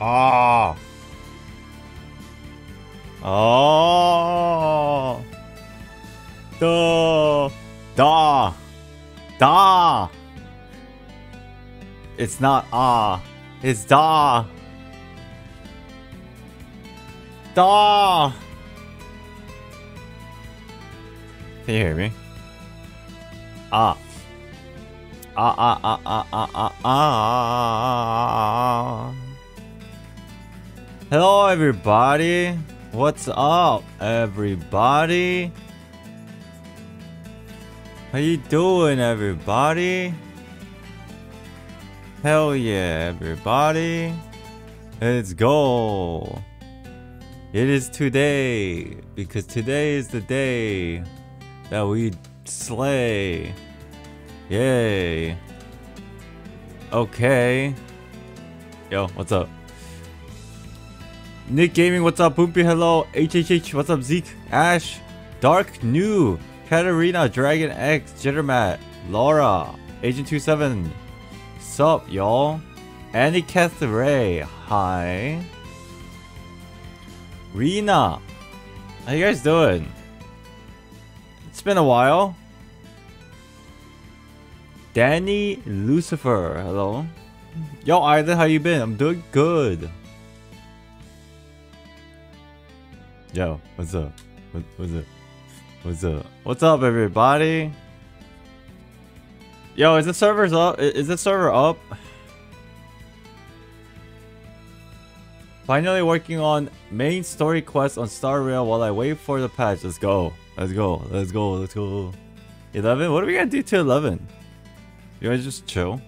Ah. Oh. Duh. Da. Da. It's not ah. It's da. Da. Can you hear me? Ah. Ah ah ah ah ah ah ah. Hello everybody. What's up everybody? How you doing everybody? Hell yeah everybody. Let's go. It is today, because today is the day that we slay. Yay. Okay. Yo, what's up? Nick Gaming, what's up? Poopy, hello. HHH, what's up? Zeke, Ash, Dark New, Katarina, Dragon X, Jittermat, Laura, Agent 27. Sup, y'all? Annie Catherine, hi. Rina, how you guys doing? It's been a while. Danny Lucifer, hello. Yo, Island, how you been? I'm doing good. Yo, what's up? What's up? What's up? What's up, everybody? Yo, is the server's up? Is the server up? Finally working on main story quest on Star Rail while I wait for the patch. Let's go. Let's go. Let's go. Let's go. 11? What are we gonna do to 11? You guys just chill?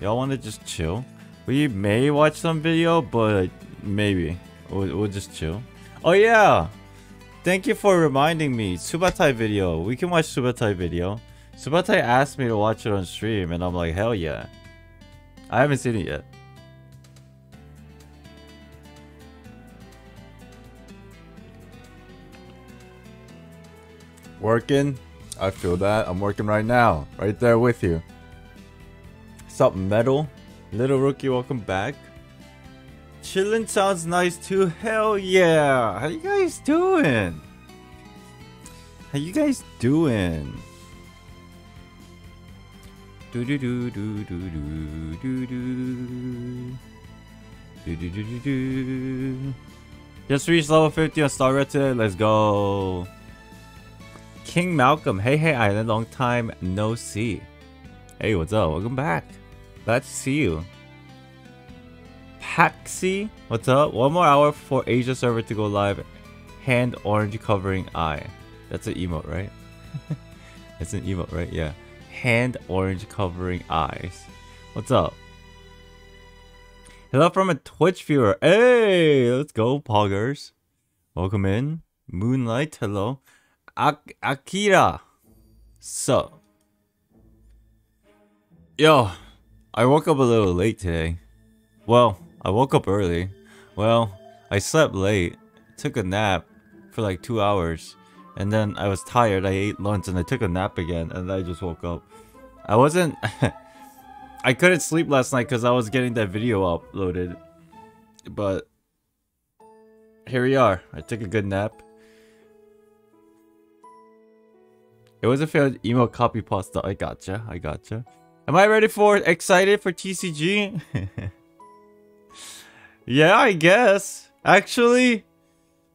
Y'all wanna just chill? We may watch some video, but maybe. We'll just chill. Oh yeah! Thank you for reminding me. Subatai video. We can watch Subatai video. Subatai asked me to watch it on stream and I'm like, hell yeah. I haven't seen it yet. Working, I feel that. I'm working right now, right there with you. What's up, Metal? Little Rookie, welcome back. Chillin' sounds nice too. Hell yeah! How you guys doing? How you guys doing? Do do do do do do do do do do do do. Just reached level 50 on Star Rail today. Let's go. King Malcolm, hey hey Island, long time no see. Hey, what's up? Welcome back. Glad to see you. Paxi, what's up? One more hour for Asia server to go live. Hand orange covering eye. That's an emote, right? That's an emote, right? Yeah. Hand orange covering eyes. What's up? Hello from a Twitch viewer. Hey, let's go, poggers. Welcome in. Moonlight, hello. Akira. So. Yo, I woke up a little late today. Well, I woke up early. Well, I slept late. Took a nap for like 2 hours. And then I was tired. I ate lunch and I took a nap again. And I just woke up. I wasn't... I couldn't sleep last night because I was getting that video uploaded. But... here we are. I took a good nap. It was a failed email copy pasta. I gotcha. I gotcha. Am I ready for excited for TCG? Yeah, I guess. Actually,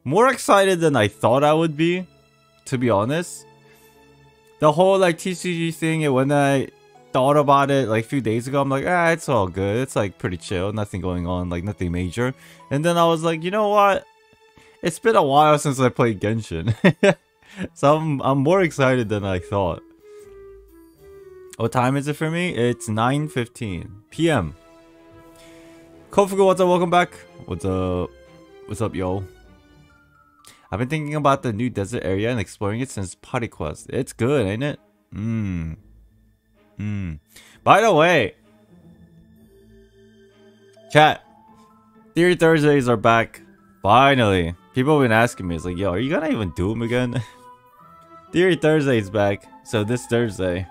more excited than I thought I would be, to be honest. The whole like TCG thing, and when I thought about it like a few days ago, I'm like, ah, it's all good. It's like pretty chill. Nothing going on. Like nothing major. And then I was like, you know what? It's been a while since I played Genshin. So I'm more excited than I thought. What time is it for me? It's 9:15 p.m. Kofuku, what's up? Welcome back. What's up? What's up, yo? I've been thinking about the new desert area and exploring it since Party Quest. It's good, ain't it? By the way, chat, Theory Thursdays are back. Finally. People have been asking me. It's like, yo, are you gonna even do them again? Theory Thursday is back, so this Thursday,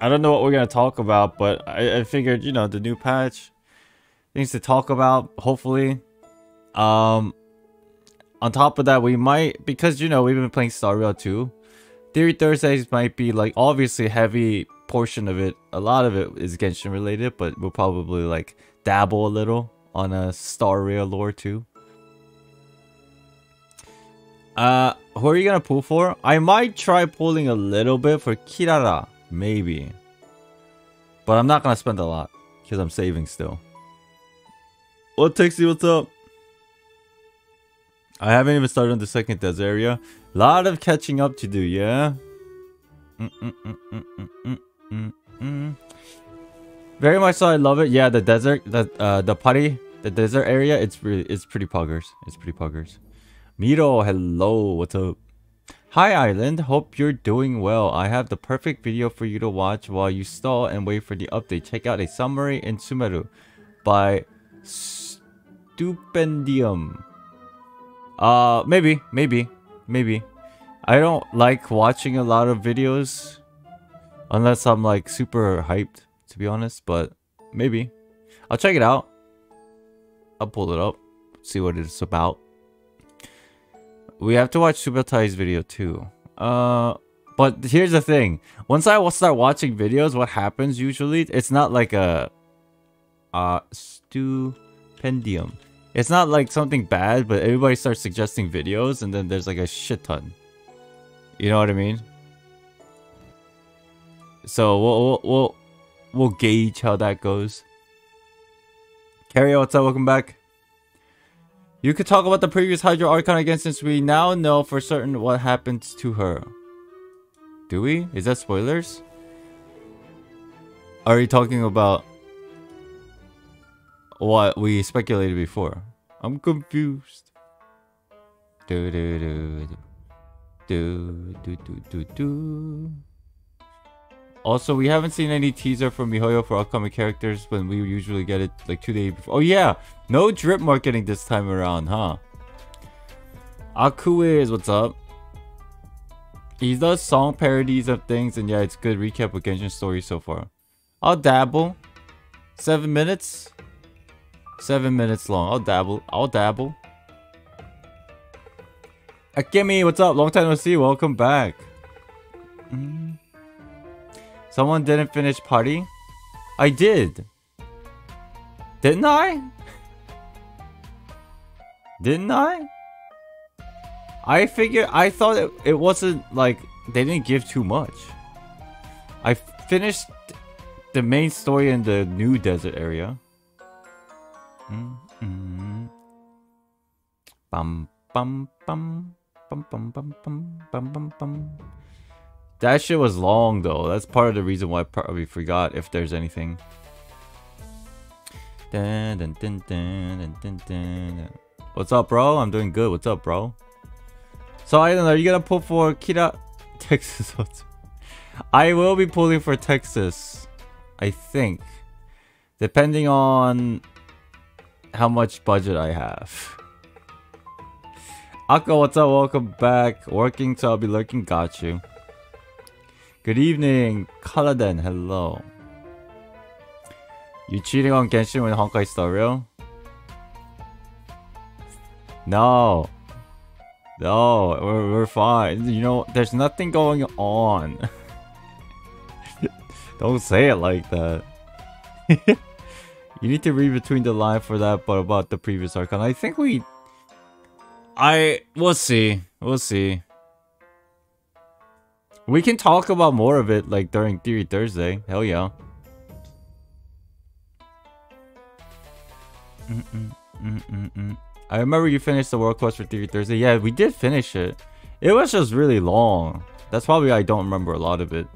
I don't know what we're gonna talk about, but I figured, you know, the new patch, things to talk about, hopefully. On top of that, we might, because, you know, we've been playing Star Rail too. Theory Thursdays might be, like, obviously heavy portion of it. A lot of it is Genshin related, but we'll probably, like, dabble a little on a Star Rail lore too. Who are you gonna pull for? I might try pulling a little bit for Kirara, maybe. But I'm not gonna spend a lot, because I'm saving still. What, Texie, what's up? I haven't even started on the second Des area. Lot of catching up to do, yeah? Very much so, I love it. Yeah, the desert, the party, the desert area, it's pretty poggers. It's pretty poggers. Miro, hello, what's up? Hi Island, hope you're doing well. I have the perfect video for you to watch while you stall and wait for the update. Check out a summary in Sumeru by Stupendium. Maybe. I don't like watching a lot of videos unless I'm like super hyped, to be honest, but maybe. I'll check it out. I'll pull it up, see what it's about. We have to watch Subatai's video too. But here's the thing. Once I will start watching videos, what happens usually, it's not like a stupendium. It's not like something bad, but everybody starts suggesting videos and then there's like a shit ton. You know what I mean? So we'll gauge how that goes. Carrie, what's up? Welcome back. You could talk about the previous Hydro Archon again, since we now know for certain what happens to her. Do we? Is that spoilers? Are you talking about what we speculated before? I'm confused. Do do do do do do do do. Also, we haven't seen any teaser from miHoYo for upcoming characters when we usually get it like 2 days before. Oh yeah, no drip marketing this time around, huh? Aku is, what's up? He does song parodies of things, and yeah, it's good recap of Genshin's story so far. I'll dabble. 7 minutes? 7 minutes long. I'll dabble. I'll dabble. Akemi, what's up? Long time no see. Welcome back. Someone didn't finish party? I did. Didn't I? Didn't I? I figured, I thought it wasn't like, they didn't give too much. I finished the main story in the new desert area. Bum, bum, bum, bum, bum, bum, bum, bum, bum, bum. That shit was long though. That's part of the reason why I probably forgot if there's anything. Dun, dun, dun, dun, dun, dun, dun. What's up, bro? I'm doing good. What's up, bro? So I don't know. Are you gonna pull for Kira? Texas? I will be pulling for Texas, I think, depending on how much budget I have. Akko, what's up? Welcome back. Working, so I'll be lurking. Got you. Good evening, Kaladen, hello. You cheating on Genshin with Honkai Star Rail? No. No, we're fine. You know, there's nothing going on. Don't say it like that. You need to read between the lines for that, but about the previous Archon. I think we'll see. We'll see. We can talk about more of it, like, during Theory Thursday. Hell yeah. I remember you finished the World Quest for Theory Thursday. Yeah, we did finish it. It was just really long. That's probably why I don't remember a lot of it.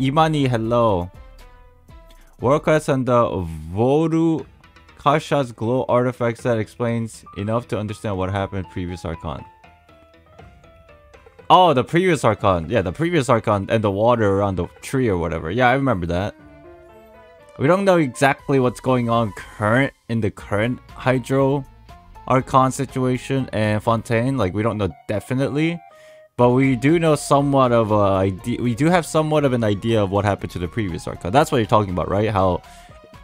Imani, hello. World Quest and the Voru Kasha's Glow artifacts that explains enough to understand what happened in previous Archon. Oh, the previous Archon. Yeah, the previous Archon and the water around the tree or whatever. Yeah, I remember that. We don't know exactly what's going on in the current Hydro Archon situation and Fontaine. Like, we don't know definitely. But we do know somewhat of an idea. We do have somewhat of an idea of what happened to the previous Archon. That's what you're talking about, right? How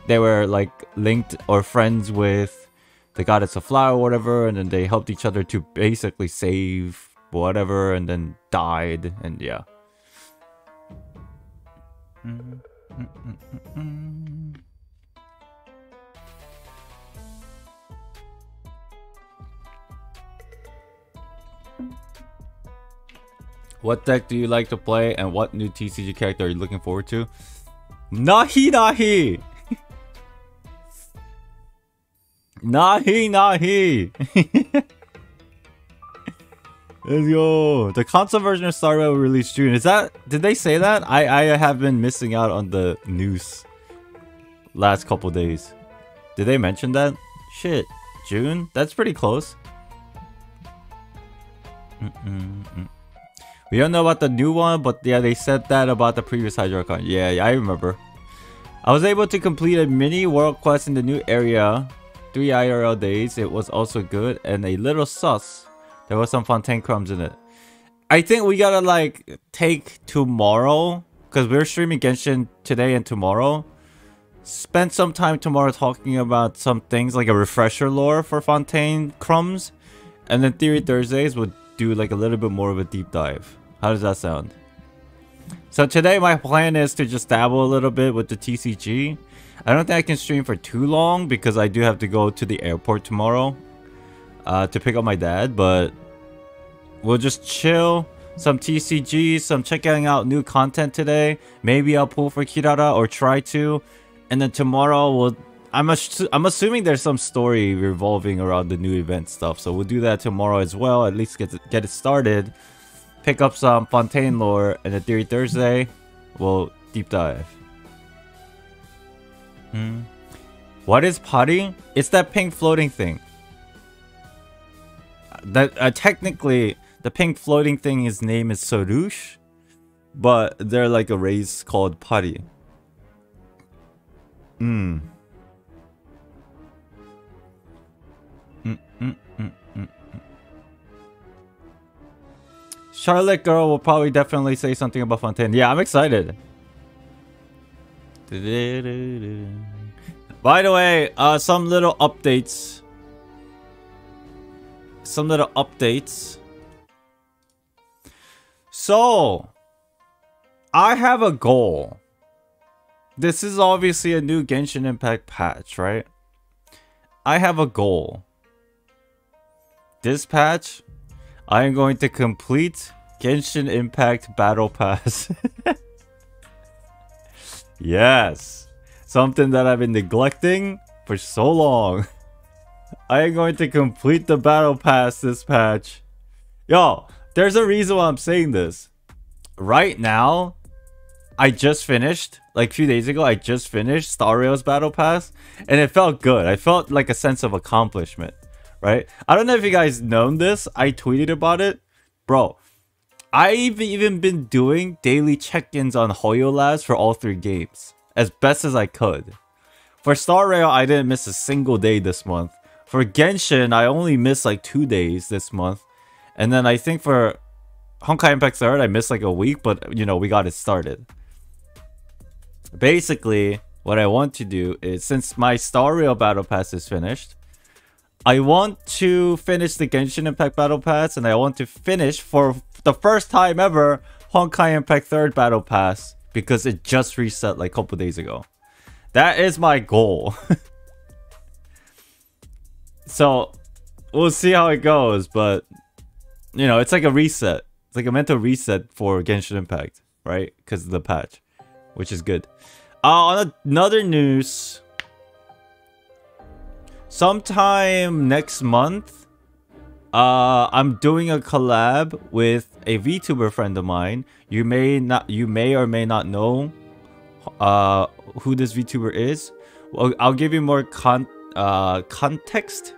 they were like linked or friends with the goddess of flower or whatever, and then they helped each other to basically save whatever, and then died, and yeah. What deck do you like to play, and what new TCG character are you looking forward to? Nahi! Nahi! Let's go! The console version of Star Rail will release June. Is that... did they say that? I have been missing out on the news last couple days. Did they mention that? Shit. June? That's pretty close. We don't know about the new one, but yeah, they said that about the previous HydroCon. Yeah, I remember. I was able to complete a mini world quest in the new area. 3 IRL days. It was also good and a little sus. There was some Fontaine crumbs in it. I think we gotta like take tomorrow, because we're streaming Genshin today and tomorrow. Spend some time tomorrow talking about some things like a refresher lore for Fontaine crumbs, and then Theory Thursdays would do like a little bit more of a deep dive. How does that sound? So today my plan is to just dabble a little bit with the TCG. I don't think I can stream for too long because I do have to go to the airport tomorrow to pick up my dad, but we'll just chill. Some TCG, some checking out new content today. Maybe I'll pull for Kirara or try to. And then tomorrow we'll... I'm assuming there's some story revolving around the new event stuff, so we'll do that tomorrow as well. At least get it started. Pick up some Fontaine lore, and then Theory Thursday, we'll deep dive. What is potty? It's that pink floating thing. That technically, the pink floating thing, his name is Sorush, but they're like a race called potty. Charlotte girl will probably definitely say something about Fontaine. Yeah, I'm excited. By the way, some little updates. So, I have a goal. This is obviously a new Genshin Impact patch, right? I have a goal. This patch, I am going to complete Genshin Impact Battle Pass. Yes. Something that I've been neglecting for so long. I am going to complete the Battle Pass this patch. Yo, there's a reason why I'm saying this. Right now, I just finished, like a few days ago, I just finished Star Rail's Battle Pass. And it felt good. I felt like a sense of accomplishment. Right? I don't know if you guys known this. I tweeted about it. Bro, I've even been doing daily check-ins on HoYoverse for all 3 games. As best as I could. For Star Rail, I didn't miss a single day this month. For Genshin, I only missed like 2 days this month. And then I think for Honkai Impact 3rd, I missed like a week. But, you know, we got it started. Basically, what I want to do is, since my Star Rail Battle Pass is finished, I want to finish the Genshin Impact Battle Pass, and I want to finish, for the first time ever, Honkai Impact 3rd Battle Pass, because it just reset like a couple days ago. That is my goal. So, we'll see how it goes, but, you know, it's like a reset. It's like a mental reset for Genshin Impact, right? Because of the patch, which is good. On another news... sometime next month, I'm doing a collab with a VTuber friend of mine. You may or may not know who this VTuber is. Well, I'll give you more context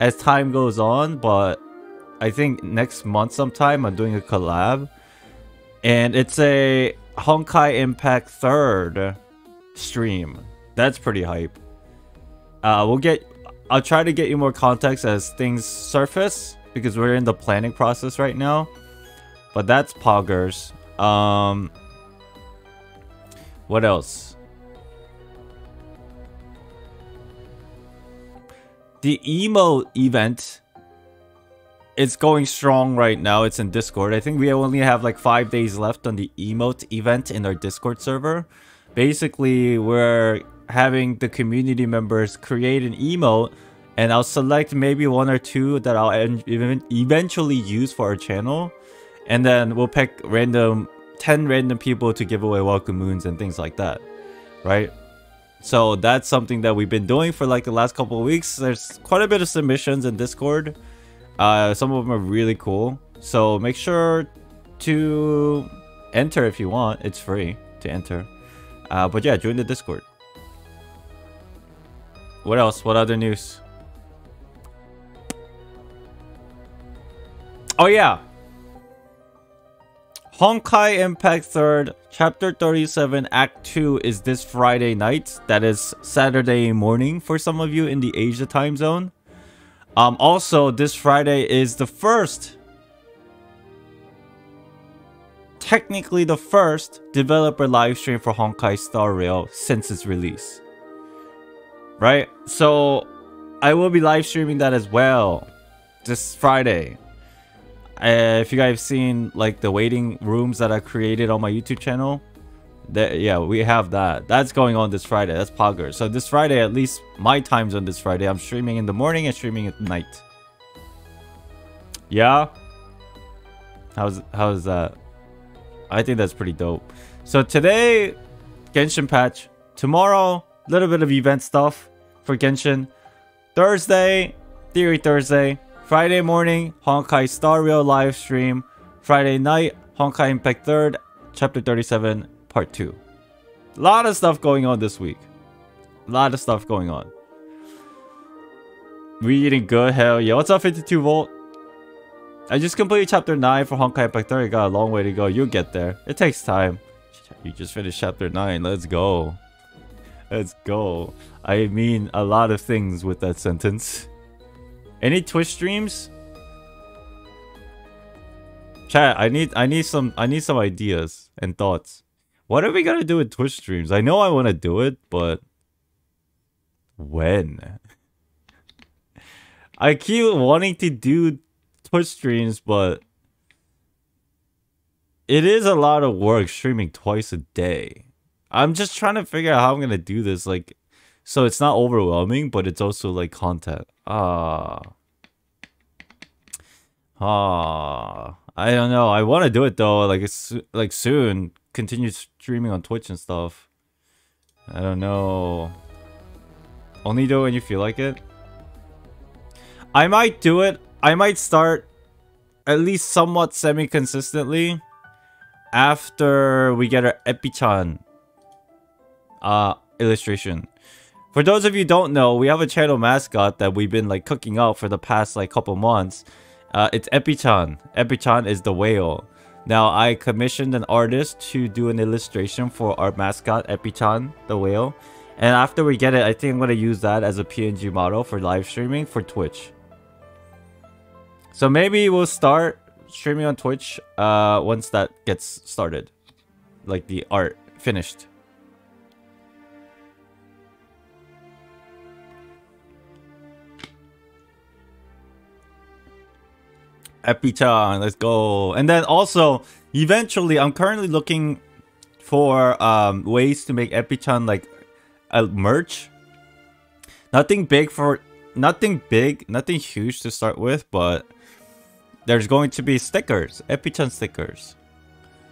as time goes on, but I think next month sometime I'm doing a collab, and it's a Honkai Impact 3rd stream. That's pretty hype. I'll try to get you more context as things surface, because we're in the planning process right now. But that's poggers. What else? The emo event is going strong right now. It's in Discord. I think we only have like 5 days left on the emote event in our Discord server. Basically, we're having the community members create an emote, and I'll select maybe one or two that I'll eventually use for our channel. And then we'll pick 10 random people to give away welcome moons and things like that, right? So that's something that we've been doing for like the last couple of weeks. There's quite a bit of submissions in Discord. Some of them are really cool. So make sure to enter if you want. It's free to enter. But yeah, join the Discord. What else? What other news? Oh yeah! Honkai Impact 3rd, Chapter 37, Act 2 is this Friday night. That is Saturday morning for some of you in the Asia time zone. Also, this Friday is the first, technically the first, developer livestream for Honkai Star Rail since its release. Right? So, I will be live streaming that as well this Friday. If you guys have seen like the waiting rooms that I created on my YouTube channel, yeah, we have that. That's going on this Friday. That's Pogger. So this Friday, at least my time's on this Friday. I'm streaming in the morning and streaming at night. Yeah. How's that? I think that's pretty dope. So today, Genshin patch. Tomorrow, a little bit of event stuff for Genshin. Thursday, Theory Thursday. Friday morning, Honkai Star Rail live stream. Friday night, Honkai Impact 3rd, Chapter 37, Part 2. A lot of stuff going on this week. A lot of stuff going on. We eating good, hell yeah. What's up, 52 Volt? I just completed Chapter 9 for Honkai Impact 3rd. I got a long way to go. You'll get there. It takes time. You just finished Chapter 9. Let's go. Let's go. I mean a lot of things with that sentence. Any Twitch streams? Chat, I need some ideas and thoughts. What are we gonna do with Twitch streams? I know I wanna do it, but when? I keep wanting to do Twitch streams, but it is a lot of work streaming twice a day. I'm just trying to figure out how I'm gonna do this, like, so it's not overwhelming, but it's also like content. I don't know. I want to do it though. Like it's like soon. Continue streaming on Twitch and stuff. I don't know. Only do it when you feel like it. I might do it. I might start at least somewhat semi-consistently after we get our Epi-chan illustration. For those of you who don't know, we have a channel mascot that we've been like cooking up for the past like couple months. It's Epi-chan. Epi-chan is the whale. Now I commissioned an artist to do an illustration for our mascot Epi-chan, the whale. And after we get it, I think I'm going to use that as a PNG model for live streaming for Twitch. So maybe we'll start streaming on Twitch once that gets started. Like the art finished. Epi-chan, let's go. And then also, eventually, I'm currently looking for ways to make Epi-chan like a merch. Nothing huge to start with, but there's going to be stickers, Epi-chan stickers.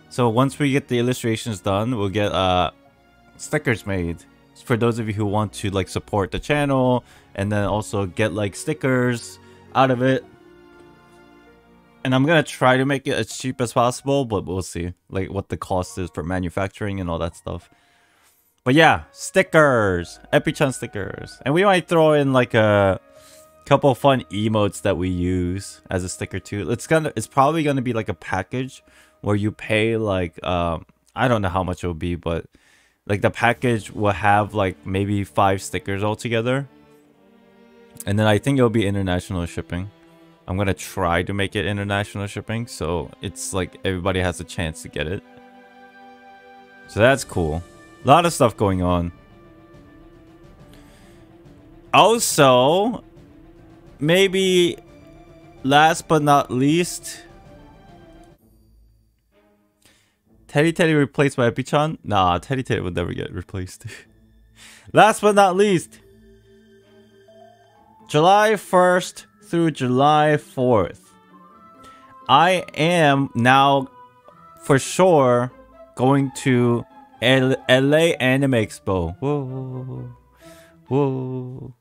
So once we get the illustrations done, we'll get stickers made for those of you who want to like support the channel and then also get like stickers out of it. And I'm gonna try to make it as cheap as possible, but we'll see like what the cost is for manufacturing and all that stuff. But yeah, stickers, Epi-chan stickers, and we might throw in like a couple fun emotes that we use as a sticker too. It's probably gonna be like a package where you pay like I don't know how much it'll be, but like the package will have like maybe 5 stickers all together, and then I think it'll be international shipping. I'm gonna try to make it international shipping, so it's like everybody has a chance to get it. So that's cool. A lot of stuff going on. Also, maybe last but not least, Terry replaced by Epi-chan? Nah, Terry would never get replaced. Last but not least, July 1st through July 4th, I am now for sure going to LA Anime Expo. Whoa, whoa.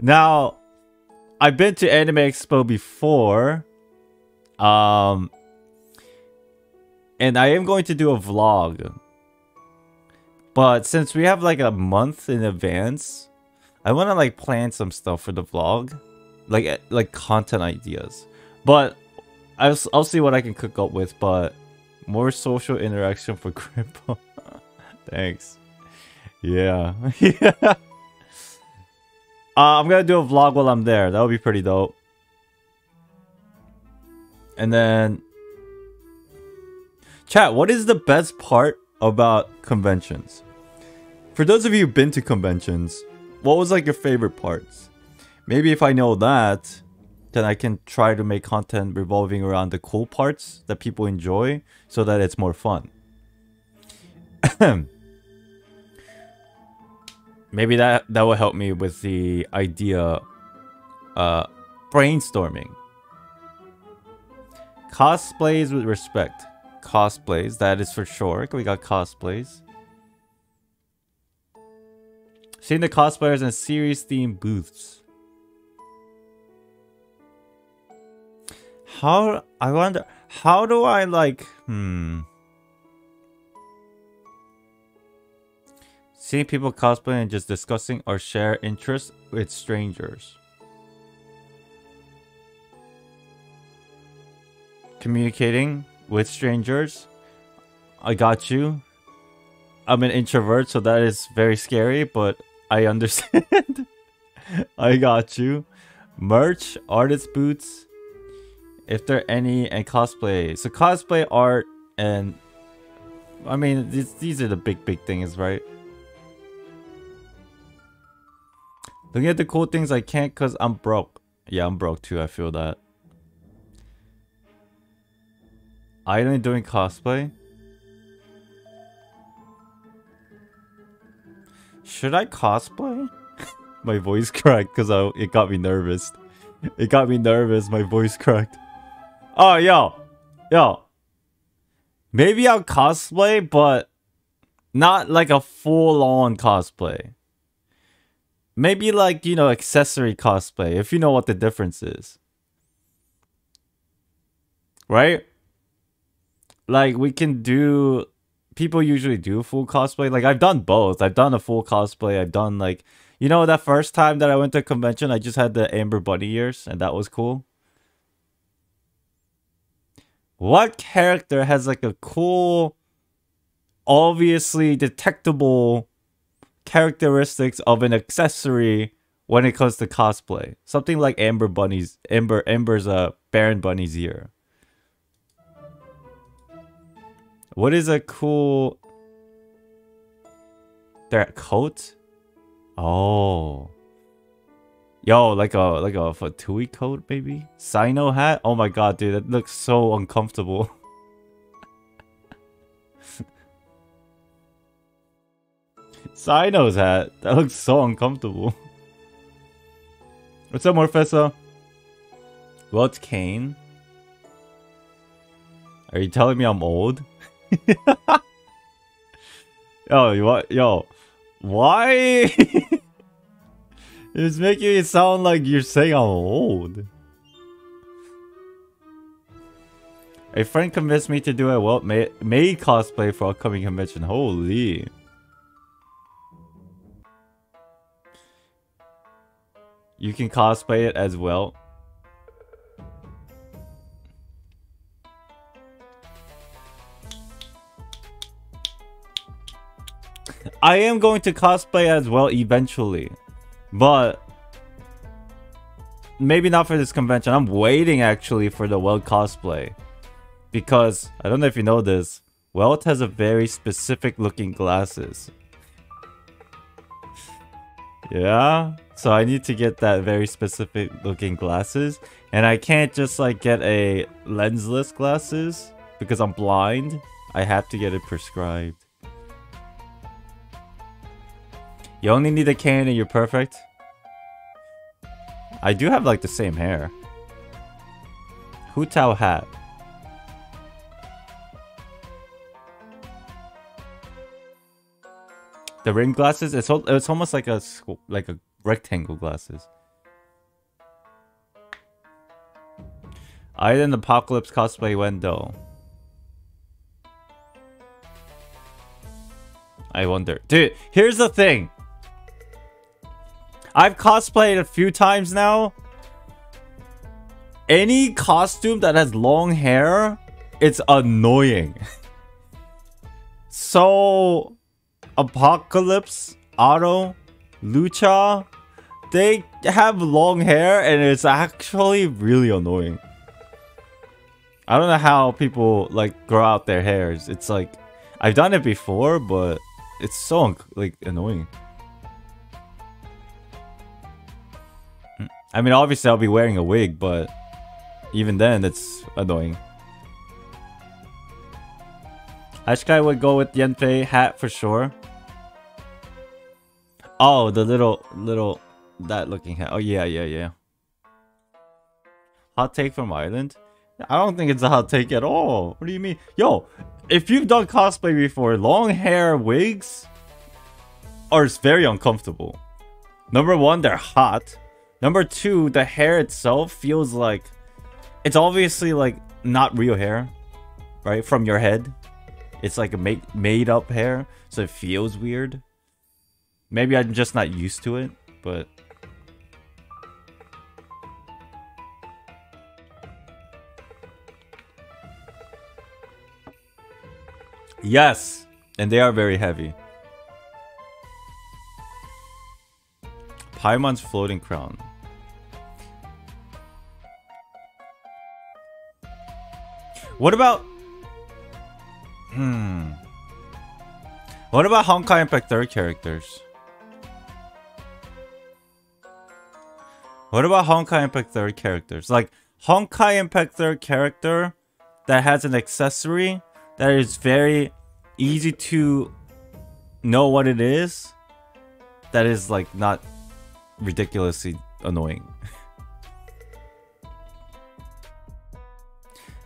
Now, I've been to Anime Expo before, and I am going to do a vlog. But since we have like a month in advance, I want to like plan some stuff for the vlog, like content ideas. But I'll see what I can cook up with. But more social interaction for Grandpa. Thanks. Yeah. I'm gonna do a vlog while I'm there. That would be pretty dope. And then, chat, what is the best part about conventions? For those of you who've been to conventions, what was like your favorite parts? Maybe if I know that, then I can try to make content revolving around the cool parts that people enjoy so that it's more fun. Maybe that will help me with the idea brainstorming. Cosplays with respect. Cosplays, that is for sure. We got cosplays. Seeing the cosplayers and series themed booths. How, I wonder, how do I like, seeing people cosplaying and just discussing or share interests with strangers. Communicating with strangers. I got you. I'm an introvert, so that is very scary, but I understand. I got you. Merch, artist booths, if there are any, and cosplay. So cosplay, art, and I mean these are the big things, right? Looking at the cool things I can't because I'm broke. Yeah, I'm broke too, I feel that. I ain't doing cosplay. Should I cosplay? My voice cracked because it got me nervous. It got me nervous, my voice cracked. Oh, yo. Maybe I'll cosplay, but not like a full-on cosplay. Maybe like, you know, accessory cosplay, if you know what the difference is. Right? Like, we can do... People usually do full cosplay. Like, I've done both. I've done a full cosplay. I've done, like... You know, that first time that I went to a convention, I just had the Amber bunny ears, and that was cool. What character has, like, a cool... obviously detectable characteristics of an accessory when it comes to cosplay? Something like Amber's Baron bunny's ear. What is a cool... their coat? Oh. Yo, like a Fatui coat, maybe? Sino hat? Oh my god, dude, that looks so uncomfortable. Sino's hat? That looks so uncomfortable. What's up, Morfessa? Well, it's Kane. Are you telling me I'm old? Yo, why? It's making it sound like you're saying I'm old. A friend convinced me to do a well-made cosplay for upcoming convention. Holy. You can cosplay it as well. I am going to cosplay as well eventually, but maybe not for this convention. I'm waiting actually for the Welt cosplay because I don't know if you know this, Welt has a very specific looking glasses. Yeah? So I need to get that very specific looking glasses. And I can't just like get a lensless glasses because I'm blind. I have to get it prescribed. You only need a cane and you're perfect. I do have like the same hair. Hu Tao hat. The ring glasses, it's almost like a rectangle glasses. I did an apocalypse cosplay window. I wonder. Dude, here's the thing. I've cosplayed a few times now. Any costume that has long hair, it's annoying. So Apocalypse, Auto, Lucha, they have long hair and it's actually really annoying. I don't know how people like grow out their hairs. It's like, I've done it before, but it's so like annoying. I mean, obviously I'll be wearing a wig, but even then it's annoying. Ashkai would go with Yenpei hat for sure. Oh, the little, that looking hat. Oh, yeah. Hot take from Ireland? I don't think it's a hot take at all. What do you mean? Yo, if you've done cosplay before, long hair wigs are very uncomfortable. Number one, they're hot. Number two, the hair itself feels like... It's obviously, like, not real hair, right? From your head. It's like a made-up hair, so it feels weird. Maybe I'm just not used to it, but... Yes! And they are very heavy. Paimon's floating crown. What about... What about Honkai Impact 3rd characters? What about Honkai Impact 3rd characters? Like, Honkai Impact 3rd character that has an accessory that is very easy to know what it is. That is, like, not ridiculously annoying.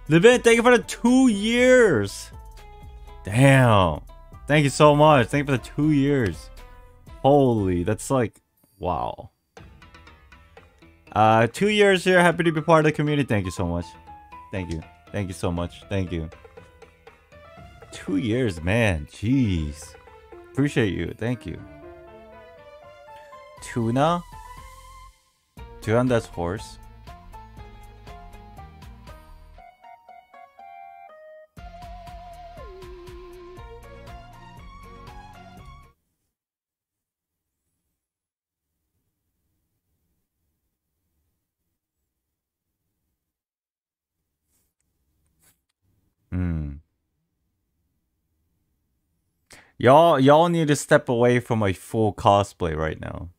Levin, thank you for the 2 years! Damn. Thank you so much. Thank you for the 2 years. Holy, that's like... Wow. 2 years here. Happy to be part of the community. Thank you so much. Thank you. Thank you so much. Thank you. 2 years, man. Jeez. Appreciate you. Thank you. Tuna? Tuna's horse. Y'all need to step away from my full cosplay right now.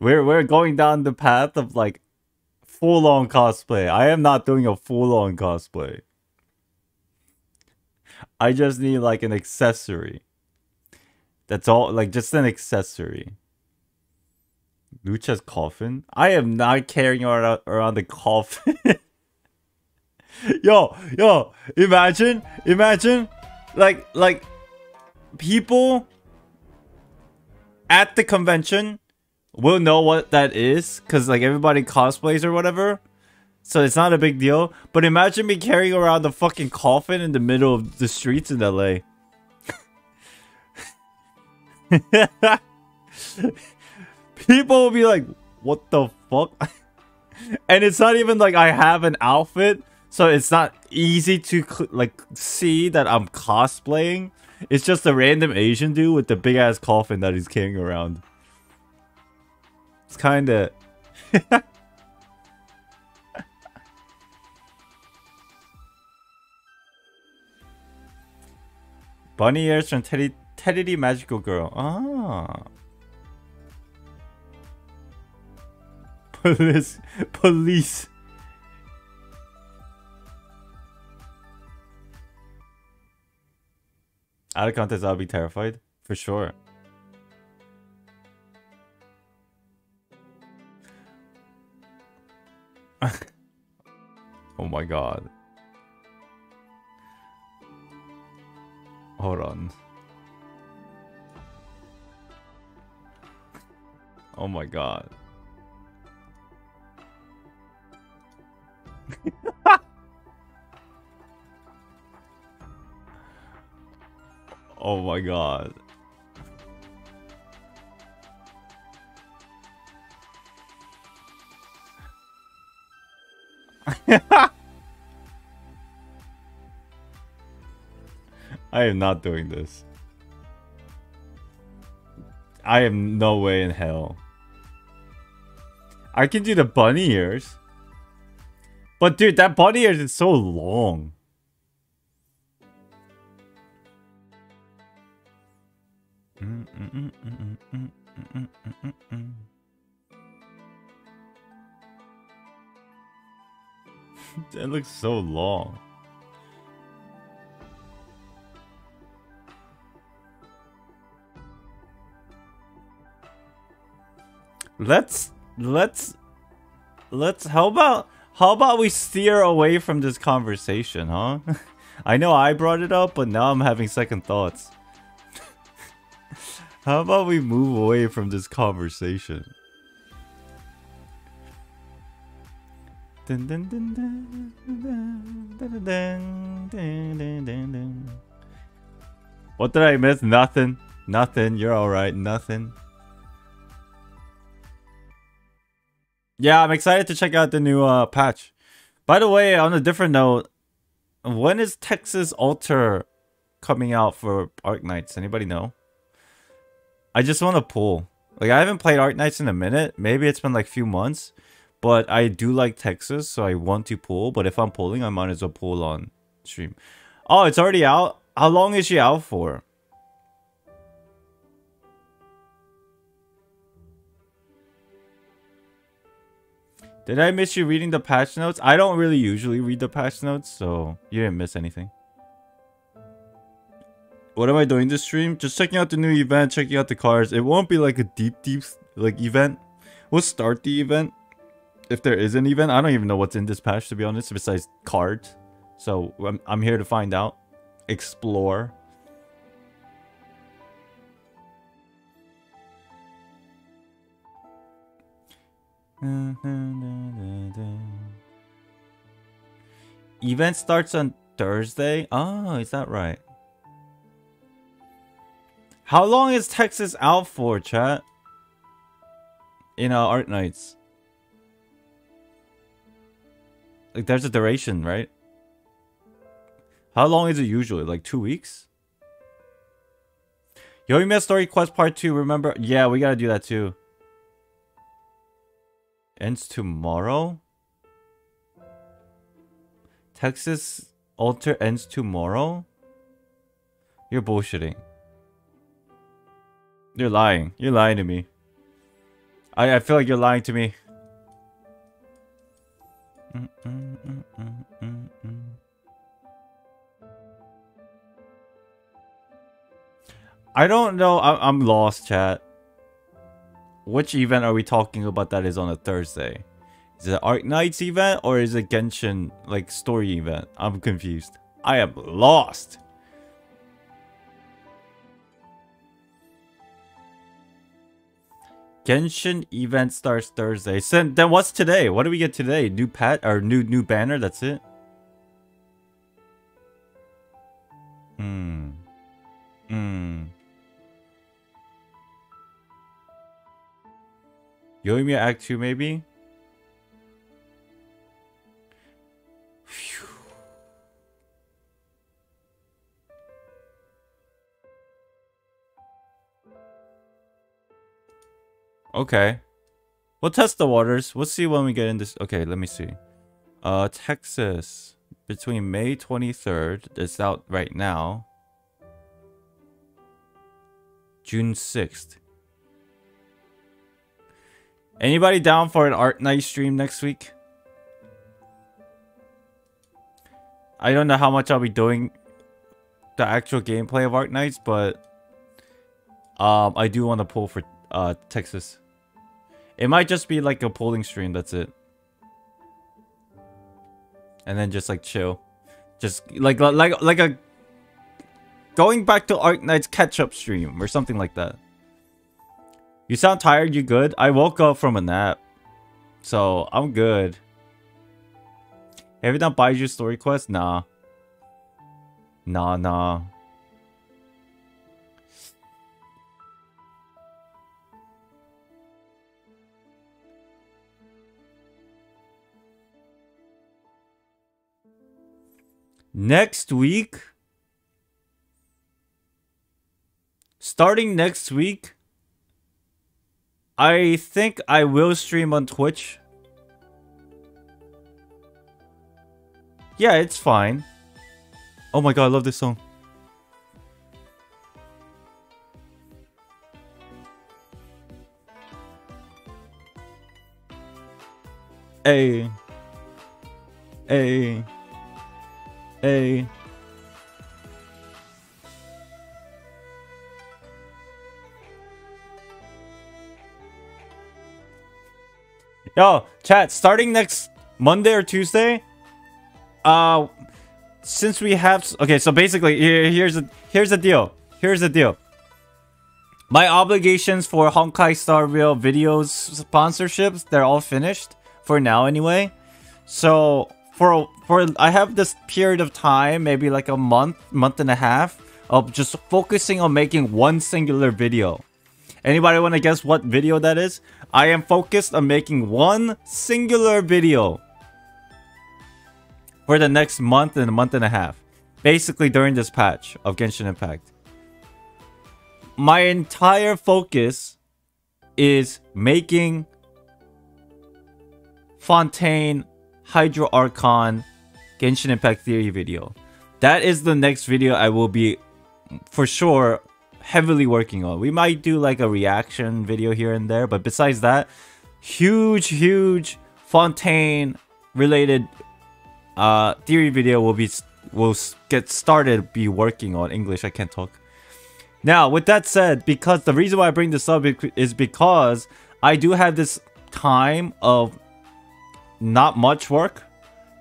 We're going down the path of like full-on cosplay. I am not doing a full-on cosplay. I just need like an accessory. That's all, like just an accessory. Lucha's coffin? I am not carrying around the coffin. Yo, imagine like people at the convention will know what that is because like everybody cosplays or whatever, so it's not a big deal. But imagine me carrying around the fucking coffin in the middle of the streets in LA. People will be like, what the fuck? And it's not even like I have an outfit, so it's not easy to like see that I'm cosplaying. It's just a random Asian dude with the big ass coffin that he's carrying around. It's kinda... Bunny ears from Teddy Magical Girl. Ah. Police. Out of context, I'll be terrified. For sure. Oh my god. Hold on. Oh my god. Oh my god. I am not doing this. I am no way in hell. I can do the bunny ears. But dude, that bunny ears is so long. That looks so long. Let's how about we steer away from this conversation, huh? I know I brought it up, but now I'm having second thoughts. How about we move away from this conversation? Dun, dun, dun, dun, dun, dun, dun, dun, dun, dun. What did I miss? Nothing. Nothing. You're alright. Nothing. Yeah, I'm excited to check out the new patch. By the way, on a different note, when is Texas Altar coming out for Arknights? Anybody know? I just want to pull. Like, I haven't played Arknights in a minute. Maybe it's been like a few months. But I do like Texas, so I want to pull. But if I'm pulling, I might as well pull on stream. Oh, it's already out? How long is she out for? Did I miss you reading the patch notes? I don't really usually read the patch notes, so you didn't miss anything. What am I doing this stream? Just checking out the new event, checking out the cards. It won't be like a deep like event. We'll start the event. If there is an event, I don't even know what's in this patch, to be honest, besides cards. So I'm here to find out. Explore. Event starts on Thursday? Oh, is that right? How long is Texas out for, chat? In Arknights? Like, there's a duration, right? How long is it usually? Like 2 weeks? Yoimiya Story Quest Part 2, remember? Yeah, we gotta do that too. Ends tomorrow? Texas Altar ends tomorrow? You're bullshitting. You're lying. You're lying to me. I feel like you're lying to me. I don't know. I'm lost, chat. Which event are we talking about that is on a Thursday? Is it Arknights event or is it Genshin, like, story event? I'm confused. I am lost. Genshin event starts Thursday. So then what's today? What do we get today? New pat or new banner? That's it. Yoimiya Act 2, maybe? Phew. Okay. We'll test the waters. We'll see when we get in this. Okay, let me see. Texas. Between May 23rd. It's out right now. June 6th. Anybody down for an Arknights stream next week? I don't know how much I'll be doing the actual gameplay of Arknights, but I do want to pull for Texas. It might just be like a polling stream, that's it. And then just like chill. Just like a going back to Arknights catch-up stream or something like that. You sound tired, you good? I woke up from a nap, so I'm good. Have you done Baiju story quest? Nah. Nah. Next week? Starting next week, I think I will stream on Twitch. Yeah, it's fine. Oh my god, I love this song. Hey. Hey. Hey. Yo, chat, starting next Monday or Tuesday, since we have... Okay, so basically, here's the deal. My obligations for Honkai Star Rail videos sponsorships, they're all finished. For now, anyway. So, for I have this period of time, maybe like a month, month and a half, of just focusing on making one singular video. Anybody want to guess what video that is? I am focused on making one singular video for the next month and a month and a half. Basically during this patch of Genshin Impact. My entire focus is making Fontaine, Hydro Archon, Genshin Impact Theory video. That is the next video I will be for sure heavily working on. We might do like a reaction video here and there, but besides that, huge Fontaine related theory video will get started working on. English, I can't talk. Now, with that said, because the reason why I bring this up is because I do have this time of not much work,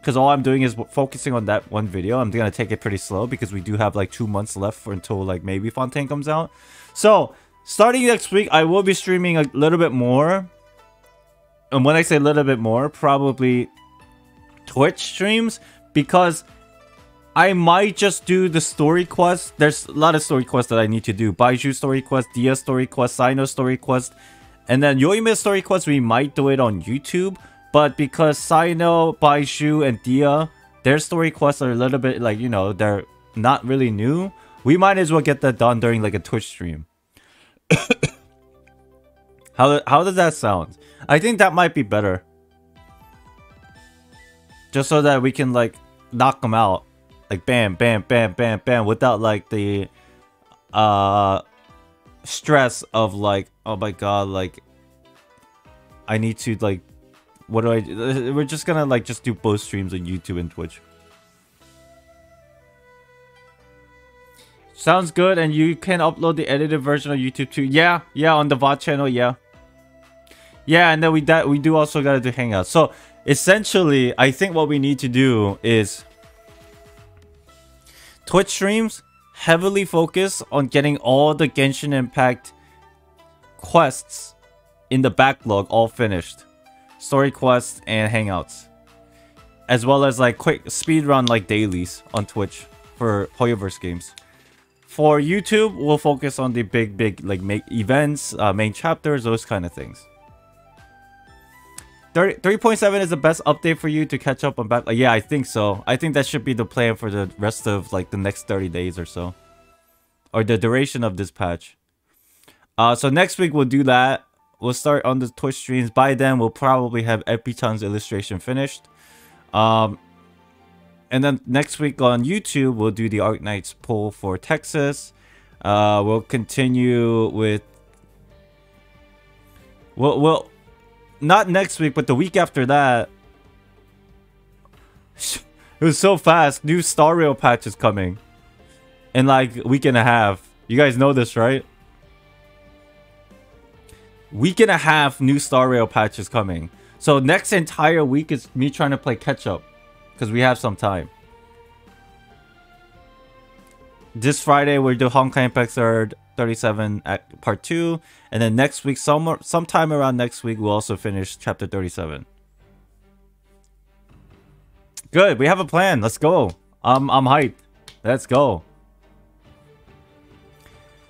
because all I'm doing is focusing on that one video. I'm gonna take it pretty slow because we do have like 2 months left until like maybe Fontaine comes out. So starting next week, I will be streaming a little bit more. And when I say a little bit more, probably Twitch streams, because I might just do the story quest. There's a lot of story quests that I need to do. Baiju story quest, Dia story quest, Sino story quest, and then Yoimiya story quest. We might do it on YouTube. But because Sino, Baiju, and Dia, their story quests are a little bit like, you know, they're not really new. We might as well get that done during like a Twitch stream. How does that sound? I think that might be better. Just so that we can like knock them out. Like bam, bam, bam, bam, bam. Without like the stress of like, oh my god, like I need to like... What do I do? We're just gonna like just do both streams on YouTube and Twitch. Sounds good, and you can upload the edited version on YouTube too. Yeah, on the VOD channel, yeah. And then we do also gotta do Hangouts. So essentially, I think what we need to do is Twitch streams heavily focus on getting all the Genshin Impact quests in the backlog all finished. Story quests and Hangouts, as well as like quick speedrun like dailies on Twitch for HoYoverse games. For YouTube, we'll focus on the big like make events, main chapters, those kind of things. 3.7 is the best update for you to catch up on backlog. Yeah, I think so. I think that should be the plan for the rest of like the next 30 days or so, or the duration of this patch. So next week we'll do that. We'll start on the Twitch streams. By then, we'll probably have Epi-chan's illustration finished. And then next week on YouTube, we'll do the Arknights poll for Texas. We'll continue with... We'll Not next week, but the week after that. It was so fast. New Star Rail patch is coming in like a week and a half. You guys know this, right? Week and a half, new Star Rail patch is coming. So next entire week is me trying to play catch up because we have some time. This Friday we do Honkai Impact 3rd 37 at part 2, and then next week, sometime around next week, we'll also finish chapter 37. Good, we have a plan. Let's go. I'm hyped. Let's go.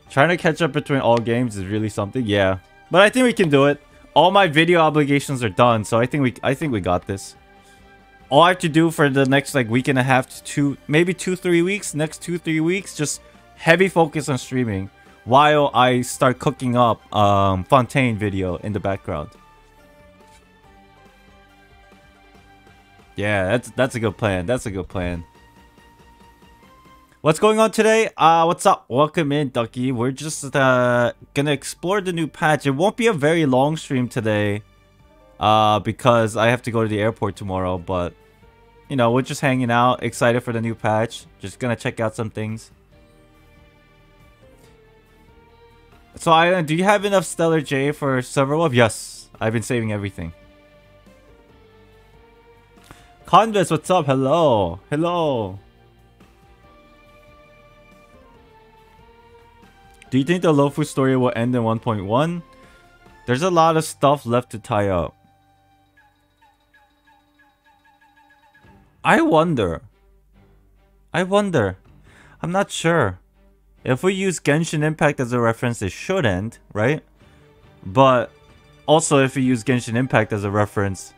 Trying to catch up between all games is really something. Yeah, but I think we can do it. All my video obligations are done, so I think we got this. All I have to do for the next like week and a half to maybe two, three weeks, just heavy focus on streaming while I start cooking up Fontaine video in the background. Yeah, that's a good plan. That's a good plan. What's going on today? What's up? Welcome in, Ducky. We're just gonna explore the new patch. It won't be a very long stream today because I have to go to the airport tomorrow, but you know, we're just hanging out, excited for the new patch. Just gonna check out some things. So, Island, do you have enough Stellar J for Silver Wolf? Yes, I've been saving everything. Convis, what's up? Hello. Hello. Do you think the Lofu story will end in 1.1? There's a lot of stuff left to tie up. I wonder. I'm not sure. If we use Genshin Impact as a reference, it should end, right? But also if we use Genshin Impact as a reference,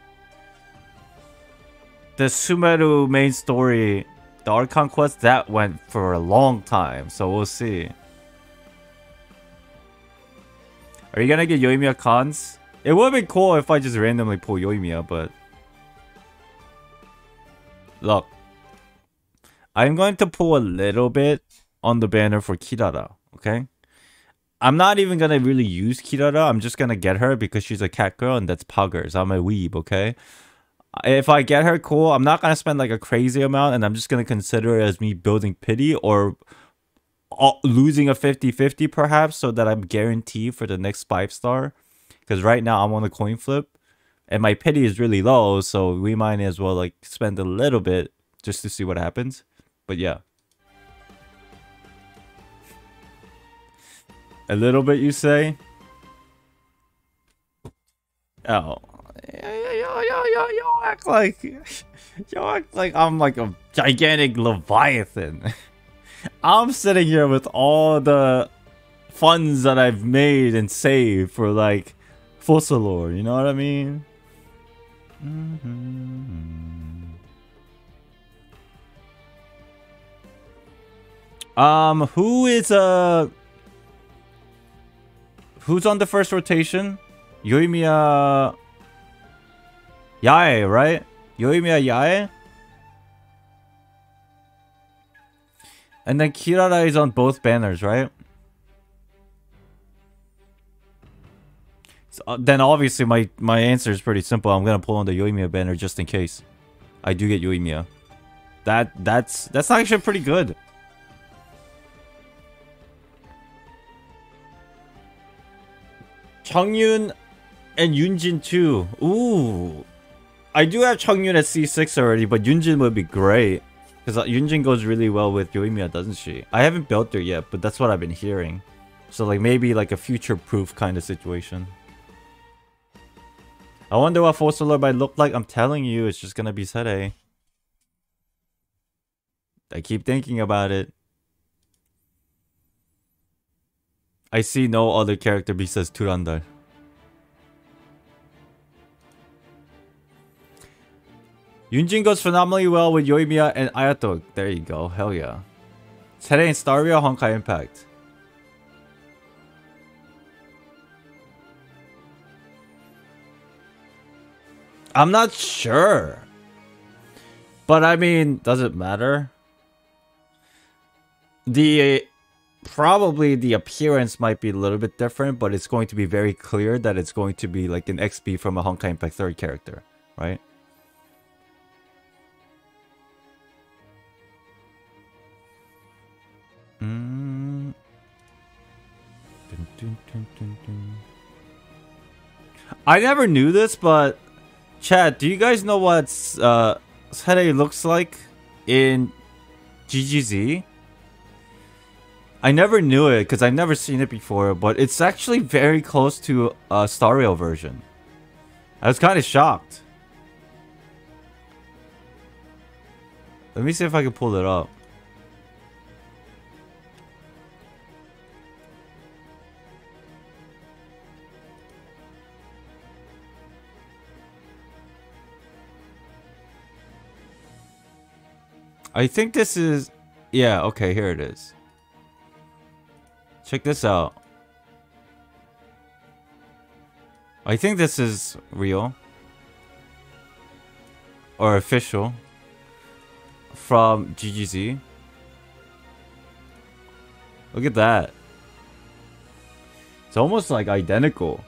the Sumeru main story, the Archon quest, that went for a long time. So we'll see. Are you gonna get Yoimiya cons? It would be cool if I just randomly pull Yoimiya, but... Look. I'm going to pull a little bit on the banner for Kirara, okay? I'm not even gonna really use Kirara. I'm just gonna get her because she's a cat girl and that's poggers. I'm a weeb, okay? If I get her, cool. I'm not gonna spend like a crazy amount, and I'm just gonna consider it as me building pity or... losing a 50-50 perhaps, so that I'm guaranteed for the next 5-star, because right now I'm on the coin flip and my pity is really low, so we might as well like spend a little bit just to see what happens. But yeah, a little bit, you say? Oh, yo, act like I'm like a gigantic leviathan. I'm sitting here with all the funds that I've made and saved for like Fossilor, you know what I mean? Who's on the first rotation? Yoimiya Yae, right? Yoimiya Yae? And then Kirara is on both banners, right? So, then obviously my answer is pretty simple. I'm gonna pull on the Yoimiya banner just in case I do get Yoimiya. That's actually pretty good. Cheongyun and Yunjin too. Ooh, I do have Cheongyun at C6 already, but Yunjin would be great. Because Yunjin goes really well with Yoimiya, doesn't she? I haven't built her yet, but that's what I've been hearing. So like maybe like a future-proof kind of situation. I wonder what Fossilor might look like. I'm telling you, it's just gonna be Sede. I keep thinking about it. I see no other character besides Turandar. Yunjin goes phenomenally well with Yoimiya and Ayato. There you go. Hell yeah. Today in Star Rail, Honkai Impact. I'm not sure. But I mean, does it matter? The probably the appearance might be a little bit different, but it's going to be very clear that it's going to be like an XP from a Honkai Impact 3rd character, right? I never knew this, but chat, do you guys know what Serei looks like in GGZ? I never knew it because I've never seen it before, but it's actually very close to a Star Rail version. I was kind of shocked. Let me see if I can pull it up. I think this is... yeah, okay, here it is. Check this out. I think this is real. Or official. From GGZ. Look at that. It's almost like identical.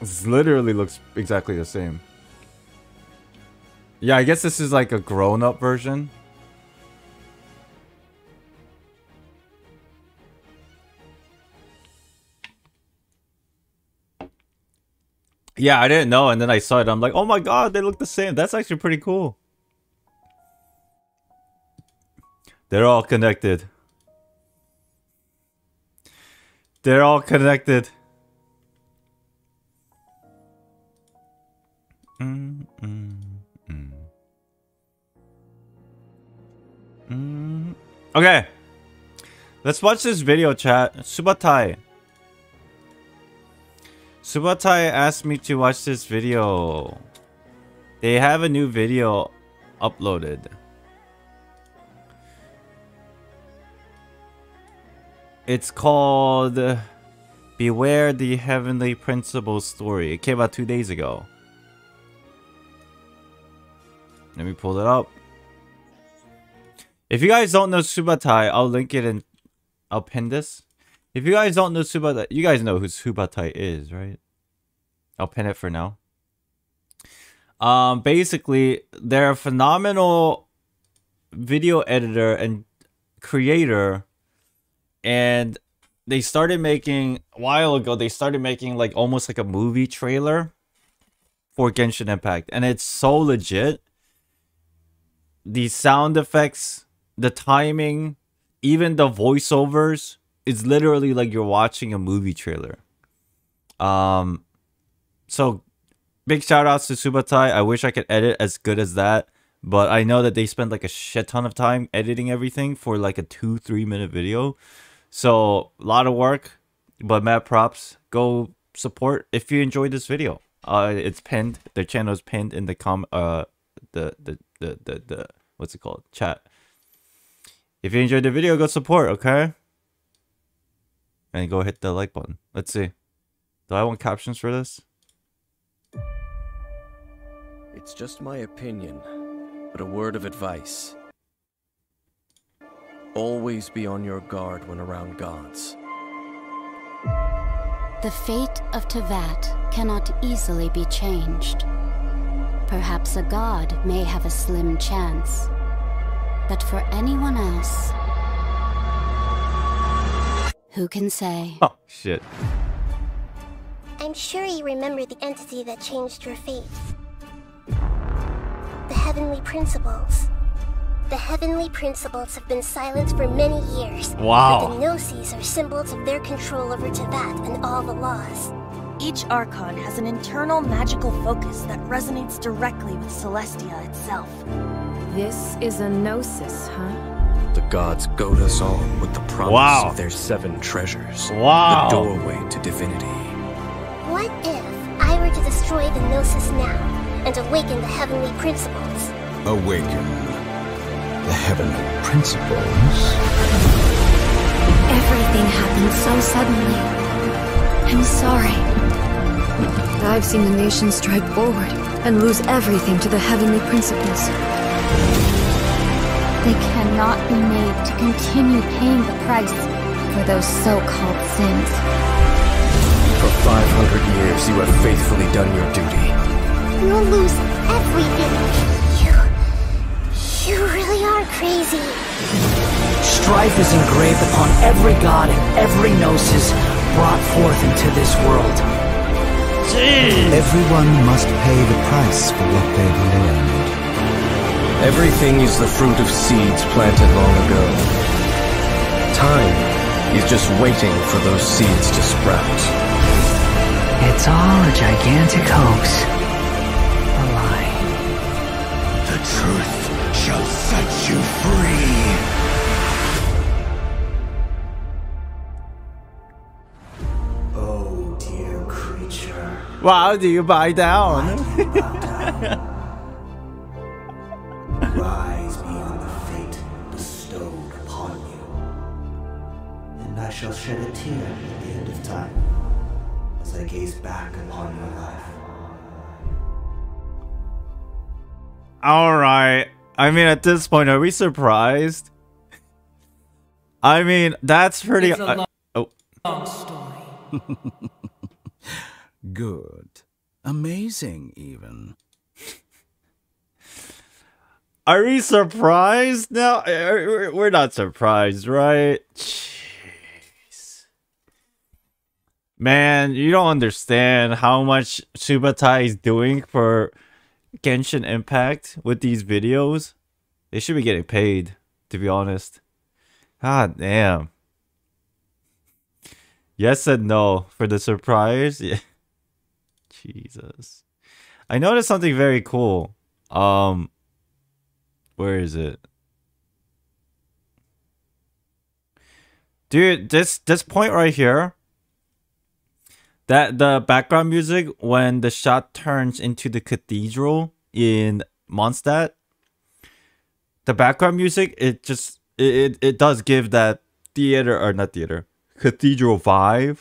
This literally looks exactly the same. Yeah, I guess this is like a grown-up version. Yeah, I didn't know, and then I saw it. I'm like, oh my god, they look the same. That's actually pretty cool. They're all connected. They're all connected. Okay, let's watch this video, chat. Subatai asked me to watch this video. They have a new video uploaded. It's called Beware the Heavenly Principles Story. It came out 2 days ago. Let me pull it up. If you guys don't know Subatai, I'll link it in... I'll pin this. If you guys don't know Subatai... you guys know who Subatai is, right? I'll pin it for now. Basically, they're a phenomenal video editor and creator. And they started making... a while ago, they started making like almost like a movie trailer for Genshin Impact. And it's so legit. The sound effects, the timing, even the voiceovers, it's literally like you're watching a movie trailer. So big shout outs to Subatai. I wish I could edit as good as that, but I know that they spend like a shit ton of time editing everything for like a 2-3 minute video. So a lot of work, but mad props. Go support if you enjoyed this video. It's pinned. Their channel is pinned in the what's it called, chat. If you enjoyed the video, go support, okay? And go hit the like button. Let's see. Do I want captions for this? It's just my opinion, but a word of advice. Always be on your guard when around gods. The fate of Teyvat cannot easily be changed. Perhaps a god may have a slim chance, but for anyone else, who can say? Oh, shit. I'm sure you remember the entity that changed your fate. The Heavenly Principles. The Heavenly Principles have been silenced for many years. Wow. But the Gnosis are symbols of their control over Teyvat and all the laws. Each Archon has an internal magical focus that resonates directly with Celestia itself. This is a Gnosis, huh? The gods goad us on with the promise of their 7 treasures. The doorway to divinity. What if I were to destroy the Gnosis now and awaken the Heavenly Principles? Awaken the Heavenly Principles? Everything happened so suddenly. I'm sorry. I've seen the nations stride forward and lose everything to the Heavenly Principles. They cannot be made to continue paying the price for those so-called sins. For 500 years, you have faithfully done your duty. You'll lose everything. You really are crazy. Strife is engraved upon every god and every Gnosis brought forth into this world. Jeez. Everyone must pay the price for what they've learned. Everything is the fruit of seeds planted long ago. Time is just waiting for those seeds to sprout. It's all a gigantic hoax. A lie. The truth shall set you free. Wow, do you buy down? Rise beyond the fate bestowed upon you. And I shall shed a tear at the end of time as I gaze back upon your life. Alright. I mean, at this point, are we surprised? I mean, that's pretty... It's a long story. Good. Amazing, even. Are we surprised now? We're not surprised, right? Jeez. Man, you don't understand how much Subatai is doing for Genshin Impact with these videos. They should be getting paid, to be honest. God damn. Yes and no for the surprise. Yeah. Jesus. I noticed something very cool. Where is it? Dude, this point right here, that the background music when the shot turns into the cathedral in Mondstadt, the background music, it does give that cathedral vibe.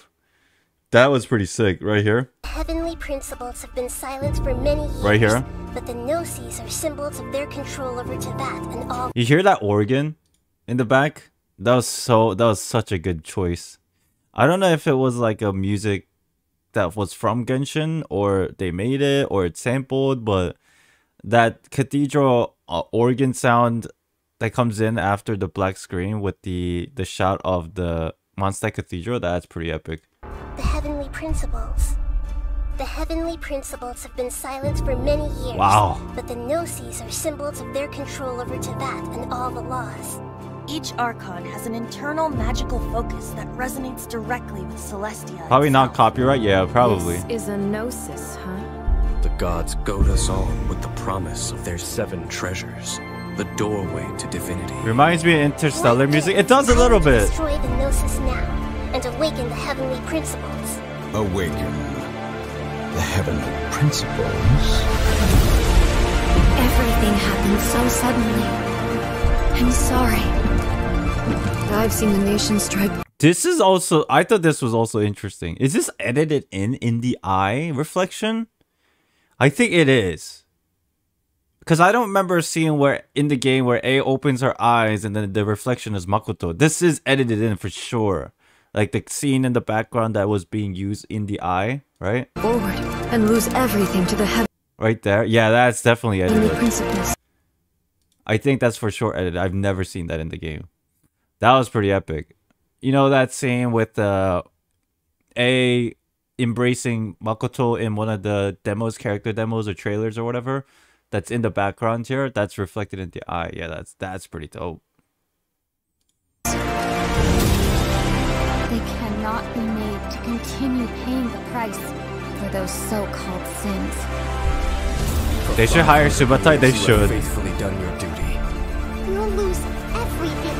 That was pretty sick right here. Heavenly principles have been silenced for many years. Right here. But the Gnosis are symbols of their control over Teyvat and all. You hear that organ in the back? That was such a good choice. I don't know if it was like a music that was from Genshin or they made it or it's sampled, but that cathedral organ sound that comes in after the black screen with the shot of the Mondstadt Cathedral, that's pretty epic. The heavenly principles have been silenced for many years. Wow. But the Gnosis are symbols of their control over Teyvat and all the laws. Each Archon has an internal magical focus that resonates directly with Celestia. Probably not copyright, yeah, probably. This is a Gnosis, huh? The gods goad us on with the promise of their 7 treasures. The doorway to divinity. Reminds me of Interstellar music. It does a little bit. Destroy the Gnosis now and awaken the heavenly principles. Awaken the heavenly principles. Everything happened so suddenly. I'm sorry. I've seen the nation strike. This is also, I thought this was also interesting. Is this edited in the eye reflection? I think it is. Because I don't remember seeing where in the game where A opens her eyes and then the reflection is Makoto. This is edited in for sure. Like the scene in the background that was being used in the eye, right? Forward and lose everything to the heaven. Right there. Yeah, that's definitely edited. I think that's for sure edited. I've never seen that in the game. That was pretty epic. You know that scene with A embracing Makoto in one of the demos, character demos or trailers or whatever? That's in the background here. That's reflected in the eye. Yeah, that's pretty dope. They cannot be made to continue paying the price for those so-called sins. They should hire Subatai. They should. Faithfully done your duty. You'll lose everything.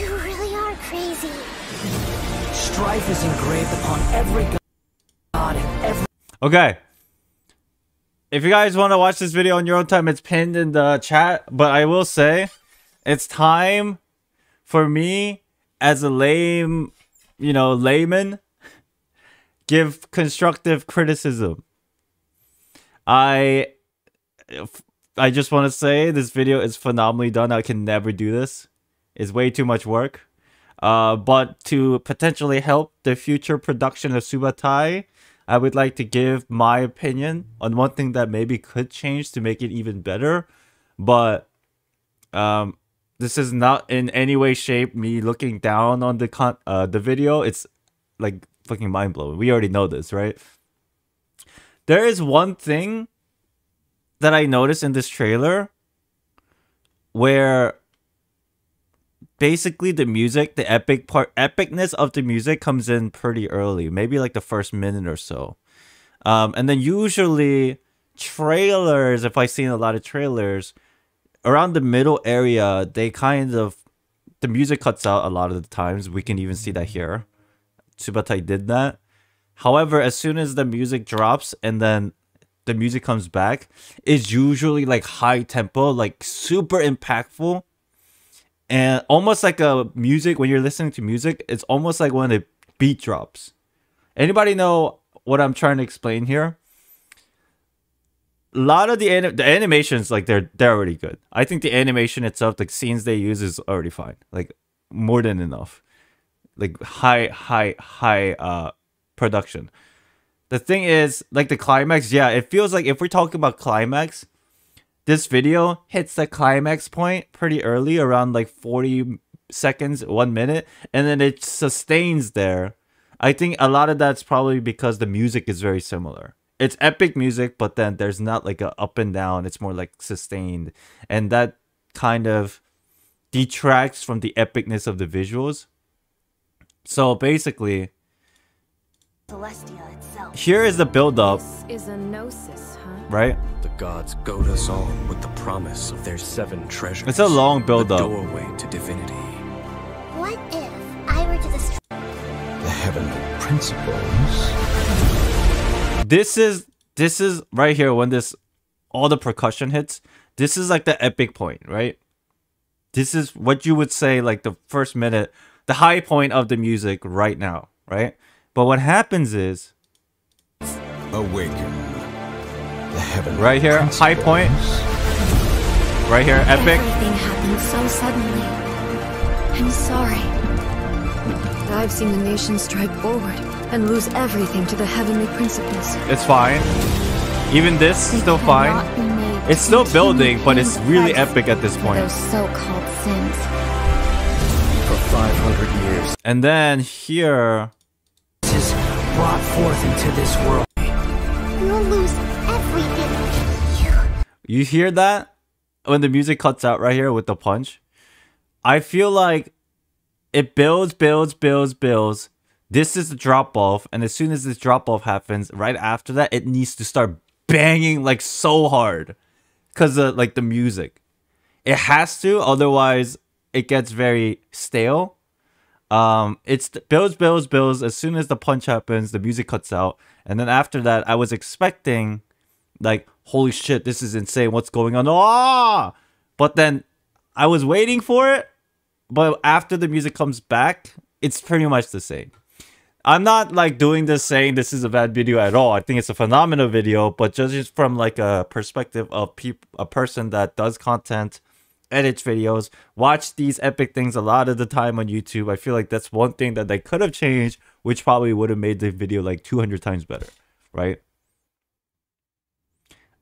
You really are crazy. Strife is engraved upon every god and every. Okay. If you guys want to watch this video on your own time, it's pinned in the chat. But I will say, it's time for me, as a layman, give constructive criticism. I I just want to say this video is phenomenally done. I can never do this. It's way too much work. But to potentially help the future production of Subatai, I would like to give my opinion on one thing that maybe could change to make it even better. But this is not in any way, shape me looking down on the video. It's like fucking mind-blowing. We already know this, right? There is one thing that I noticed in this trailer where basically the music, the epicness of the music comes in pretty early, maybe like the first minute or so. And then usually trailers, if I've seen a lot of trailers, around the middle area, they kind of, the music cuts out a lot of the times. We can even see that here. Subatai did that. However, as soon as the music drops and then the music comes back, it's usually like high tempo, like super impactful. And almost like a music, when you're listening to music, it's almost like when the beat drops. Anybody know what I'm trying to explain here? A lot of the animations, like they're already good. I think the animation itself, the scenes they use is already fine. Like more than enough. Like high production. The thing is, like the climax, yeah, it feels like if we're talking about climax, this video hits the climax point pretty early, around like 40 seconds, 1 minute, and then it sustains there. I think a lot of that's probably because the music is very similar. It's epic music, but then there's not like a up and down. It's more like sustained. And that kind of detracts from the epicness of the visuals. So basically, Celestia itself. Here is the build-up. This is a Gnosis, huh? Right? The gods goad us all with the promise of their 7 treasures. It's a long build-up. Doorway to divinity. What if I were to destroy the Heavenly Principles? This is right here when this all the percussion hits. This is like the epic point, right? This is what you would say like the first minute, the high point of the music right now, right? But what happens is, awaken. Right here, high point. Right here, epic. Everything happened so suddenly. I'm sorry. I've seen the nation strike forward and lose everything to the Heavenly Principles. It's fine. Even this is still fine. It's still building, but it's really epic at this point. Those so-called sins. For 500 years. And then here, this is brought forth into this world. You'll lose. You hear that when the music cuts out right here with the punch? I feel like it builds. This is the drop-off, and as soon as this drop-off happens, right after that, it needs to start banging like so hard because of like the music. It has to, otherwise it gets very stale. It's builds. As soon as the punch happens, the music cuts out, and then after that, I was expecting like, holy shit, this is insane. What's going on? Ah! But then I was waiting for it. But after the music comes back, it's pretty much the same. I'm not like doing this saying this is a bad video at all. I think it's a phenomenal video. But just from like a perspective of a person that does content, edits videos, watch these epic things a lot of the time on YouTube, I feel like that's one thing that they could have changed, which probably would have made the video like 200 times better, right?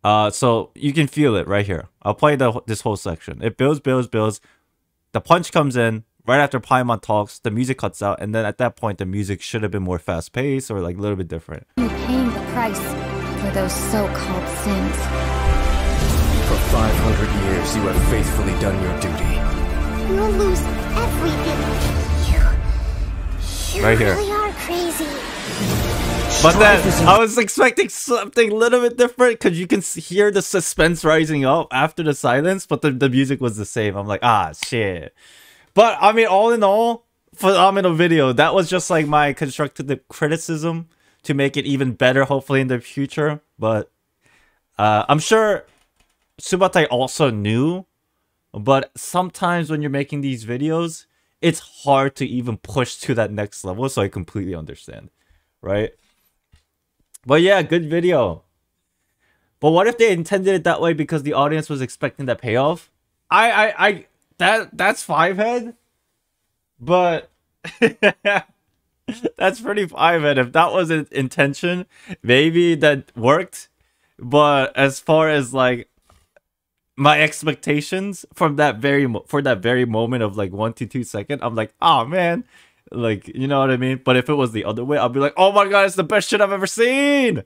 So you can feel it right here. I'll play this whole section. It builds. The punch comes in right after Paimon talks. The music cuts out, and then at that point, the music should have been more fast-paced or like a little bit different. You paying the price for those so-called sins. For 500 years, you have faithfully done your duty. You'll lose everything. You right here. Really are crazy. But then I was expecting something a little bit different because you can hear the suspense rising up after the silence, but the music was the same. I'm like, ah, shit. But I mean, all in all, phenomenal video. That was just like my constructive criticism to make it even better, hopefully in the future. But I'm sure Subatai also knew, but sometimes when you're making these videos, it's hard to even push to that next level. So I completely understand, right? But yeah, good video. But what if they intended it that way because the audience was expecting that payoff? That's five head, but that's pretty five head. If that was an intention, maybe that worked. But as far as like my expectations from that very moment of like 1 to 2 seconds, I'm like, oh man, like, you know what I mean? But if it was the other way, I'll be like, oh my god, it's the best shit I've ever seen.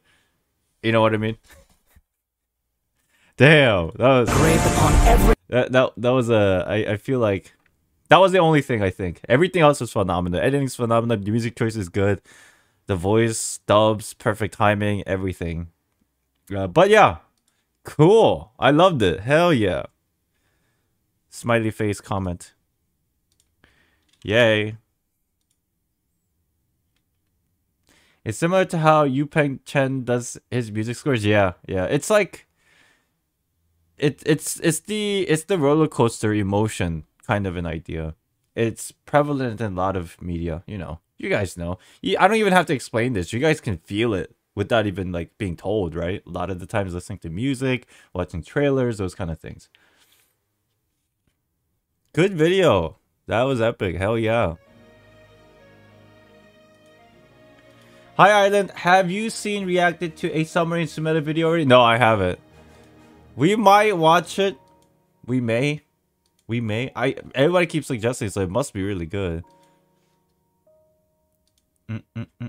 You know what I mean? Damn, that was that was a I feel like that was the only thing. I think everything else was phenomenal. Editing's phenomenal. The music choice is good. The voice dubs, perfect timing, everything. But yeah, cool. I loved it. Hell yeah. Smiley face comment. Yay. It's similar to how Yu Peng Chen does his music scores. Yeah, yeah. It's like it's the roller coaster emotion kind of an idea. It's prevalent in a lot of media. You know, you guys know. I don't even have to explain this. You guys can feel it without even like being told, right? A lot of the times listening to music, watching trailers, those kind of things. Good video. That was epic. Hell yeah. Hi Island, have you seen reacted to a summary in Sumeru video already? No, I haven't. We might watch it. We may. We may. Everybody keeps suggesting, so it must be really good. That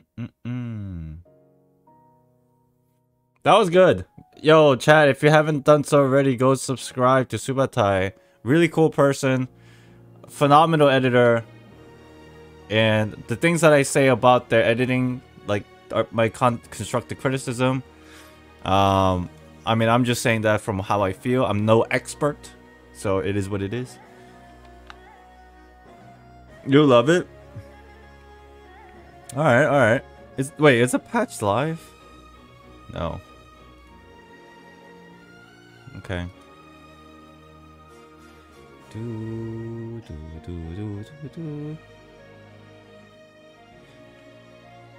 was good. Yo, chat, if you haven't done so already, go subscribe to Subatai. Really cool person. Phenomenal editor. And the things that I say about their editing, like my constructive criticism. I mean, I'm just saying that from how I feel. I'm no expert, so it is what it is. You'll love it. Alright, alright. Wait, is a patch live? No. Okay.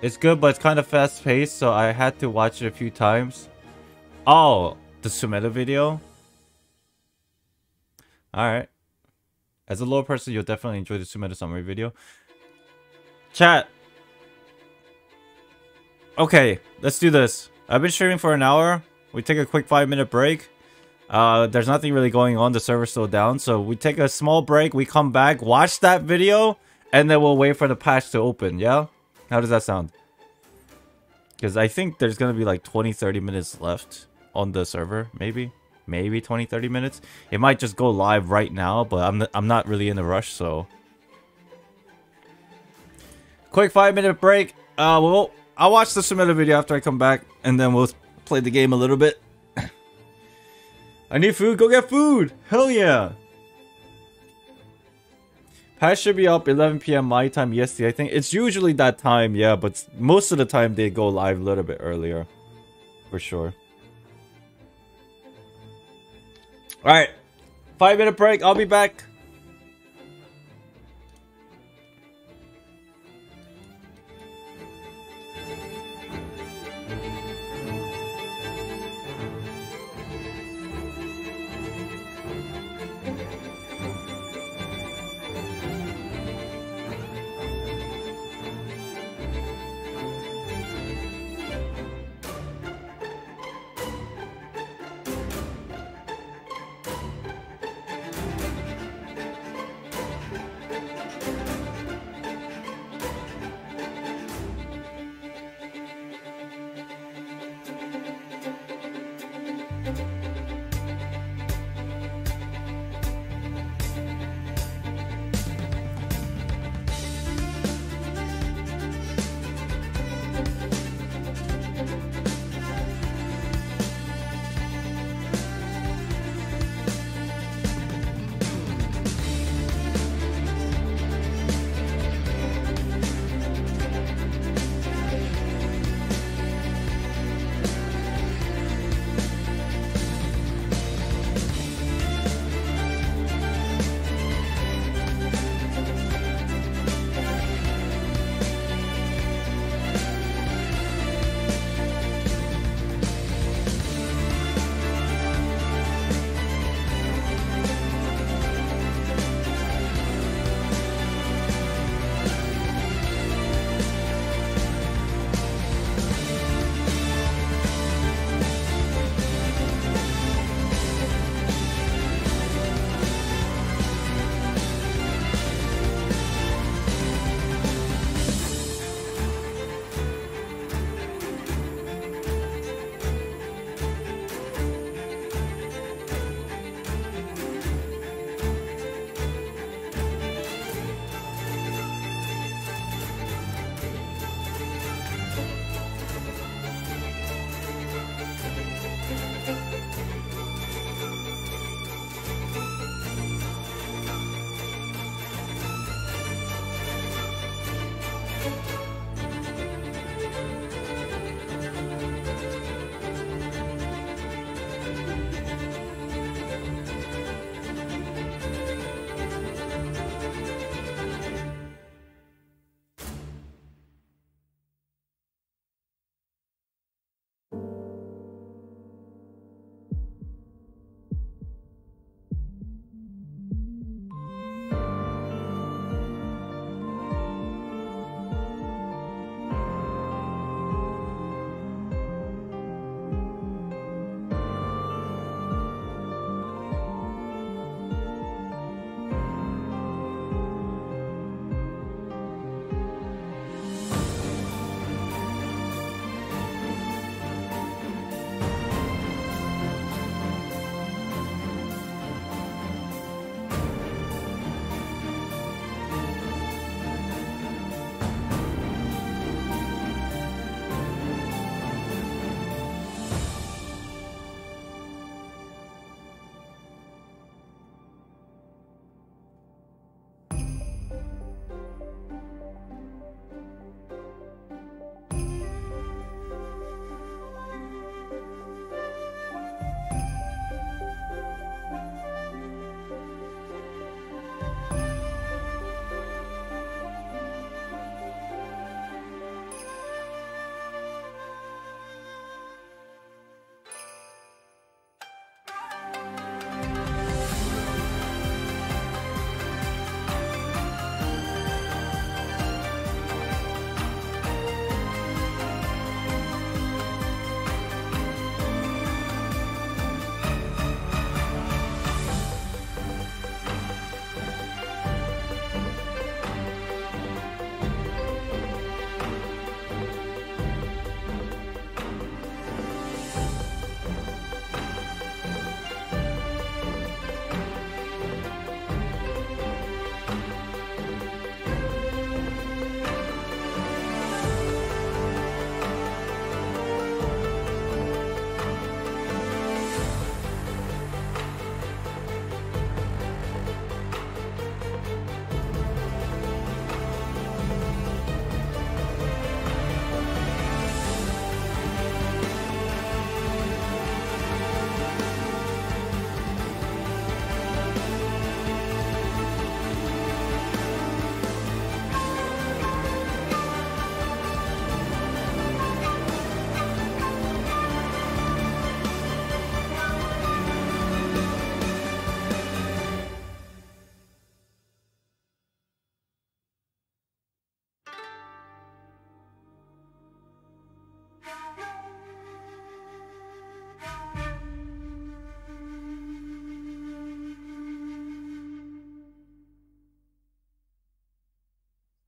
It's good, but it's kind of fast paced, so I had to watch it a few times. Oh, the Sumeru video? Alright. As a lore person, you'll definitely enjoy the Sumeru summary video. Chat. Okay, let's do this. I've been streaming for an hour. We take a quick 5-minute break. There's nothing really going on. The server's still down. So we take a small break. We come back, watch that video, and then we'll wait for the patch to open. Yeah? How does that sound? Because I think there's going to be like 20-30 minutes left on the server, maybe. Maybe 20-30 minutes. It might just go live right now, but I'm not really in a rush, so. Quick 5-minute break. I'll watch the Sumeru video after I come back, and then we'll play the game a little bit. I need food. Go get food. Hell yeah. Patch should be up 11 PM my time yesterday, I think. It's usually that time, yeah, but most of the time they go live a little bit earlier. For sure. Alright. 5-minute break, I'll be back.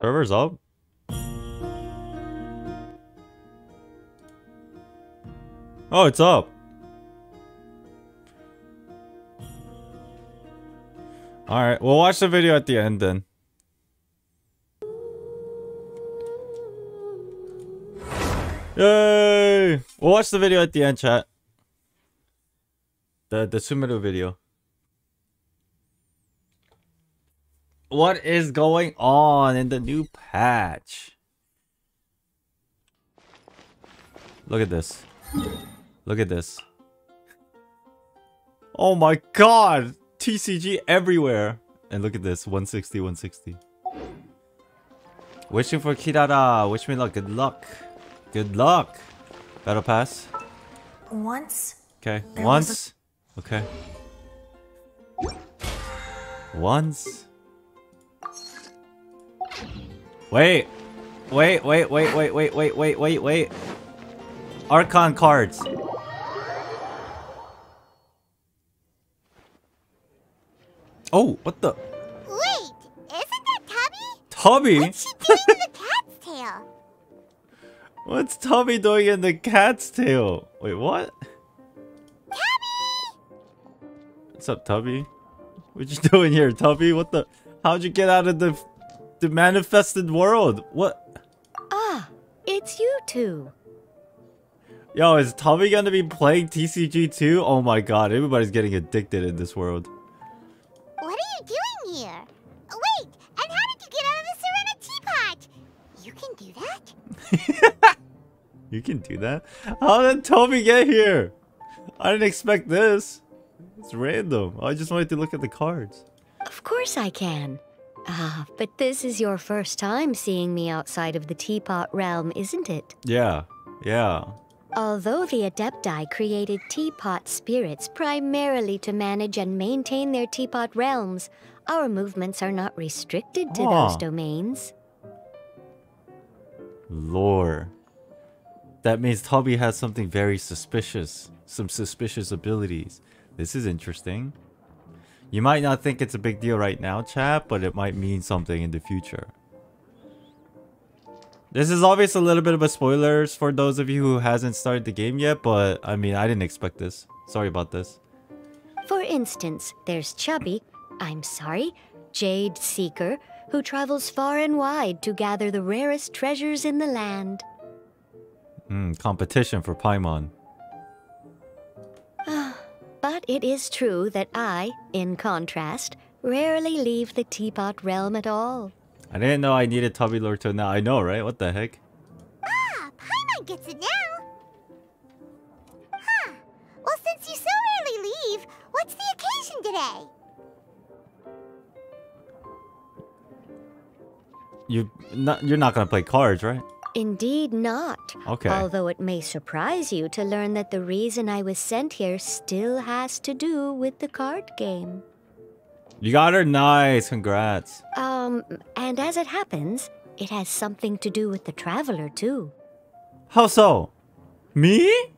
Server's up? Oh, it's up. Alright, we'll watch the video at the end then. Yay! We'll watch the video at the end, chat. The Sumeru video. What is going on in the new patch? Look at this. Look at this. Oh my god! TCG everywhere! And look at this, 160, 160. Wishing for Kirara. Wish me luck. Good luck. Good luck. Battle pass. Once. Okay. Once. Okay. Once. Wait. Wait, wait, wait, wait, wait, wait, wait, wait, wait. Archon cards. Oh, what the? Wait, isn't that Tubby? Tubby? What's she doing in the cat's tail? What's Tubby doing in the cat's tail? Wait, what? Tubby! What's up, Tubby? What you doing here, Tubby? What the? How'd you get out of the manifested world? What? Ah, it's you two. Yo, is Tubby gonna be playing TCG too? Oh my god, everybody's getting addicted in this world. What are you doing here? Wait, and how did you get out of the Serena teapot? You can do that? You can do that? How did Toby get here? I didn't expect this. It's random. I just wanted to look at the cards. Of course I can. Ah, but this is your first time seeing me outside of the teapot realm, isn't it? Yeah, yeah. Although the Adepti created teapot spirits primarily to manage and maintain their teapot realms, our movements are not restricted to those domains. Lore. That means Tubby has something very suspicious. Some suspicious abilities. This is interesting. You might not think it's a big deal right now, chat, but it might mean something in the future. This is obviously a little bit of a spoilers for those of you who hasn't started the game yet, but I mean, I didn't expect this. Sorry about this. For instance, there's Chubby, I'm sorry, Jade Seeker, who travels far and wide to gather the rarest treasures in the land. Competition for Paimon. But it is true that I, in contrast, rarely leave the teapot realm at all. I didn't know I needed Tubby lore till now. I know, right? What the heck? Ah, Paimon gets it now. Huh. Well, since you so rarely leave, what's the occasion today? You're not gonna play cards, right? Indeed not. Okay. Although it may surprise you to learn that the reason I was sent here still has to do with the card game. You got her? Nice, congrats. And as it happens, it has something to do with the Traveler, too. How so? Me?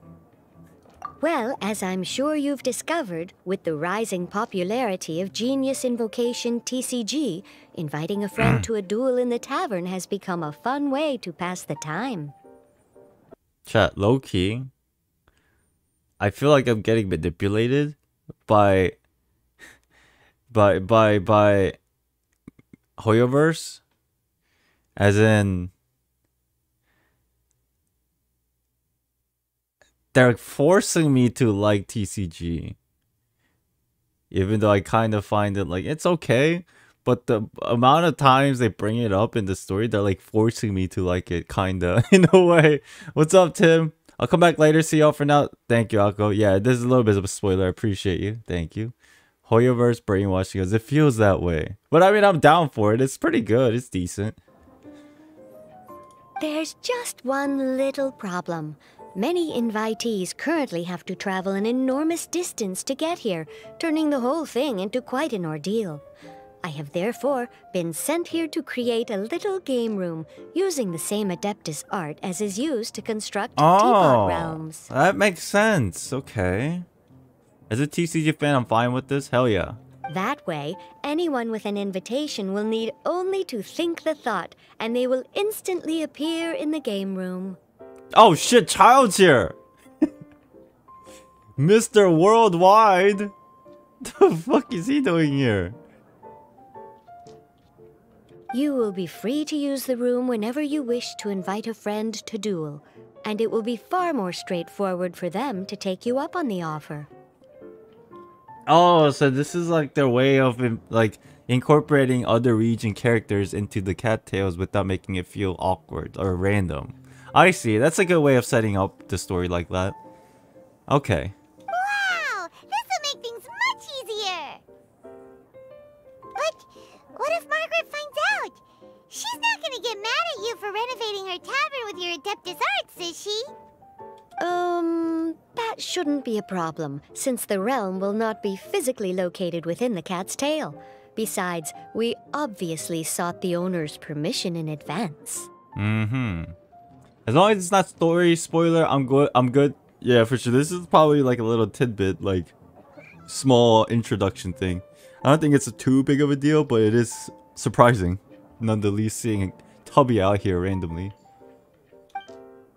Well, as I'm sure you've discovered, with the rising popularity of Genius Invocation TCG, inviting a friend to a duel in the tavern has become a fun way to pass the time. Chat, low-key, I feel like I'm getting manipulated by... By HoYoverse, as in they're forcing me to like TCG, even though I kind of find it like it's okay, but the amount of times they bring it up in the story, they're like forcing me to like it, kinda in a way. What's up, Tim? I'll come back later. See y'all for now. Thank you, Alco. Yeah, this is a little bit of a spoiler. I appreciate you. Thank you. HoYoverse brainwashing us. It feels that way. But I mean, I'm down for it. It's pretty good. It's decent. There's just one little problem. Many invitees currently have to travel an enormous distance to get here, turning the whole thing into quite an ordeal. I have therefore been sent here to create a little game room using the same Adeptus art as is used to construct teapot realms. That makes sense. Okay. As a TCG fan, I'm fine with this. Hell yeah. That way, anyone with an invitation will need only to think the thought, and they will instantly appear in the game room. Oh shit, child's here! Mr. Worldwide! The fuck is he doing here? You will be free to use the room whenever you wish to invite a friend to duel, and it will be far more straightforward for them to take you up on the offer. Oh, so this is like their way of like incorporating other region characters into the cattails without making it feel awkward or random. I see. That's a good way of setting up the story like that. Okay. Wow! This will make things much easier! But what if Margaret finds out? She's not gonna get mad at you for renovating her tavern with your Adeptus Arts, is she? That shouldn't be a problem, since the realm will not be physically located within the cat's tail. Besides, we obviously sought the owner's permission in advance. Mm-hmm. As long as it's not story spoiler, I'm good. Yeah, for sure. This is probably like a little tidbit, like small introduction thing. I don't think it's too big of a deal, but it is surprising, none the least, seeing Tubby out here randomly.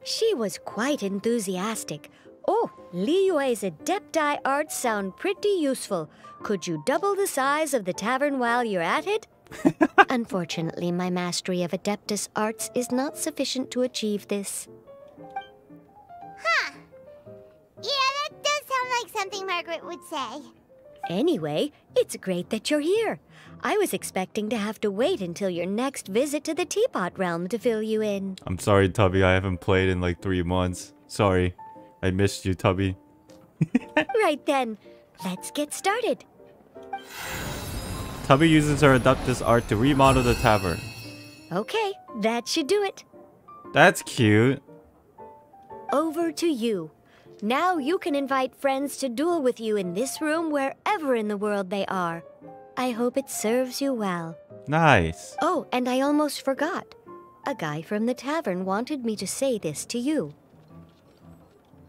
She was quite enthusiastic. Oh, Li Yue's Adepti arts sound pretty useful. Could you double the size of the tavern while you're at it? Unfortunately, my mastery of Adeptus Arts is not sufficient to achieve this. Huh. Yeah, that does sound like something Margaret would say. Anyway, it's great that you're here. I was expecting to have to wait until your next visit to the Teapot Realm to fill you in. I'm sorry, Tubby. I haven't played in like 3 months. Sorry. I missed you, Tubby. Right then. Let's get started. Tubby uses her Adeptus Art to remodel the tavern. Okay, that should do it. That's cute. Over to you. Now you can invite friends to duel with you in this room wherever in the world they are. I hope it serves you well. Nice. Oh, and I almost forgot. A guy from the tavern wanted me to say this to you.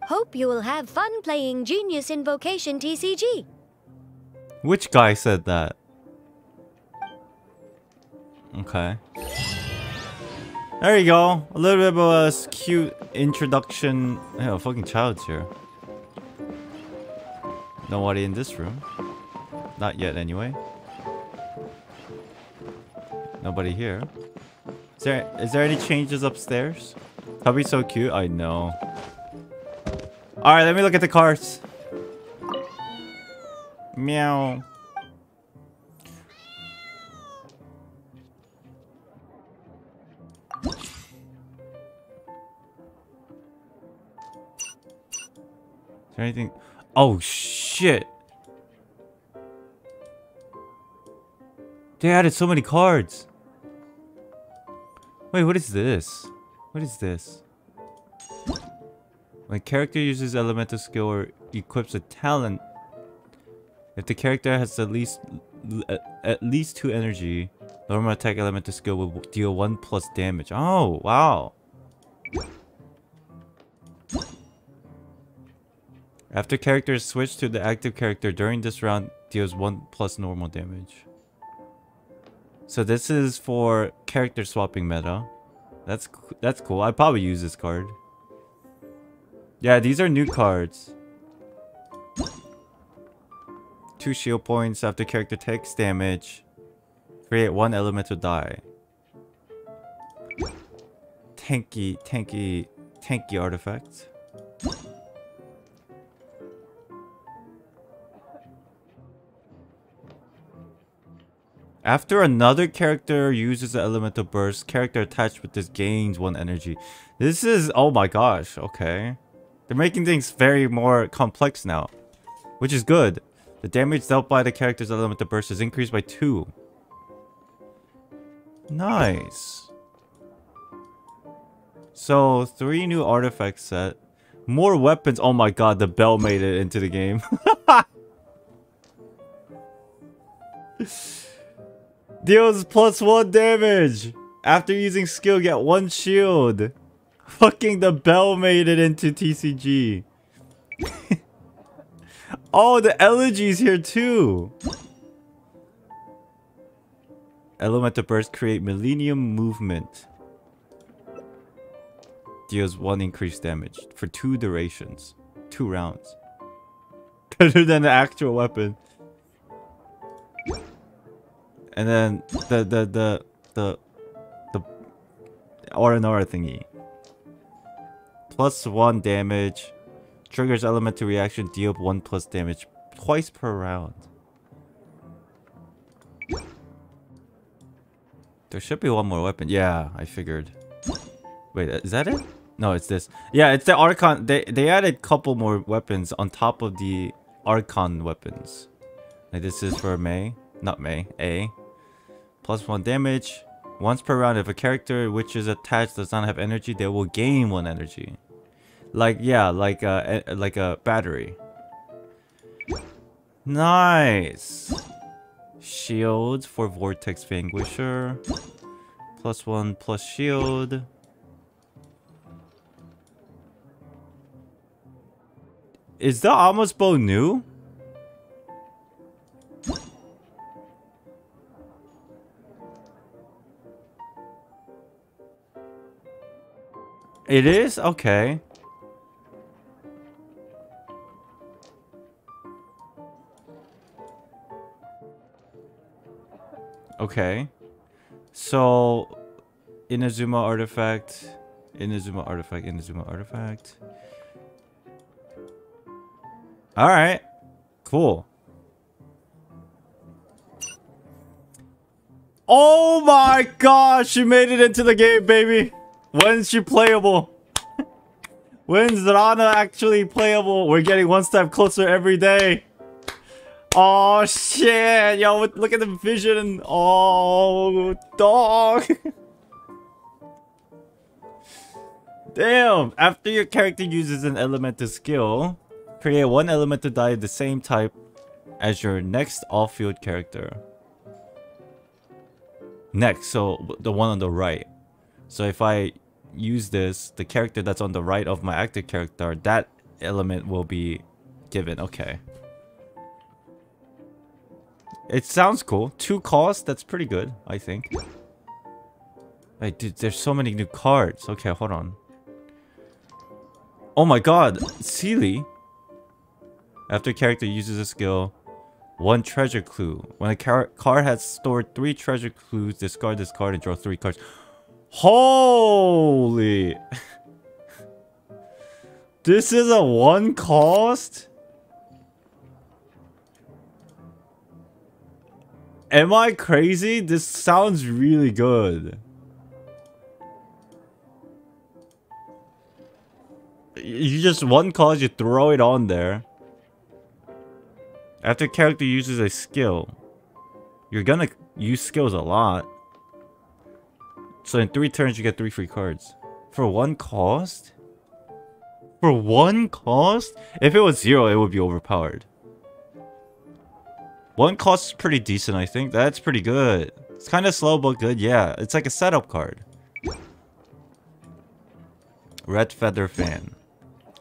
Hope you will have fun playing Genius Invocation TCG. Which guy said that? Okay. There you go. A little bit of a cute introduction. Oh, fucking child's here. Nobody in this room. Not yet, anyway. Nobody here. Is there any changes upstairs? That'd be so cute. I know. All right, let me look at the cards. Meow. Anything? Oh shit! They added so many cards. Wait, what is this? What is this? When a character uses elemental skill or equips a talent, if the character has at least 2 energy, normal attack elemental skill will deal 1+ damage. Oh wow! After characters switch to the active character during this round, deals 1+ normal damage. So this is for character swapping meta. That's cool. I probably use this card. Yeah, these are new cards. 2 shield points. After character takes damage, create 1 elemental die. Tanky artifact. After another character uses an elemental burst, character attached with this gains 1 energy. This is... oh my gosh, okay. They're making things very more complex now, which is good. The damage dealt by the character's elemental burst is increased by 2. Nice. So, 3 new artifacts set. More weapons. Oh my god, the bell made it into the game. Deals +1 damage. After using skill, get 1 shield. Fucking the bell made it into TCG. Oh, the elegies here too. Elemental birds create millennium movement. Deals 1 increased damage for 2 durations. 2 rounds. Better than the actual weapon. And then the Orinora thingy. Plus 1 damage. Triggers elemental reaction, deal 1 plus damage twice per round. There should be one more weapon. Yeah, I figured. Wait, is that it? No, it's this. Yeah, it's the Archon. They added a couple more weapons on top of the Archon weapons. Like this is for May. Not May. A. Plus 1 damage. Once per round, if a character which is attached does not have energy, they will gain 1 energy. Like, yeah, like a battery. Nice! Shield for Vortex Vanquisher. Plus 1 plus shield. Is the Amos bow new? It is? Okay. Okay. So, Inazuma artifact. Alright. Cool. Oh my gosh, she made it into the game, baby! When's she playable? When's Rana actually playable? We're getting one step closer every day. Oh shit, yo, look at the vision. Oh, dog. Damn, after your character uses an elemental skill, create one elemental die of the same type as your next off-field character. Next, so the one on the right. So if I use this, the character that's on the right of my active character, that element will be given. Okay. It sounds cool. 2 costs, that's pretty good, I think. Wait, dude, there's so many new cards. Okay, hold on. Oh my god, Sealy. After a character uses a skill, 1 treasure clue. When a card has stored 3 treasure clues, discard this card and draw 3 cards. Holy! This is a 1 cost? Am I crazy? This sounds really good. You just 1 cost, you throw it on there. After a character uses a skill, you're gonna use skills a lot. So in 3 turns, you get 3 free cards. For 1 cost? For 1 cost? If it was 0, it would be overpowered. 1 cost is pretty decent, I think. That's pretty good. It's kind of slow, but good. Yeah, it's like a setup card. Red Feather Fan.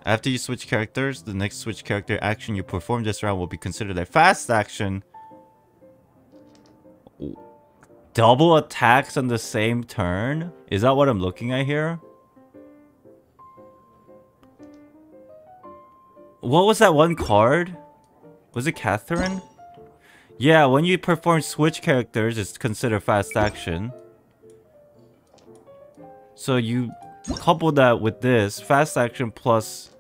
After you switch characters, the next switch character action you perform this round will be considered a fast action. Double attacks on the same turn? Is that what I'm looking at here? What was that 1 card? Was it Catherine? Yeah, when you perform switch characters, it's considered fast action. So you couple that with this, fast action plus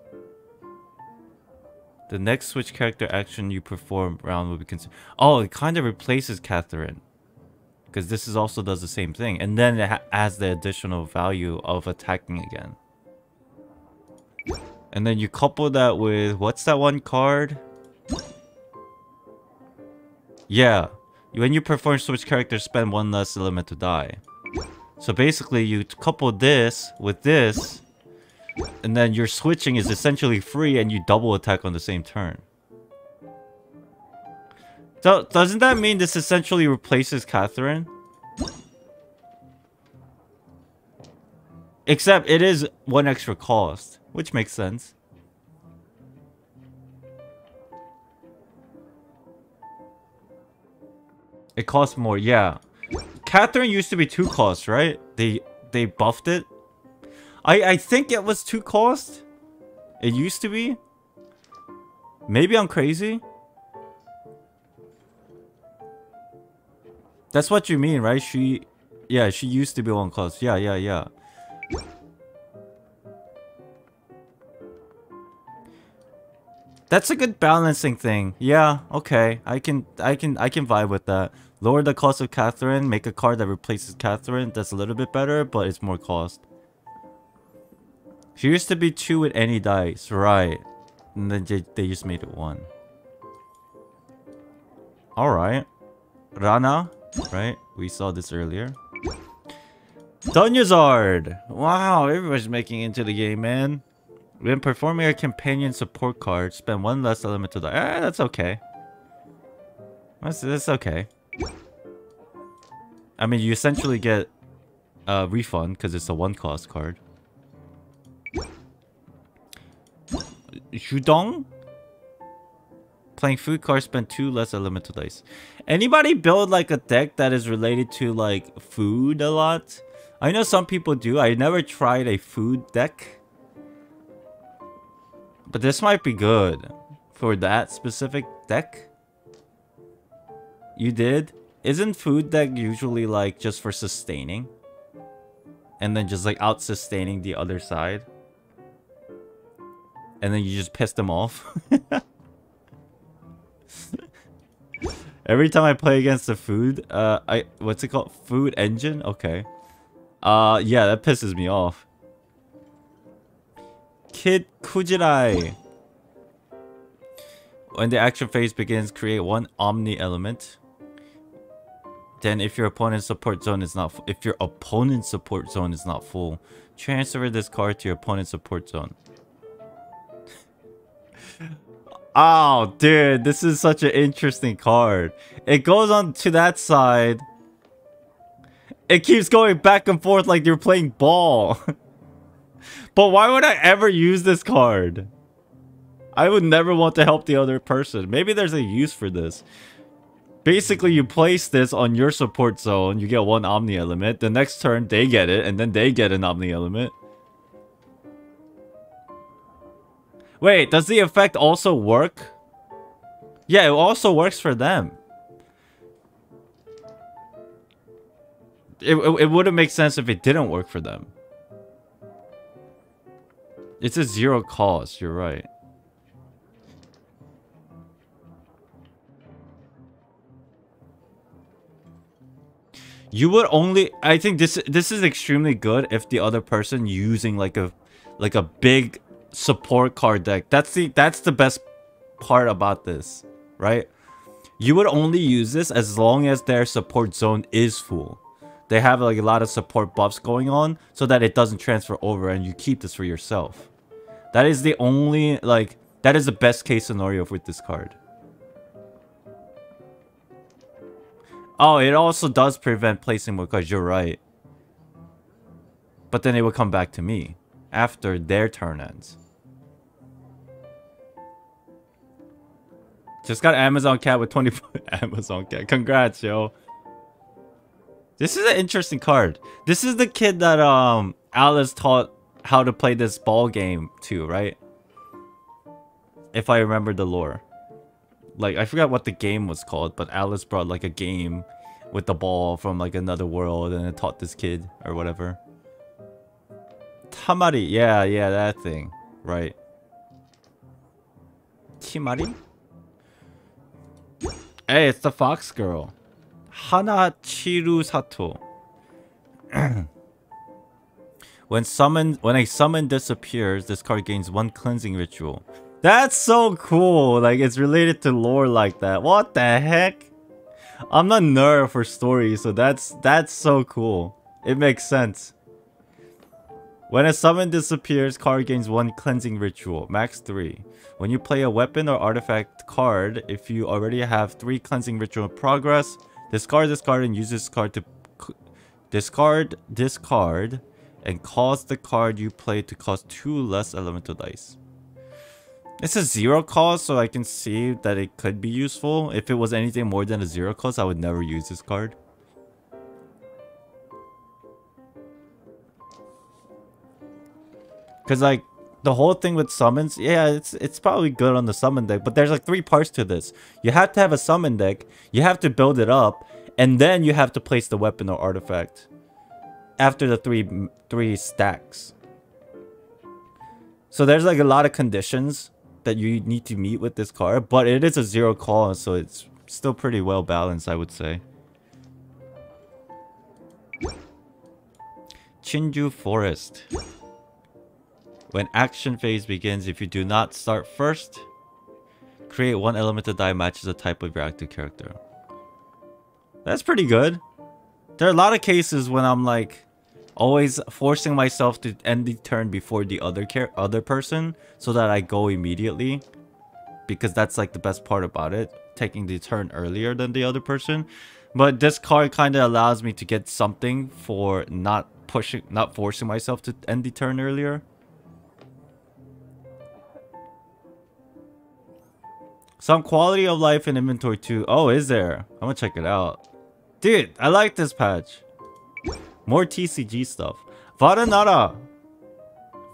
the next switch character action you perform round will be considered. Oh, it kind of replaces Catherine. Because this is also does the same thing. And then it adds the additional value of attacking again. And then you couple that with... What's that 1 card? Yeah. When you perform switch characters, spend 1 less elemental die. So basically, you couple this with this. And then your switching is essentially free and you double attack on the same turn. So, doesn't that mean this essentially replaces Catherine? Except it is 1 extra cost, which makes sense. It costs more, yeah. Catherine used to be 2 cost, right? They buffed it. I think it was 2 cost. It used to be. Maybe I'm crazy. That's what you mean, right? She, yeah, she used to be 1 cost. Yeah. That's a good balancing thing. Yeah, okay. I can vibe with that. Lower the cost of Catherine, make a card that replaces Catherine. That's a little bit better, but it's more cost. She used to be 2 with any dice, right? And then they just made it 1. Alright. Rana, right? We saw this earlier. Dunyazard! Wow, everybody's making it into the game, man. When performing a companion support card, spend 1 less elemental die. Ah, that's okay. That's okay. I mean, you essentially get a refund because it's a 1 cost card. Zhudong? Playing food cards, spend 2 less elemental dice. Anybody build like a deck that is related to like food a lot? I know some people do. I never tried a food deck. But this might be good for that specific deck. You did? Isn't food deck usually like just for sustaining? And then just like out sustaining the other side? And then you just piss them off? Every time I play against the food, what's it called? Food engine? Okay. Yeah, that pisses me off. Kid Kujirai. When the action phase begins, create 1 Omni element. Then if your opponent's support zone is not full, transfer this card to your opponent's support zone. Oh, dude, this is such an interesting card. It goes on to that side. It keeps going back and forth like you're playing ball. But why would I ever use this card? I would never want to help the other person. Maybe there's a use for this. Basically, you place this on your support zone. You get 1 Omni element. The next turn, they get it. And then they get an Omni element. Wait, does the effect also work? Yeah, it also works for them. It wouldn't make sense if it didn't work for them. It's a 0 cost, you're right. You would only... I think this is extremely good if the other person using like a big... support card deck. That's the best part about this, right? You would only use this as long as their support zone is full. They have like a lot of support buffs going on so that it doesn't transfer over and you keep this for yourself. That is the only, like, that is the best case scenario with this card. Oh, it also does prevent placing more cards, you're right. But then it will come back to me after their turn ends. Just got Amazon Cat with 20. Amazon Cat, congrats, yo. This is an interesting card. This is the kid that Alice taught how to play this ball game to, right? If I remember the lore. Like, I forgot what the game was called, but Alice brought like a game with the ball from like another world and it taught this kid or whatever. Tamari, yeah, that thing, right? Kimari? Hey, it's the fox girl. Hana Chiru Sato. When a summon disappears, this card gains 1 cleansing ritual. That's so cool! Like, it's related to lore like that. What the heck? I'm not nerd for stories, so that's so cool. It makes sense. When a summon disappears, card gains 1 cleansing ritual, max 3. When you play a weapon or artifact card, if you already have 3 cleansing ritual in progress, discard and use this card to discard and cause the card you play to cost 2 less elemental dice. It's a 0 cost, so I can see that it could be useful. If it was anything more than a 0 cost, I would never use this card. Because like the whole thing with summons, yeah, it's probably good on the summon deck, but there's like three parts to this. You have to have a summon deck, you have to build it up, and then you have to place the weapon or artifact after the three stacks. So there's like a lot of conditions that you need to meet with this card, but it is a zero call, so it's still pretty well balanced, I would say. Chinju Forest. When action phase begins, if you do not start first, create one elemental die matches the type of your active character. That's pretty good. There are a lot of cases when I'm like always forcing myself to end the turn before the other person so that I go immediately, because that's like the best part about it, taking the turn earlier than the other person. But this card kind of allows me to get something for not forcing myself to end the turn earlier. Some quality of life and inventory too. Oh, is there? I'm gonna check it out. Dude, I like this patch. More TCG stuff. Varanara.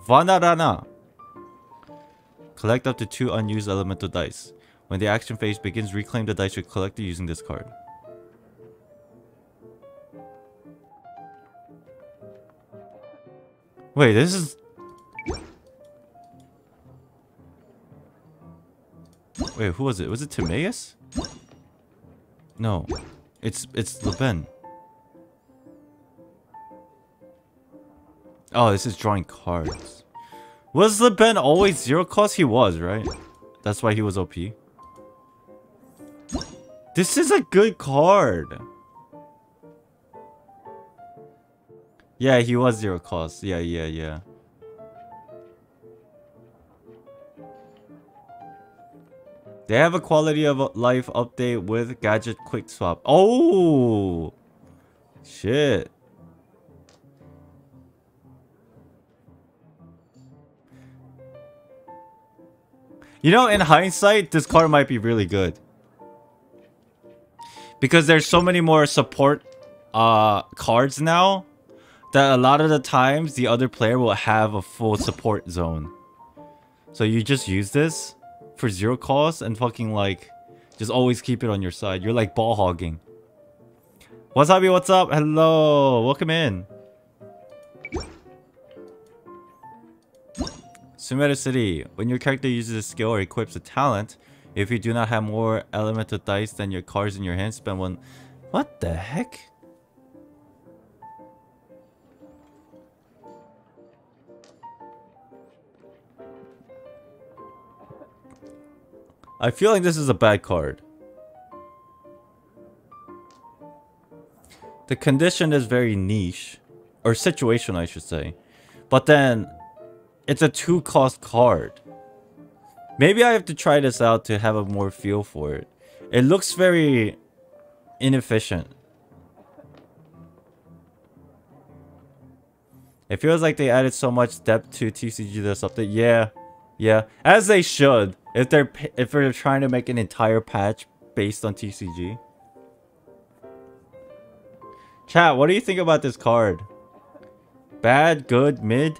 Vanarana. Collect up to 2 unused elemental dice. When the action phase begins, reclaim the dice you collected using this card. Wait, this is... Wait, who was it? Was it Timaeus? No. It's Le Pen. Oh, this is drawing cards. Was Le Pen always zero cost? He was, right? That's why he was OP. This is a good card. Yeah, he was zero cost. Yeah. They have a quality of life update with gadget quick swap. Oh! Shit. You know, in hindsight, this card might be really good. Because there's so many more support cards now that a lot of the times the other player will have a full support zone. So you just use this for zero cost and fucking like just always keep it on your side. You're like ball hogging. Wasabi, what's up? Hello, welcome in. Sumeru City. When your character uses a skill or equips a talent, if you do not have more elemental dice than your cards in your hand, spend one. What the heck? I feel like this is a bad card. The condition is very niche. Or situational, I should say. But then, it's a 2-cost card. Maybe I have to try this out to have a more feel for it. It looks very inefficient. It feels like they added so much depth to TCG this update. Yeah. As they should. If they're trying to make an entire patch based on TCG. Chat, what do you think about this card? Bad, good, mid?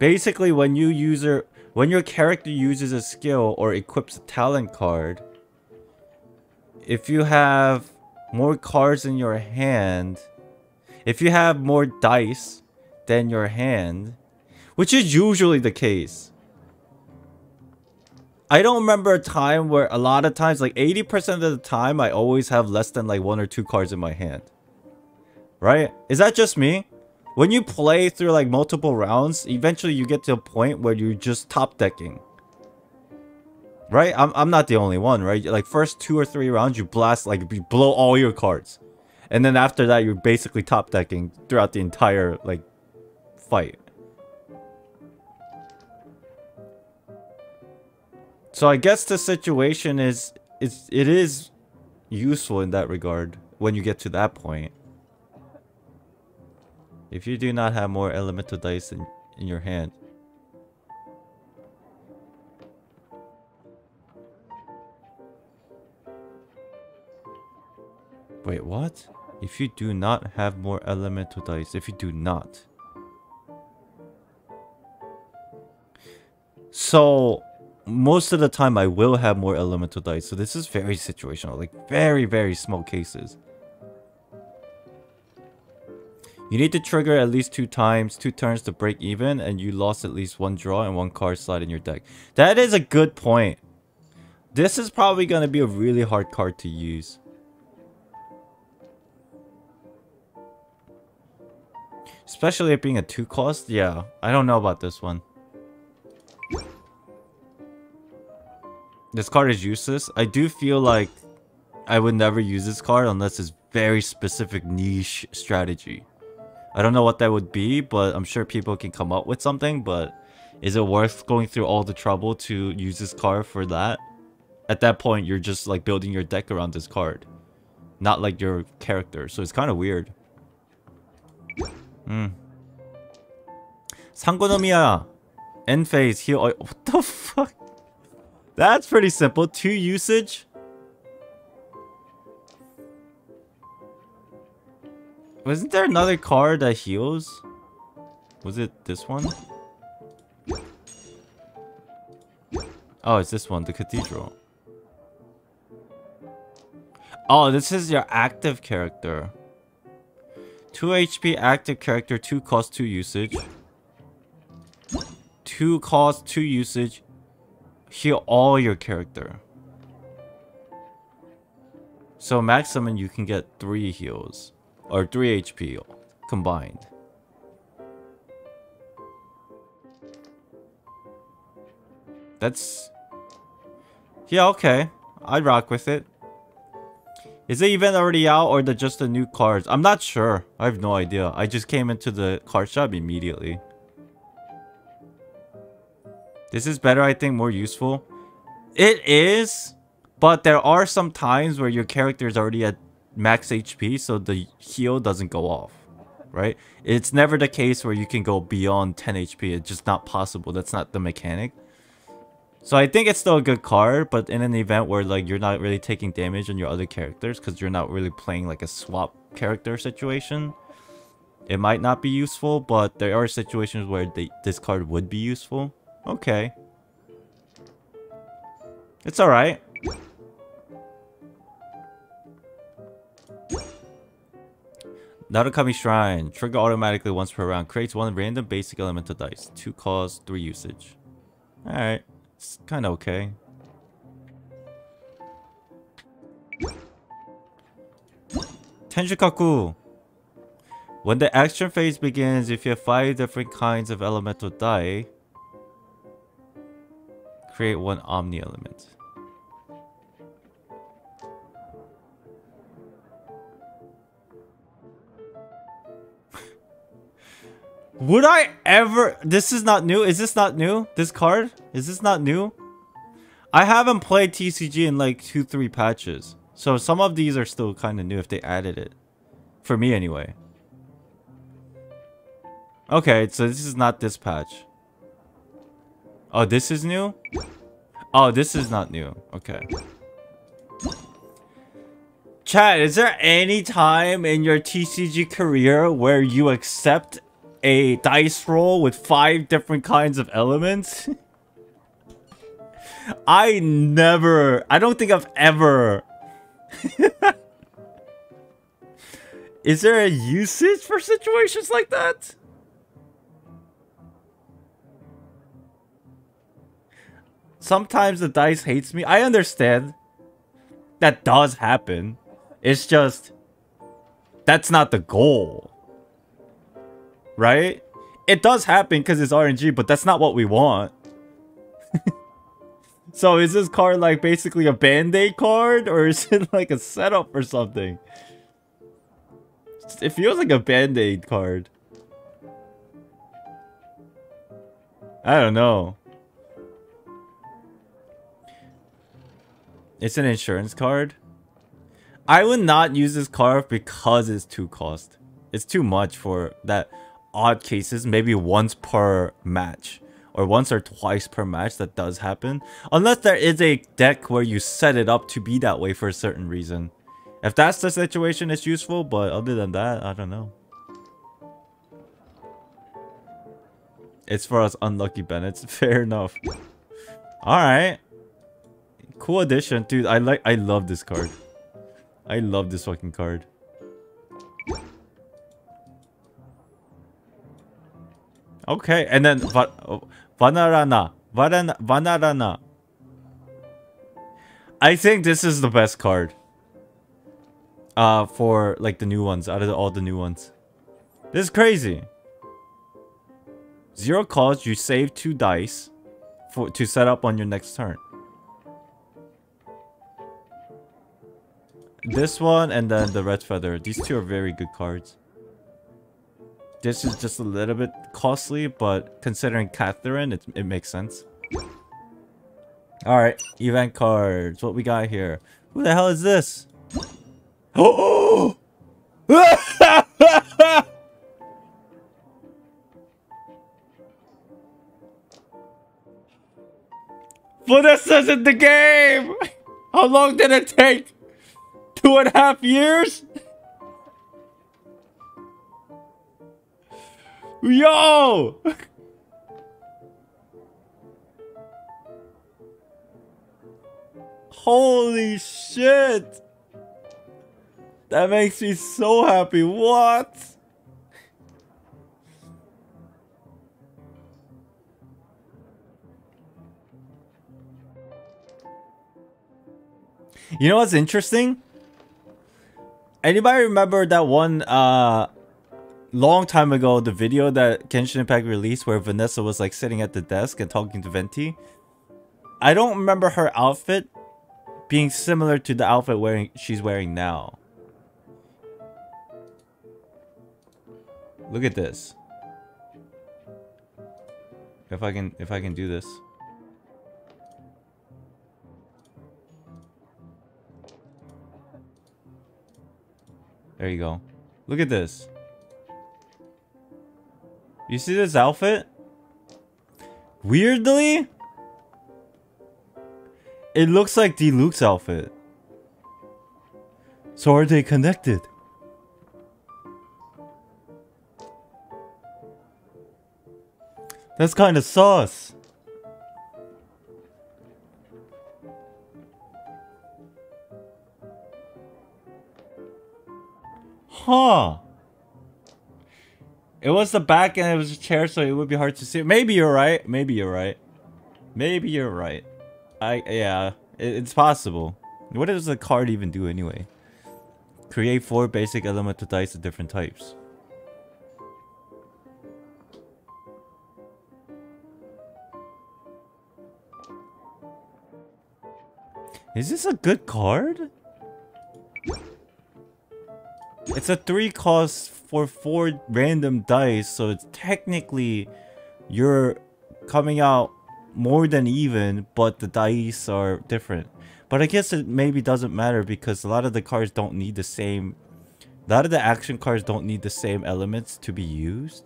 Basically, when your character uses a skill or equips a talent card, if you have more cards in your hand, if you have more dice than your hand, which is usually the case. I don't remember a time where a lot of times, like 80% of the time, I always have less than like 1 or 2 cards in my hand. Right? Is that just me? When you play through like multiple rounds, eventually you get to a point where you're just top decking. Right? I'm not the only one, right? Like first 2 or 3 rounds, you blast, like you blow all your cards. And then after that, you're basically top decking throughout the entire like fight. So I guess the situation is, it is useful in that regard when you get to that point. If you do not have more elemental dice in your hand. Wait, what? If you do not have more elemental dice, if you do not. So most of the time I will have more elemental dice. So this is very situational, like very small cases. You need to trigger at least two turns to break even, and you lost at least one draw and one card slot in your deck. That is a good point. This is probably going to be a really hard card to use. Especially it being a 2-cost. Yeah, I don't know about this one. This card is useless. I do feel like I would never use this card unless it's very specific niche strategy. I don't know what that would be, but I'm sure people can come up with something. But is it worth going through all the trouble to use this card for that? At that point, you're just like building your deck around this card, not like your character. So it's kind of weird. Sangonomiya, end phase, heal. What the fuck? That's pretty simple. 2 usage. Wasn't there another card that heals? Was it this one? Oh, it's this one, the Cathedral. Oh, this is your active character. 2 HP active character, 2 cost, 2 usage. 2 cost, 2 usage. Heal all your character. So max summon, you can get 3 heals. Or 3 HP combined. That's... yeah, okay. I'd rock with it. Is the event already out or just the new cards? I'm not sure. I have no idea. I just came into the card shop immediately. This is better, I think, more useful. It is. But there are some times where your character is already at max HP, so the heal doesn't go off, right? It's never the case where you can go beyond 10 HP. It's just not possible. That's not the mechanic. So I think it's still a good card, but in an event where like you're not really taking damage on your other characters because you're not really playing like a swap character situation, it might not be useful, but there are situations where this card would be useful. Okay. It's alright. Narukami Shrine. Trigger automatically once per round. Creates 1 random basic elemental dice. 2 cost, 3 usage. Alright. It's kind of okay. Tenjukaku. When the action phase begins, if you have 5 different kinds of elemental die, create 1 omni element. Would I ever... this is not new? Is this not new? This card? Is this not new? I haven't played TCG in like 2-3 patches. So some of these are still kind of new if they added it. For me anyway. Okay, so this is not this patch. Oh, this is new? Oh, this is not new. Okay. Chat, is there any time in your TCG career where you accept a dice roll with 5 different kinds of elements? I don't think I've ever. Is there a usage for situations like that? Sometimes the dice hates me. I understand. That does happen. It's just... that's not the goal. Right? It does happen because it's RNG, but that's not what we want. So is this card like basically a band-aid card? Or is it like a setup or something? It feels like a band-aid card. I don't know. It's an insurance card. I would not use this card because it's 2 cost. It's too much for that. Odd cases, maybe once per match or once or twice per match, that does happen, unless there is a deck where you set it up to be that way for a certain reason. If that's the situation, it's useful, but other than that, I don't know. It's for us unlucky Bennets. Fair enough. Alright. Cool addition. Dude, I love this card. I love this fucking card. Okay, and then Vanarana. I think this is the best card. For like the new ones, out of all the new ones. This is crazy. 0 cost, you save 2 dice to set up on your next turn. This one and then the Red Feather. These two are very good cards. This is just a little bit costly, but considering Catherine, it makes sense. Alright, event cards. What we got here? Who the hell is this? Oh! But this isn't the game! How long did it take? 2.5 years? Yo! Holy shit! That makes me so happy. What? You know what's interesting? Anybody remember that one long time ago, the video that Genshin Impact released where Vanessa was like sitting at the desk and talking to Venti? I don't remember her outfit being similar to the outfit she's wearing now. Look at this. If I can do this. There you go. Look at this. You see this outfit? Weirdly, it looks like Diluc's outfit. So are they connected? That's kind of sauce. Huh. It was the back and it was a chair, so it would be hard to see. Maybe you're right. Maybe you're right. Maybe you're right. Yeah, it's possible. What does the card even do anyway? Create 4 basic elemental dice of different types. Is this a good card? It's a 3 cost for 4 random dice, so it's technically you're coming out more than even, but the dice are different. But I guess it maybe doesn't matter because a lot of the cards don't need the same. A lot of the action cards don't need the same elements to be used.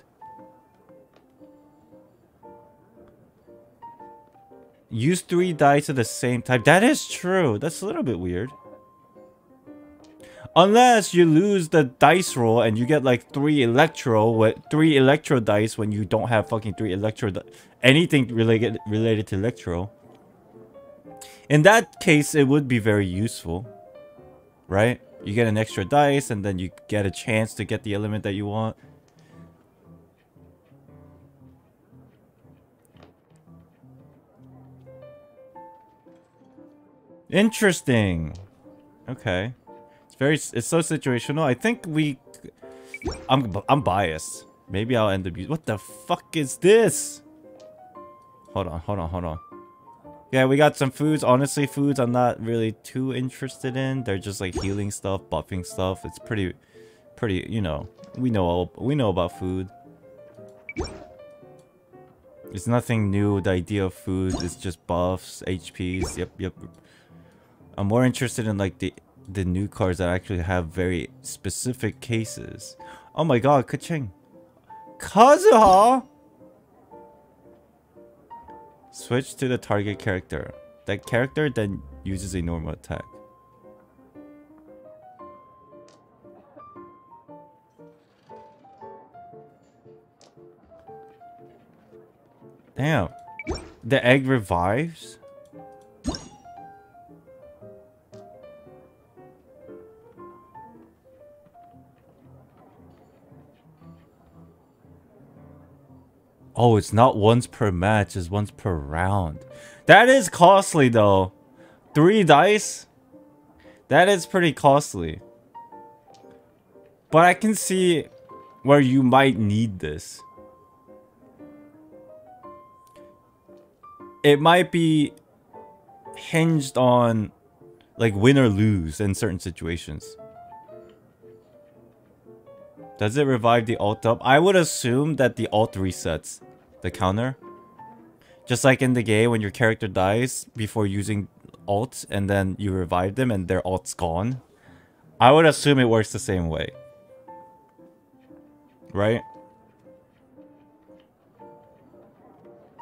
Use 3 dice of the same type. That is true. That's a little bit weird. Unless you lose the dice roll and you get like 3 electro dice when you don't have fucking 3 electro anything related to electro. In that case, it would be very useful, right? You get an extra dice and then you get a chance to get the element that you want. Interesting. Okay. It's so situational. I think I'm biased. Maybe I'll end up using. What the fuck is this? Hold on. Yeah, we got some foods. Honestly, foods I'm not really too interested in. They're just like healing stuff, buffing stuff. It's pretty. You know, we know about food. It's nothing new. The idea of food is just buffs, HPs. Yep. I'm more interested in like the new cards that actually have very specific cases. Oh my god, ka-ching. Kazuha! Switch to the target character. That character then uses a normal attack. Damn. The egg revives? Oh, it's not once per match, it's once per round. That is costly though. 3 dice? That is pretty costly. But I can see where you might need this. It might be hinged on like win or lose in certain situations. Does it revive the alt up? I would assume that the alt resets the counter. Just like in the game when your character dies before using alt and then you revive them and their alt's gone. I would assume it works the same way. Right?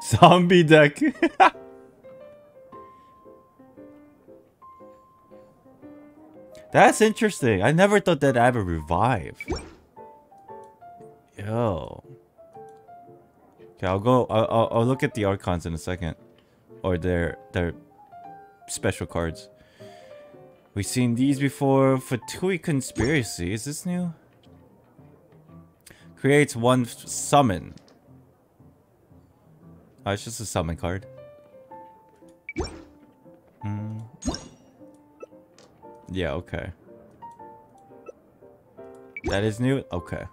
Zombie deck. That's interesting. I never thought that I would revive. Yo. Okay, I'll go. I'll look at the Archons in a second, or their special cards. We've seen these before. Fatui Conspiracy. Is this new? Creates one summon. Oh, it's just a summon card. Mm. Yeah, okay. That is new? Okay.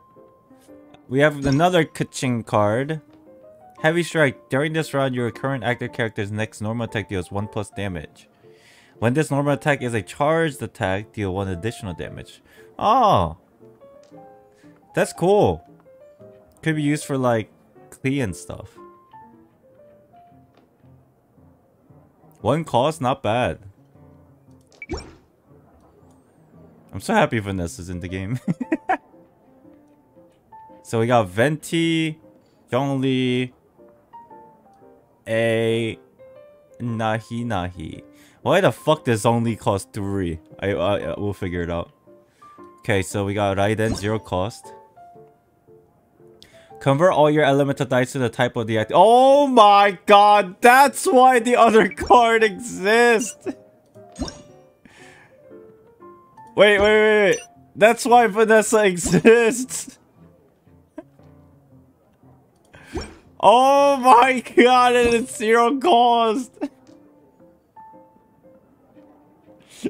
We have another Kaching card. Heavy Strike. During this round, your current active character's next normal attack deals 1+ damage. When this normal attack is a charged attack, deal 1 additional damage. Oh! That's cool. Could be used for like Klee and stuff. 1 cost, not bad. I'm so happy Vanessa's in the game. So we got Venti, Zhongli, a Nahi. Why the fuck does Zhongli cost 3? We'll figure it out. Okay, so we got Raiden 0 cost. Convert all your elemental dice to the type of the act. Oh my god, that's why the other card exists. Wait. That's why Vanessa exists. Oh my god, and it's 0 cost.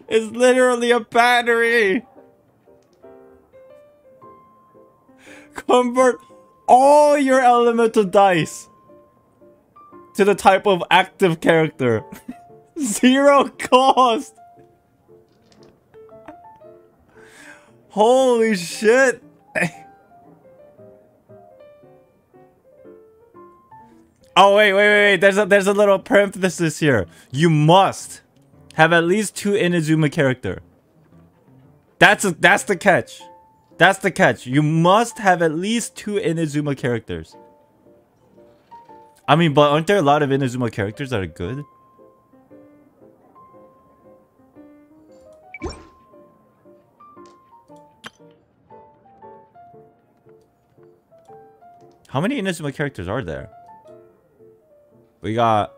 It's literally a battery. Convert all your elemental dice to the type of active character. 0 cost. Holy shit. Oh, wait. There's a little parenthesis here. You must have at least 2 Inazuma character. That's the catch. That's the catch. You must have at least 2 Inazuma characters. I mean, but aren't there a lot of Inazuma characters that are good? How many Inazuma characters are there? We got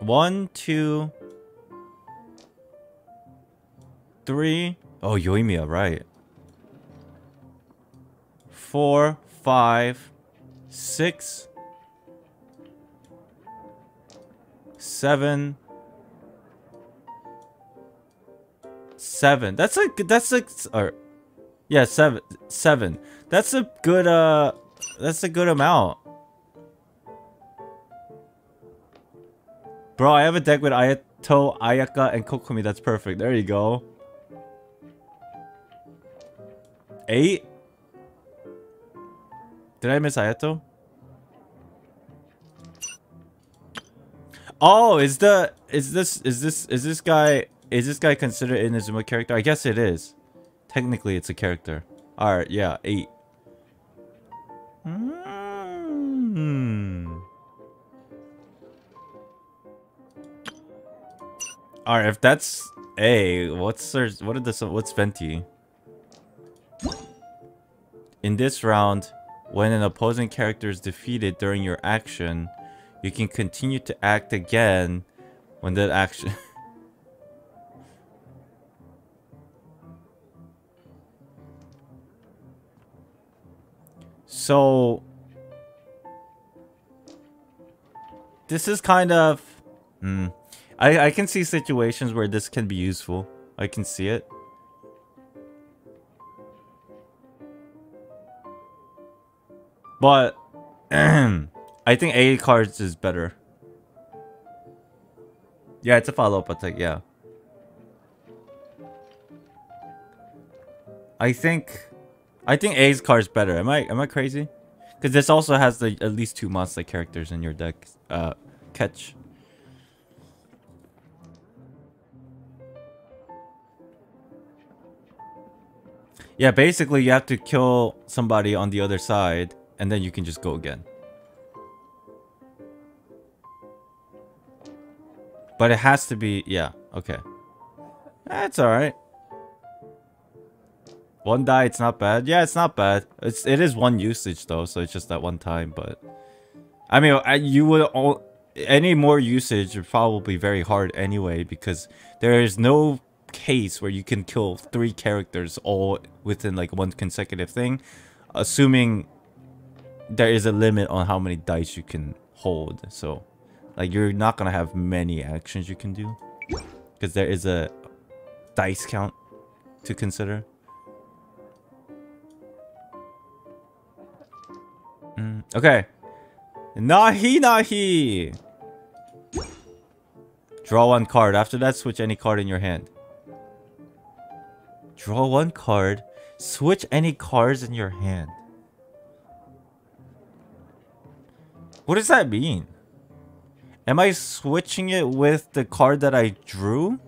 1, 2, 3. Oh, Yoimiya, right. 4, 5, 6, 7. Yeah, 7. That's a good amount. Bro, I have a deck with Ayato, Ayaka, and Kokomi. That's perfect. There you go. 8? Did I miss Ayato? Oh, is this guy considered an Inazuma character? I guess it is. Technically, it's a character. All right, yeah, 8. Hmm. All right, if that's a what's Venti? In this round, when an opposing character is defeated during your action, you can continue to act again when that action. So this is kind of... I can see situations where this can be useful. I can see it. But I think 80 cards is better. Yeah, it's a follow-up attack, yeah. I think 80 cards better. Am I crazy? Because this also has the at least 2 monster characters in your deck catch. Yeah, basically you have to kill somebody on the other side, and then you can just go again. But it has to be... Yeah, okay. That's alright. One die, it's not bad. Yeah, it's not bad. It is one usage though, so it's just that one time, but... I mean, you would... Any more usage would probably be very hard anyway, because there is no case where you can kill 3 characters all within like one consecutive thing. Assuming... there is a limit on how many dice you can hold, so like you're not gonna have many actions you can do because there is a dice count to consider. Okay, Nahi. Draw 1 card. After that, switch any card in your hand. Draw 1 card. Switch any cards in your hand. What does that mean? Am I switching it with the card that I drew?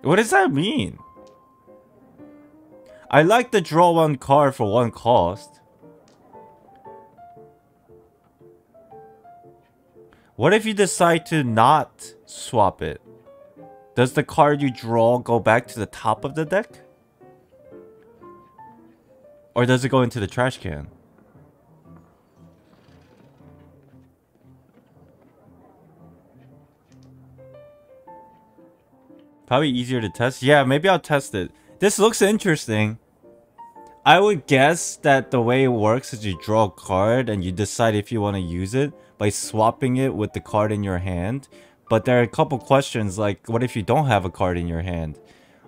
What does that mean? I like the draw 1 card for 1 cost. What if you decide to not swap it? Does the card you draw go back to the top of the deck? Or does it go into the trash can? Probably easier to test. Yeah, maybe I'll test it. This looks interesting. I would guess that the way it works is you draw a card and you decide if you want to use it by swapping it with the card in your hand. But there are a couple questions like, what if you don't have a card in your hand?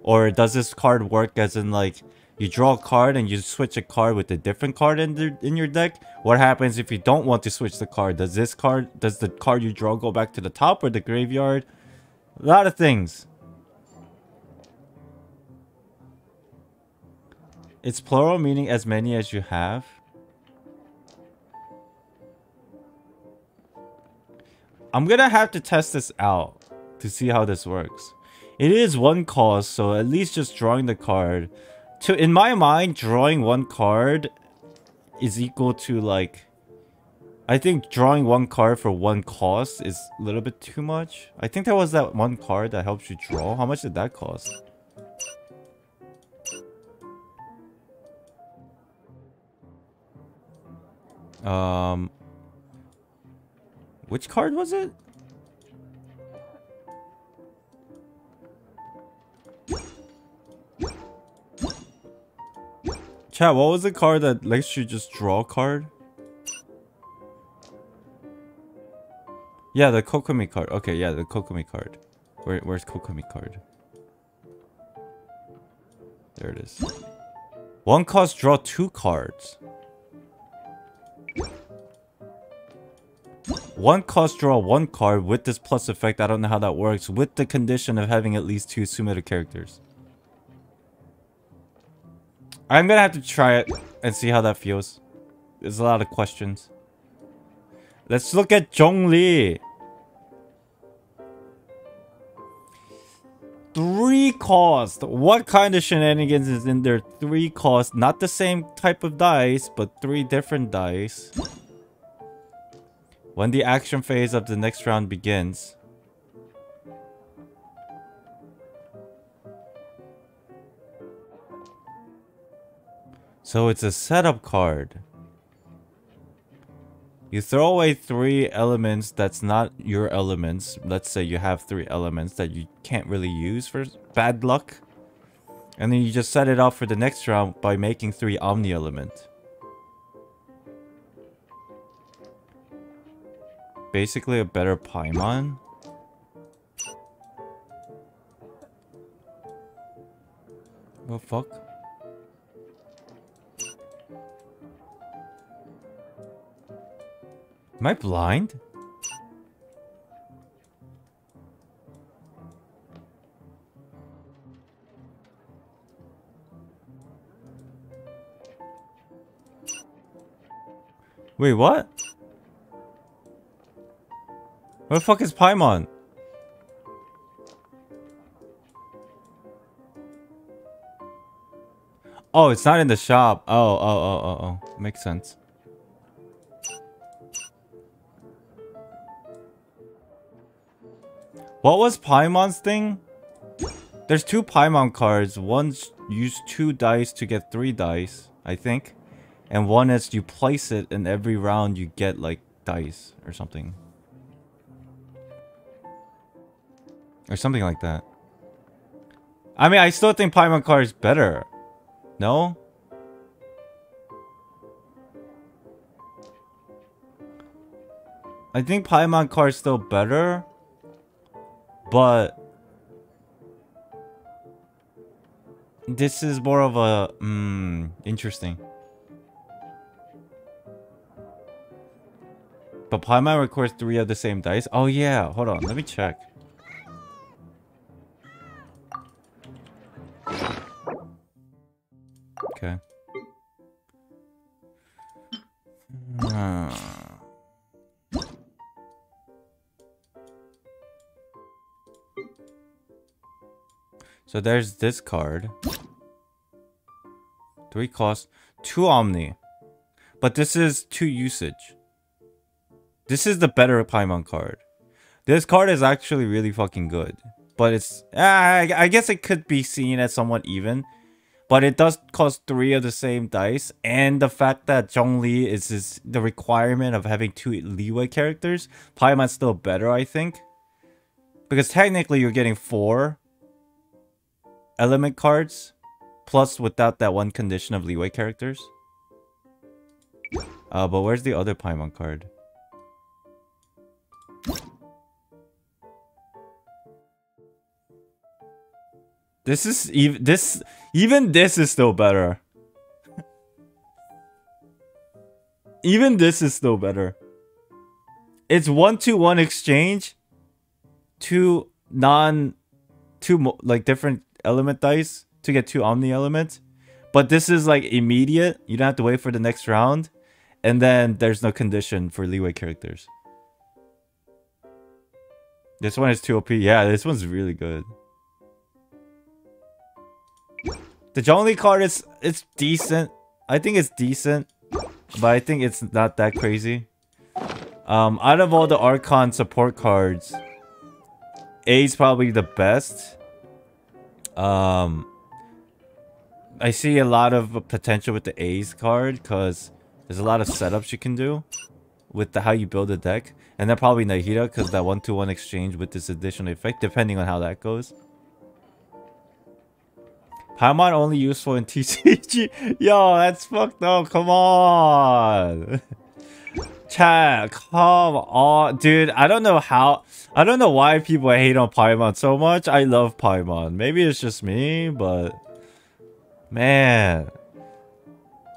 Or does this card work as in like, you draw a card and you switch a card with a different card in your deck? What happens if you don't want to switch the card? Does the card you draw go back to the top or the graveyard? A lot of things. It's plural, meaning as many as you have. I'm gonna have to test this out to see how this works. It is 1 cost, so at least just drawing the card. In my mind, drawing 1 card is equal to like... I think drawing 1 card for 1 cost is a little bit too much. I think that was that 1 card that helps you draw. How much did that cost? Which card was it? Chat, what was the card that lets you just draw a card? Yeah, the Kokomi card. Okay, yeah, the Kokomi card. Where's Kokomi card? There it is. 1 cost, draw 2 cards. 1 cost, draw 1 card with this plus effect. I don't know how that works. With the condition of having at least 2 Sumeru characters. I'm gonna have to try it and see how that feels. There's a lot of questions. Let's look at Zhongli. 3 cost. What kind of shenanigans is in there? 3 cost. Not the same type of dice, but 3 different dice. When the action phase of the next round begins. So it's a setup card. You throw away three elements that's not your elements. Let's say you have three elements that you can't really use for bad luck. And then you just set it up for the next round by making three Omni Element. Basically a better Paimon. Oh fuck. Am I blind? Wait, what? Where the fuck is Paimon? Oh, it's not in the shop. Oh. Makes sense. What was Paimon's thing? There's two Paimon cards. One's use two dice to get three dice, I think. And one is you place it and every round you get like dice or something. Or something like that. I mean, I still think Paimon card is better. No? I think Paimon card is still better. But this is more of a interesting. But Paimon records three of the same dice? Oh yeah, hold on, let me check. Okay. So there's this card. 3 cost, 2 Omni. But this is 2 usage. This is the better Paimon card. This card is actually really fucking good. But it's... I guess it could be seen as somewhat even. But it does cost 3 of the same dice. And the fact that Zhongli is the requirement of having 2 leeway characters. Paimon's still better, I think. Because technically you're getting 4 element cards. Plus without that one condition of leeway characters. But where's the other Paimon card? This is even this is still better. Even this is still better. It's 1-to-1 exchange, 2 like different element dice to get 2 Omni elements. But this is like immediate. You don't have to wait for the next round, and then there's no condition for leeway characters. This one is 2 OP. Yeah, this one's really good. The Zhongli card is decent. I think it's decent, but I think it's not that crazy. Out of all the Archon support cards, A is probably the best. I see a lot of potential with the A's card because there's a lot of setups you can do with how you build a deck. And then probably Nahida, because that 1-to-1 exchange with this additional effect, depending on how that goes. Paimon only useful in TCG? Yo, that's fucked up, come on! Chat, come on! Dude, I don't know why people hate on Paimon so much. I love Paimon. Maybe it's just me, but... Man...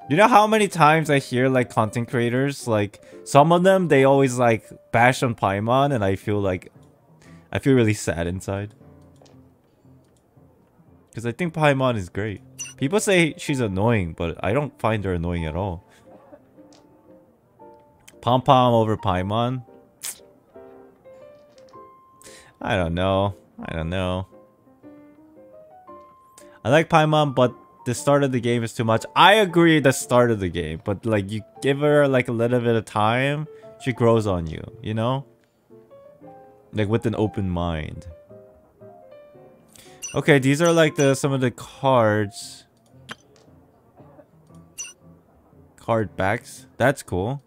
You know how many times I hear like content creators, like some of them, they always like bash on Paimon, and I feel really sad inside. Because I think Paimon is great. People say she's annoying, but I don't find her annoying at all. Pom Pom over Paimon? I don't know. I don't know. I like Paimon, but the start of the game is too much. I agree, the start of the game, but like you give her like a little bit of time, she grows on you, you know? Like with an open mind. Okay, these are like some of the cards. Card backs. That's cool.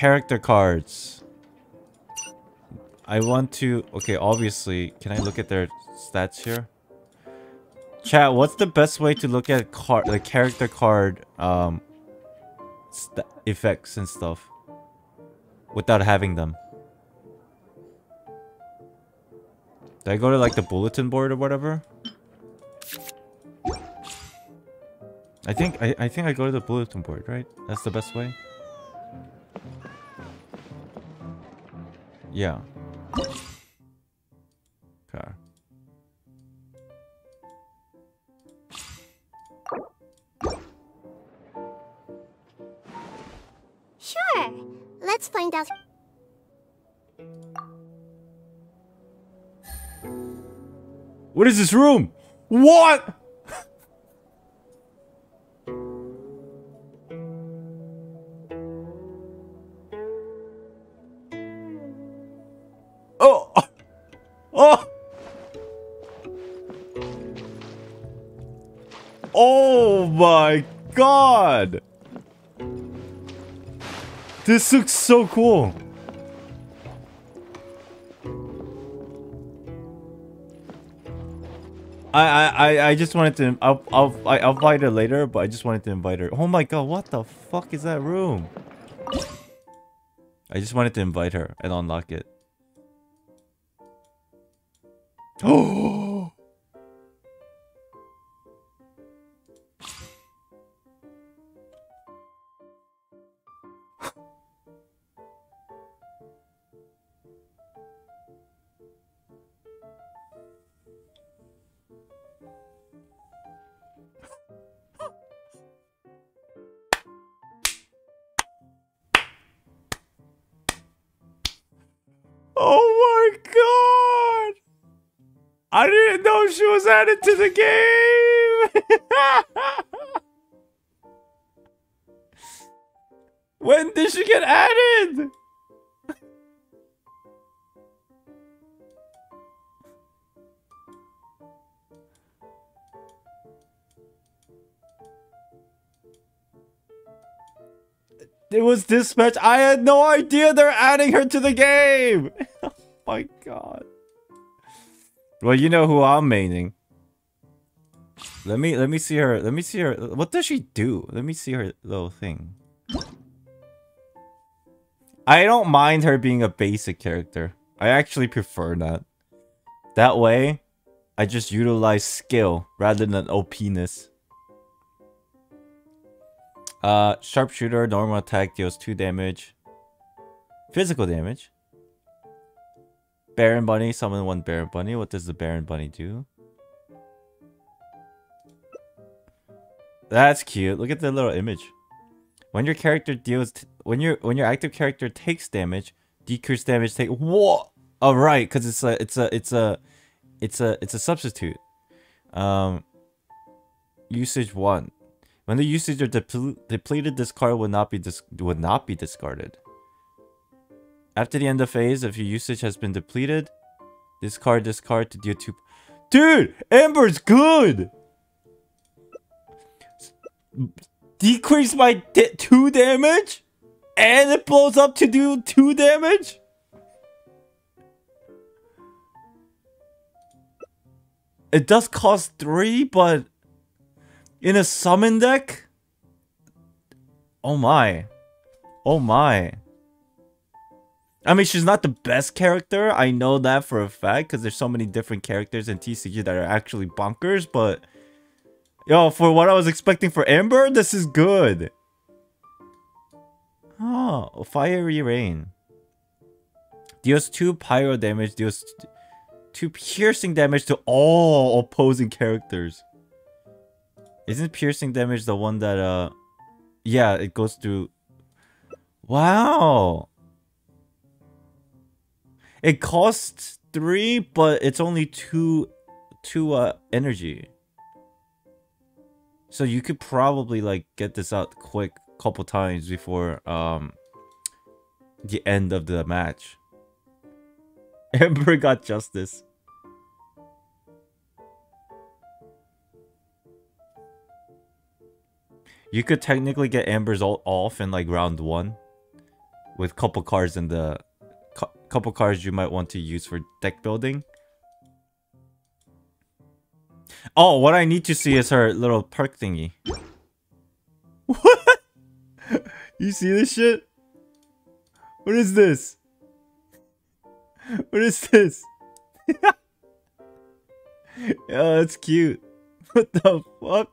character cards. I want to... Okay, obviously. Can I look at their stats here? Chat, what's the best way to look at character card effects and stuff without having them? Did I go to like the bulletin board or whatever? I think I go to the bulletin board, right? That's the best way. Yeah. Okay. Sure. Let's find out. What is this room? What? Oh my god! This looks so cool! I just wanted to... I'll invite her later, but I just wanted to invite her. Oh my god, what the fuck is that room? I just wanted to invite her and unlock it. Oh! I didn't know she was added to the game! When did she get added? It was this match. I had no idea they're adding her to the game! Oh my god. Well, you know who I'm maining. Let me see her. Let me see her. What does she do? Let me see her little thing. I don't mind her being a basic character. I actually prefer that. That way, I just utilize skill rather than OPness. Sharpshooter, normal attack deals 2 damage. Physical damage. Baron Bunny, summon 1 Baron Bunny. What does the Baron Bunny do? That's cute. Look at the little image. When your character deals, when your active character takes damage, decrease damage take. Whoa! All right, because it's a substitute. Usage 1. When the usage are depleted, this card would not be discarded. After the end of phase, if your usage has been depleted, discard to deal 2. Dude, Amber's good. Decrease by 2 damage, and it blows up to do 2 damage. It does cost 3, but in a summon deck, oh my. I mean, she's not the best character. I know that for a fact because there's so many different characters in TCG that are actually bonkers. But, yo, for what I was expecting for Amber, this is good. Oh, Fiery Rain. Deals 2 pyro damage. Deals 2 piercing damage to all opposing characters. Isn't piercing damage the one that, yeah, it goes through... Wow. It costs 3, but it's only two energy. So you could probably like get this out quick couple times before the end of the match. Amber got justice. You could technically get Amber's ult off in like round 1. with couple cards in the couple cards you might want to use for deck building. Oh, what I need to see is her little perk thingy. What? You see this shit? What is this? What is this? Oh, that's cute. What the fuck?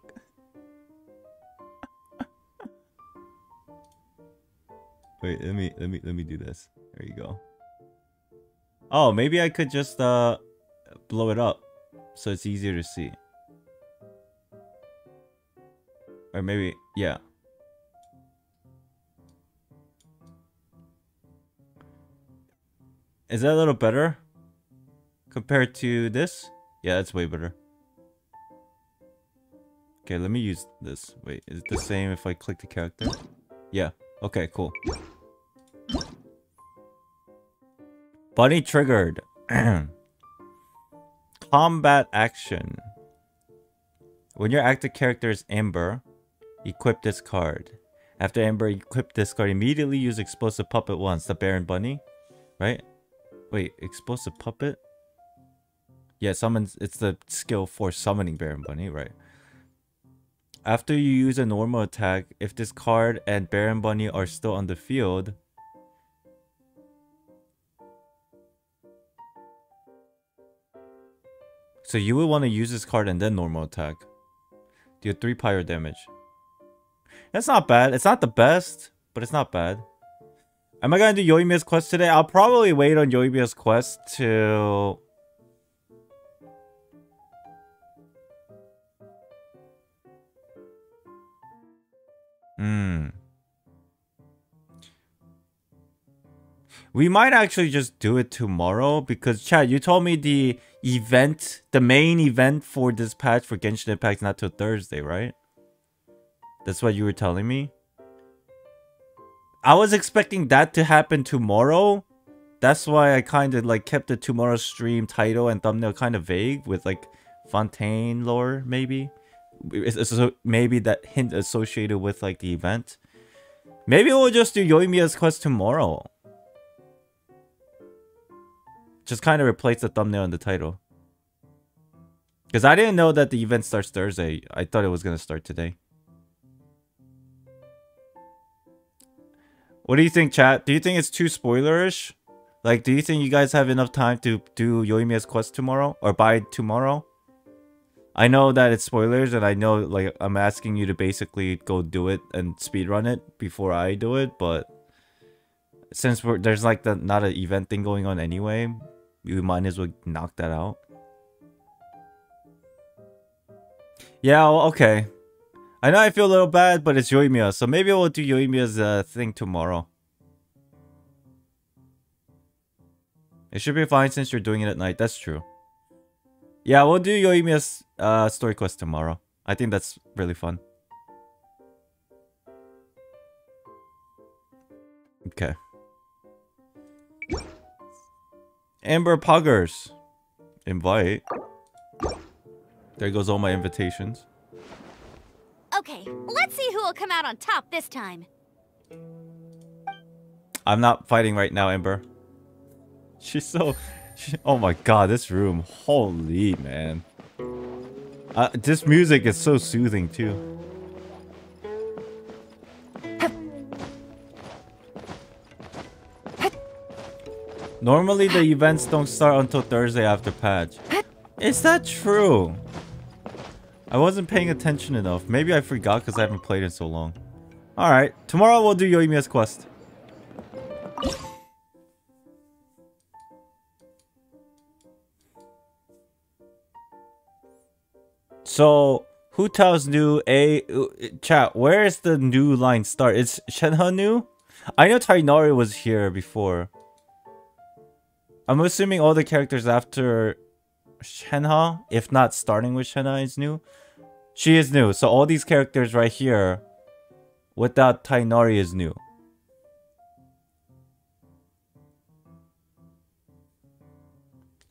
Wait, let me do this. There you go. Oh, maybe I could just blow it up so it's easier to see. Or maybe, yeah. Is that a little better compared to this? Yeah, that's way better. Okay, let me use this. Wait, is it the same if I click the character? Yeah. Okay, cool. Bunny triggered. Combat action. When your active character is Amber, equip this card. After Amber, equip this card. Immediately use Explosive Puppet once. The Baron Bunny, right? Wait, Explosive Puppet? Yeah, summons. It's the skill for summoning Baron Bunny, right? After you use a normal attack, if this card and Baron Bunny are still on the field, so you would want to use this card and then normal attack. Do 3 pyro damage. That's not bad. It's not the best, but it's not bad. Am I going to do Yoimiya's quest today? I'll probably wait on Yoimiya's quest till... We might actually just do it tomorrow because, chat, you told me the event, the main event for this patch for Genshin Impact is not till Thursday, right? That's what you were telling me. I was expecting that to happen tomorrow. That's why I kind of like kept the tomorrow stream title and thumbnail kind of vague with like Fontaine lore, maybe. So maybe that hint associated with like the event. Maybe we'll just do Yoimiya's quest tomorrow. Just kind of replace the thumbnail and the title. Because I didn't know that the event starts Thursday. I thought it was going to start today. What do you think, chat? Do you think it's too spoilerish? Like, do you think you guys have enough time to do Yoimiya's quest tomorrow? Or by tomorrow? I know that it's spoilers and I know like I'm asking you to basically go do it and speedrun it before I do it, but since there's like not an event thing going on anyway, you might as well knock that out. Yeah, well, okay. I know I feel a little bad, but it's Yoimiya, so maybe we'll do Yoimiya's thing tomorrow. It should be fine since you're doing it at night, that's true. Yeah, we'll do Yoimiya's story quest tomorrow. I think that's really fun. Okay. Amber Poggers. Invite. There goes all my invitations. Okay, let's see who will come out on top this time. I'm not fighting right now, Amber. She's so... Oh my god, this room. Holy, man. This music is so soothing, too. Normally, the events don't start until Thursday after patch. Is that true? I wasn't paying attention enough. Maybe I forgot because I haven't played in so long. Alright, tomorrow we'll do Yoimiya's quest. So, Hu Tao's new chat, where is the new line start? It's Shenhe new? I know Tainari was here before. I'm assuming all the characters after Shenhe, if not starting with Shenhe, is new. She is new, so all these characters right here without Tainari is new.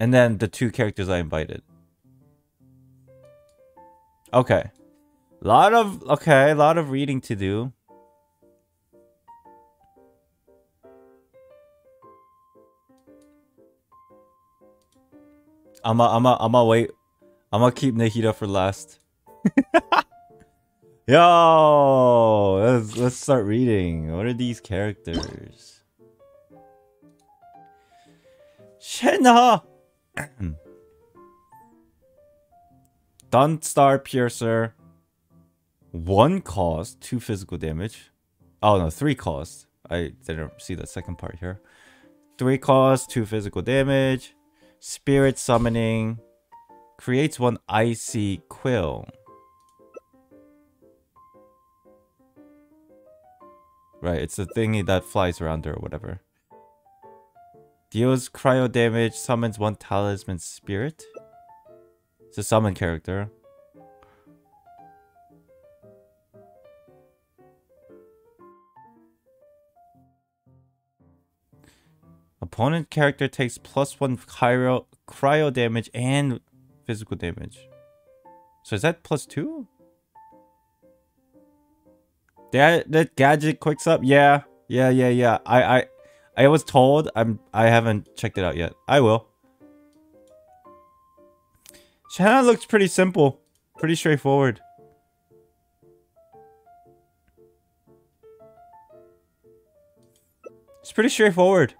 And then the 2 characters I invited. Okay. A lot of reading to do. I'ma wait. I'ma keep Nahida for last. Yo, let's start reading. What are these characters? Shenha. Dunstar Piercer. 1 cost, 2 physical damage. Oh no, 3 cost. I didn't see the second part here. 3 cost, 2 physical damage. Spirit Summoning. Creates 1 icy quill. Right, it's the thingy that flies around or whatever. Deals cryo damage, summons 1 talisman spirit. It's a summon character. Opponent character takes +1 cryo damage and physical damage. So is that +2? That gadget quicks up? Yeah. I was told. I haven't checked it out yet. I will. Shanna looks pretty simple. Pretty straightforward. It's pretty straightforward.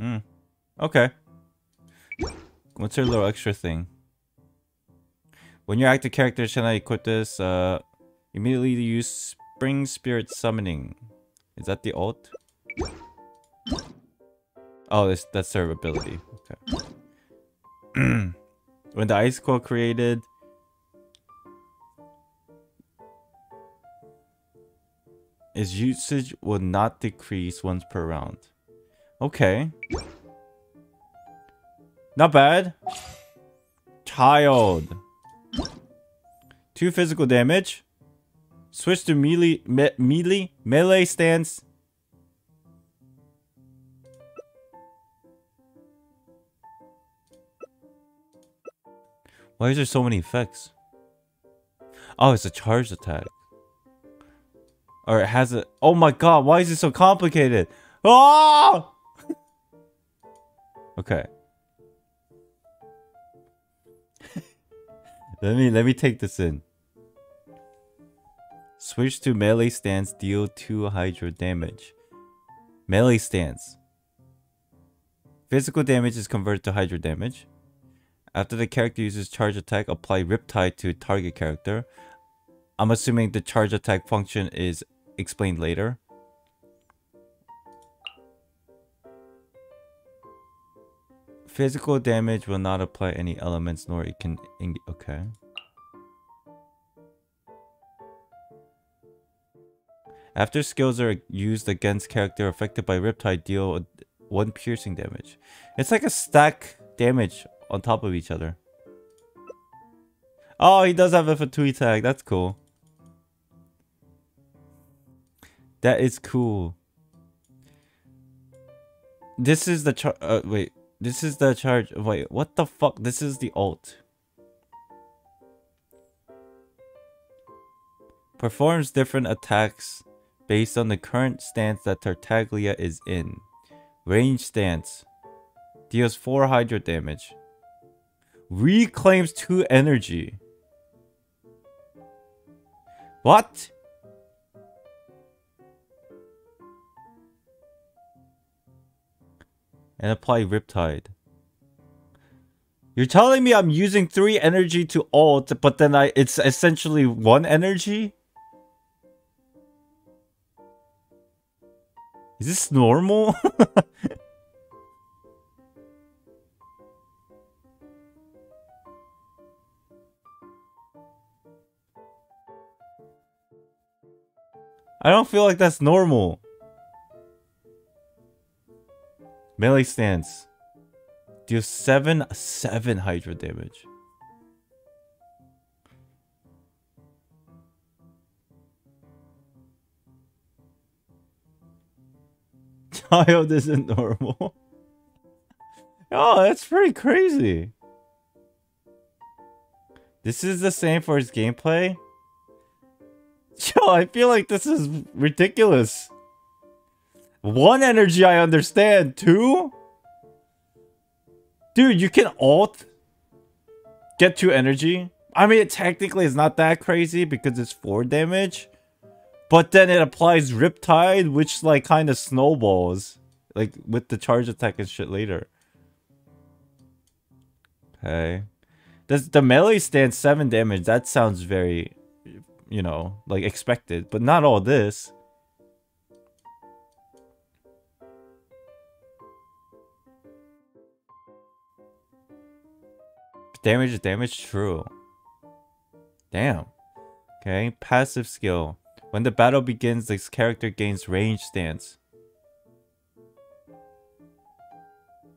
Hmm. Okay. What's her little extra thing? When your active character, Shanna, equip this, immediately use Spring Spirit Summoning. Is that the ult? Oh, that's her ability. Okay. When the ice quill created... its usage will not decrease once per round. Okay. Not bad. Child. 2 physical damage. Switch to melee stance. Why is there so many effects? Oh, it's a charge attack. Or it has a... Oh my god, why is it so complicated? Oh! Okay. Let me take this in. Switch to melee stance, deal 2 hydro damage. Melee stance. Physical damage is converted to hydro damage. After the character uses charge attack, apply Riptide to target character. I'm assuming the charge attack function is explained later. Physical damage will not apply any elements, nor it can... Okay. After skills are used against character affected by Riptide, deal 1 piercing damage. It's like a stack damage on top of each other. Oh, he does have a Fatui tag. That's cool. That is cool. This is the charge... wait. This is the charge... Wait, what the fuck? This is the ult. Performs different attacks based on the current stance that Tartaglia is in. Range stance. Deals 4 hydro damage. Reclaims 2 energy. What? And apply Riptide. You're telling me I'm using 3 energy to ult, but then it's essentially 1 energy? Is this normal? I don't feel like that's normal. Melee stance. Deals 7 hydro damage. Child isn't normal. Oh, that's pretty crazy. This is the same for his gameplay. Yo, I feel like this is ridiculous. One energy, I understand. Two? Dude, you can ult? Get 2 energy? I mean, technically it's not that crazy because it's 4 damage. But then it applies Riptide, which like kind of snowballs. Like with the charge attack and shit later. Okay. Does the melee stand 7 damage? That sounds very, you know, like expected. But not all this. Damage is damage, true. Damn. Okay, passive skill. When the battle begins, this character gains range stance.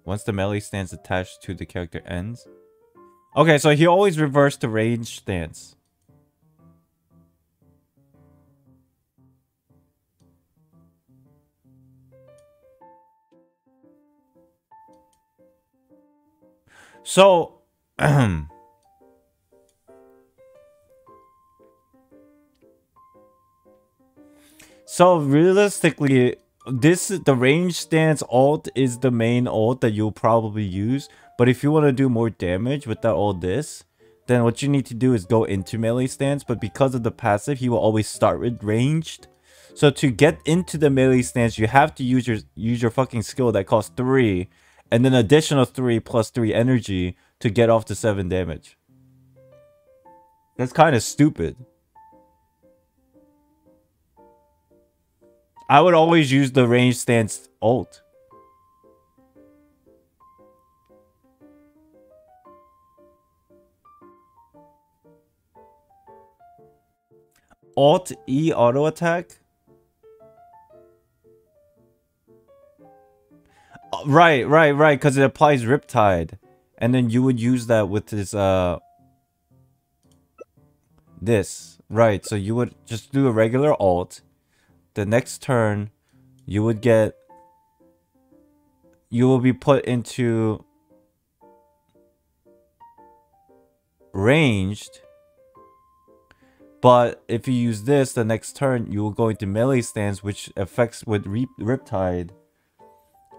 Once the melee stance attached to the character ends. Okay, so he always reversed the range stance. So... So realistically, the range stance ult is the main ult that you'll probably use. But if you want to do more damage without all this, then what you need to do is go into melee stance. But because of the passive, he will always start with ranged. So to get into the melee stance, you have to use your fucking skill that costs 3. And then additional 3 plus 3 energy to get off to 7 damage. That's kind of stupid. I would always use the range stance ult. Alt E auto attack? Right, because it applies Riptide. And then you would use that with this, this. Right, so you would just do a regular alt. The next turn, you would get... You will be put into... Ranged. But if you use this, the next turn, you will go into melee stance, which affects with Riptide.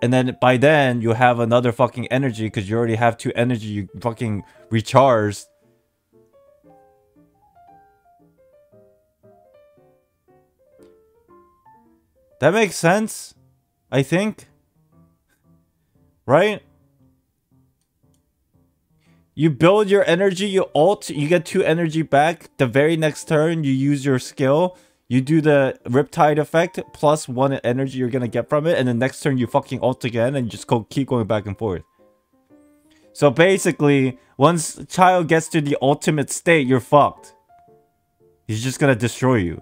And then by then you have another fucking energy because you already have 2 energy you fucking recharged. That makes sense, I think. Right? You build your energy, you ult, you get 2 energy back. The very next turn you use your skill. You do the Riptide effect, plus 1 energy you're gonna get from it, and the next turn you fucking ult again and just go keep going back and forth. So basically, once Child gets to the ultimate state, you're fucked. He's just gonna destroy you.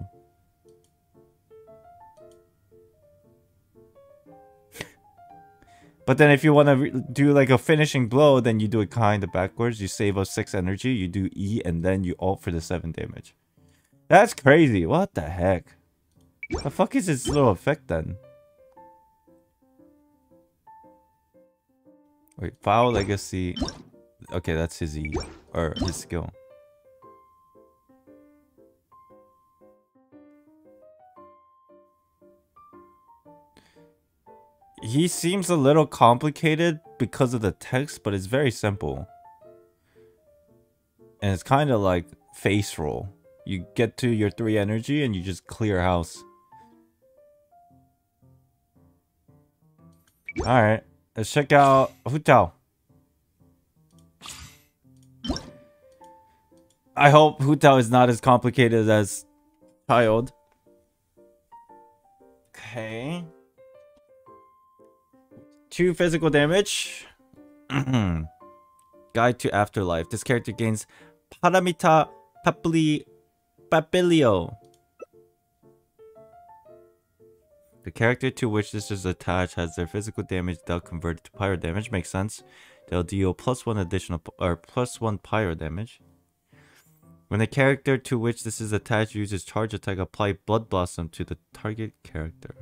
But then if you wanna do like a finishing blow, then you do it kinda backwards. You save up 6 energy, you do E, and then you ult for the 7 damage. That's crazy. What the heck? The fuck is this little effect then? Wait, Foul Legacy. Okay, that's his E. Or his skill. He seems a little complicated because of the text, but it's very simple. And it's kind of like face roll. You get to your 3 energy and you just clear house. Alright, let's check out Hu Tao. I hope Hu Tao is not as complicated as Child. Okay. 2 physical damage. Guide to Afterlife. This character gains Paramita Papli. Papilio. The character to which this is attached has their physical damage dealt converted to pyro damage. Makes sense. They'll deal +1 additional or +1 pyro damage. When the character to which this is attached uses charge attack, apply Blood Blossom to the target character.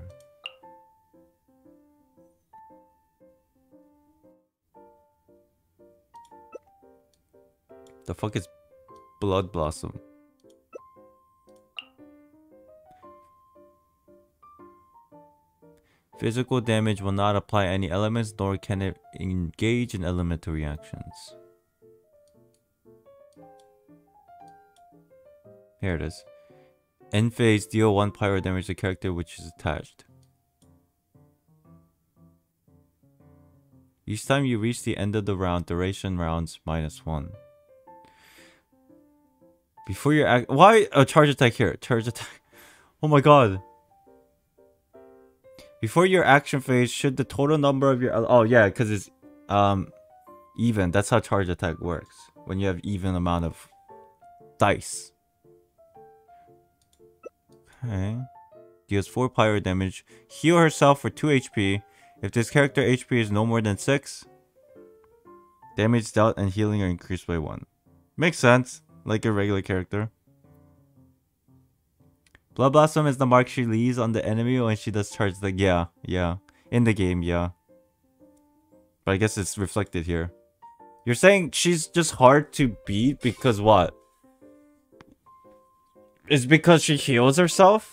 The fuck is Blood Blossom? Physical damage will not apply any elements, nor can it engage in elemental reactions. Here it is. End phase, deal 1 pyro damage to the character which is attached. Each time you reach the end of the round, duration rounds -1. Before your act, why a charge attack here? Charge attack. Oh my god. Before your action phase, should the total number of your because it's even. That's how charge attack works. When you have even amount of dice. Okay. Deals 4 pyro damage. Heal herself for 2 HP. If this character HP is no more than 6, damage dealt and healing are increased by 1. Makes sense. Like a regular character. Blood Blossom is the mark she leaves on the enemy when she does charge the... Yeah. In the game, yeah. But I guess it's reflected here. You're saying she's just hard to beat because what? It's because she heals herself?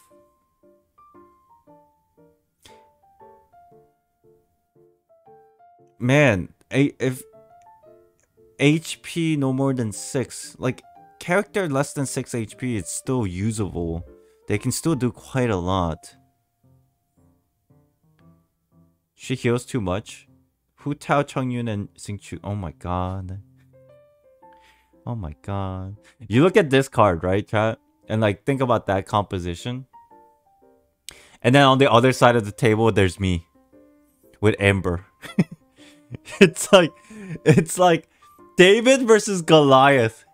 Man, if... HP no more than 6. Like, character less than 6 HP, it's still usable. They can still do quite a lot. She heals too much. Hu Tao, Chongyun, and Xingqiu. Oh my god. Oh my god. You look at this card, right, chat? And like, think about that composition. And then on the other side of the table, there's me. With Amber. It's like David versus Goliath.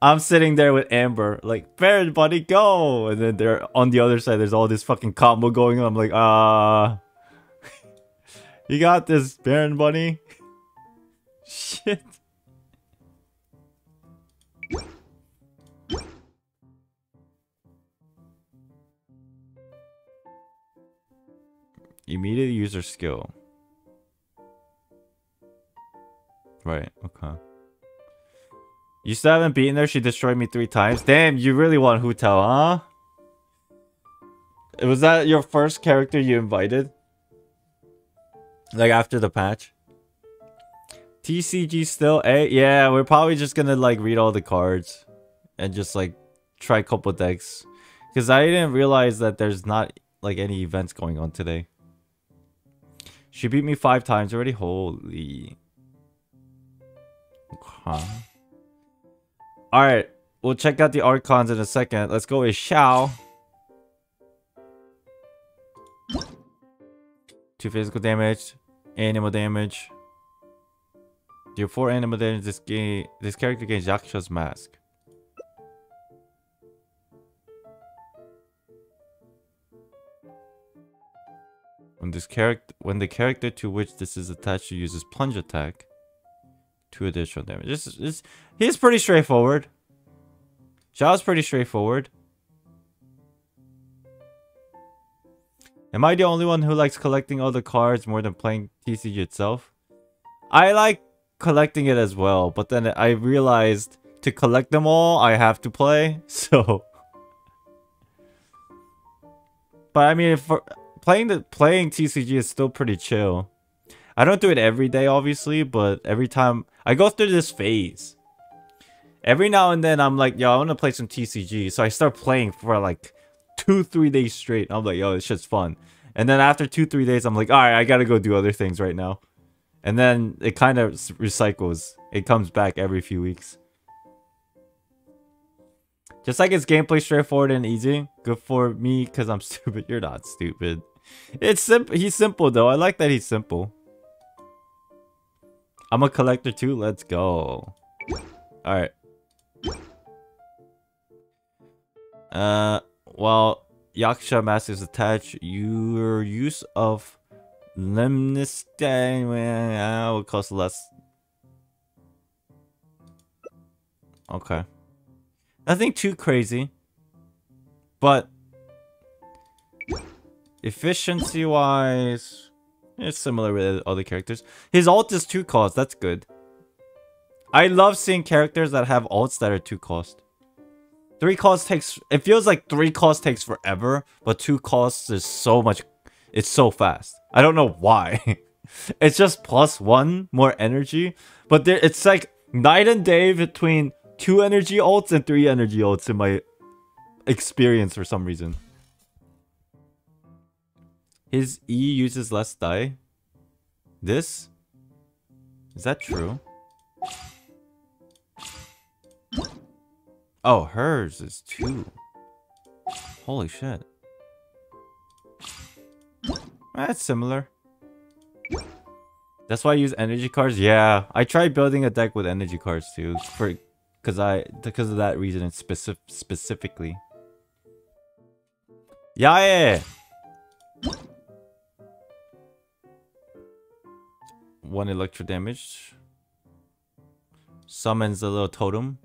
I'm sitting there with Amber, like, Baron, buddy, go! And then they're on the other side, there's all this fucking combo going on. I'm like, you got this, Baron, buddy. Shit. Immediate user skill. Right, okay. You still haven't beaten her? She destroyed me 3 times? Damn, you really want Hu Tao, huh? Was that your first character you invited? Like, after the patch? TCG still A? Yeah, we're probably just gonna, like, read all the cards. And just, like, try a couple decks. Because I didn't realize that there's not, like, any events going on today. She beat me 5 times already? Holy... Huh. Alright, we'll check out the Archons in a second. Let's go with Xiao. 2 physical damage, animal damage. Deal 4 animal damage. This character gains Yaksha's mask. When the character to which this is attached uses plunge attack. 2 additional damage. He's pretty straightforward. Xiao's pretty straightforward. Am I the only one who likes collecting all the cards more than playing TCG itself? I like collecting it as well, but then I realized to collect them all, I have to play, so... But I mean, for playing TCG is still pretty chill. I don't do it every day, obviously, but every time... I go through this phase. Every now and then, I'm like, yo, I want to play some TCG. So I start playing for like 2-3 days straight. I'm like, yo, this shit's fun. And then after 2-3 days, I'm like, alright, I gotta go do other things right now. And then it kind of recycles. It comes back every few weeks. Just like it's gameplay straightforward and easy. Good for me, because I'm stupid. You're not stupid. It's simple. He's simple, though. I like that he's simple. I'm a collector too, let's go. Alright. While Yaksha mask is attached, your use of Lemniscate will cost less. Okay. Nothing too crazy. But efficiency wise, it's similar with other characters. His ult is 2 cost. That's good. I love seeing characters that have ults that are 2 cost. 3 cost takes... It feels like 3 cost takes forever. But 2 costs is so much... It's so fast. I don't know why. It's just +1 more energy. But there, it's like night and day between 2 energy ults and 3 energy ults in my experience for some reason. His E uses less die. This? Is that true? Oh, hers is 2. Holy shit. That's similar. That's why I use energy cards. Yeah, I tried building a deck with energy cards too, because of that reason and specifically. Yeah. One electro damage. Summons a little totem.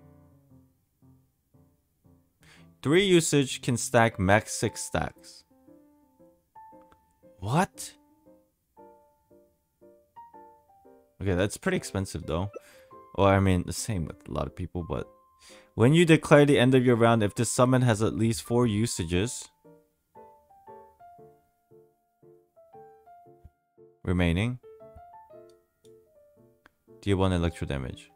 3 usage can stack max 6 stacks. What? Okay, that's pretty expensive though. Well, I mean, the same with a lot of people, but... When you declare the end of your round, if this summon has at least 4 usages... remaining... deal 1 electro damage.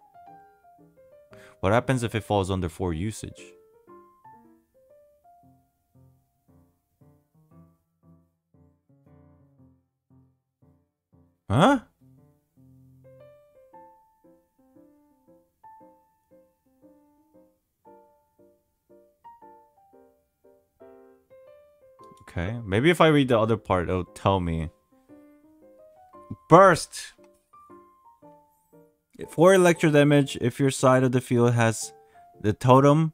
What happens if it falls under 4 usage? Huh? Okay, maybe if I read the other part, it'll tell me. Burst! 4 electro damage if your side of the field has the totem.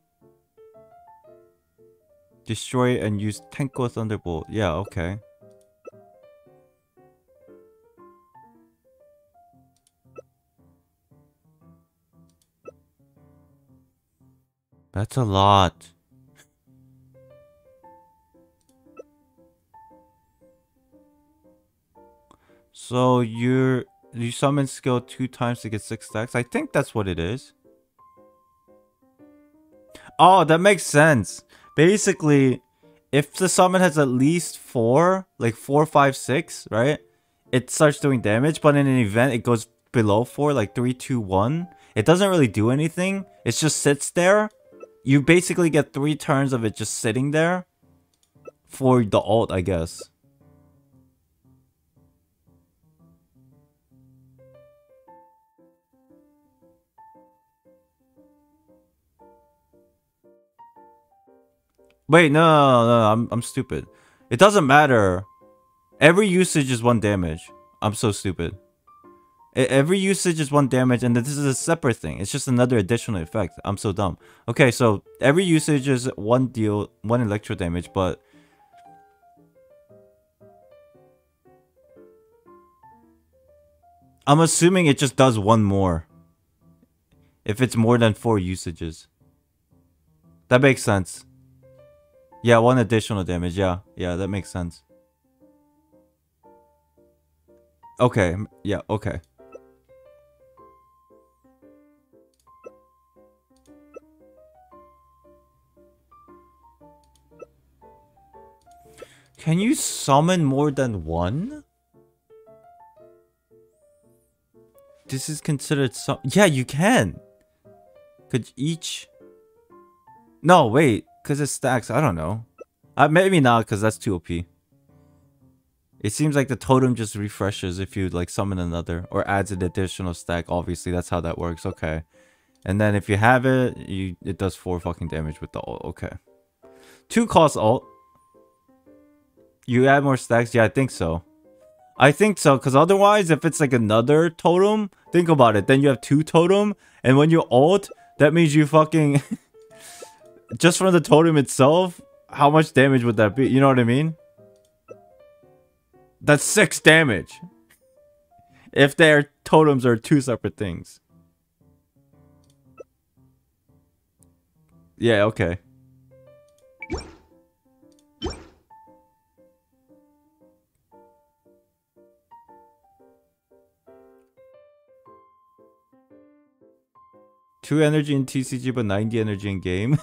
Destroy and use Tenko Thunderbolt. Yeah, okay. That's a lot. So you summon skill 2 times to get 6 stacks. I think that's what it is. Oh, that makes sense. Basically, if the summon has at least 4, like 4, 5, 6, right? It starts doing damage, but in an event it goes below 4, like 3, 2, 1. It doesn't really do anything. It just sits there. You basically get 3 turns of it just sitting there for the ult, I guess. Wait, no, I'm stupid. It doesn't matter. Every usage is 1 damage. I'm so stupid. Every usage is 1 damage, and this is a separate thing. It's just another additional effect. I'm so dumb. Okay, so every usage is 1 electro damage, but... I'm assuming it just does 1 more. If it's more than 4 usages. That makes sense. Yeah, 1 additional damage. Yeah, that makes sense. Okay, yeah, okay. Can you summon more than 1? This is considered some. Yeah, you can. Could each? No, wait, because it stacks. I don't know. Maybe not, because that's too OP. It seems like the totem just refreshes if you like summon another or adds an additional stack. Obviously, that's how that works. Okay, and then if you have it, it does 4 fucking damage with the ult. Okay, 2 cost ult. You add more stacks? Yeah, I think so. I think so, because otherwise, if it's like another totem, think about it. Then you have 2 totem, and when you ult, that means you fucking... just from the totem itself, how much damage would that be? You know what I mean? That's 6 damage. If their totems are 2 separate things. Yeah, okay. Two energy in TCG, but 90 energy in game.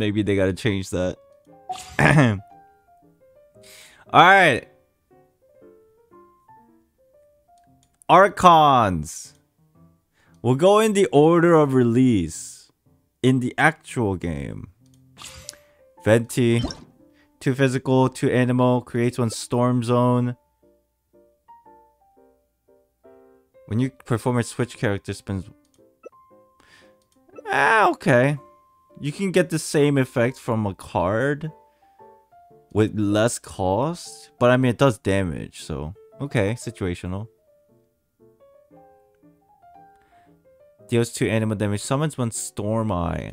Maybe they gotta change that. Alright. Archons. We'll go in the order of release in the actual game. Venti. 2 physical, 2 animal. Creates 1 storm zone. When you perform a switch character spins... Ah, okay. You can get the same effect from a card with less cost. But I mean, it does damage, so... Okay, situational. Deals 2 animal damage. Summons 1 storm eye.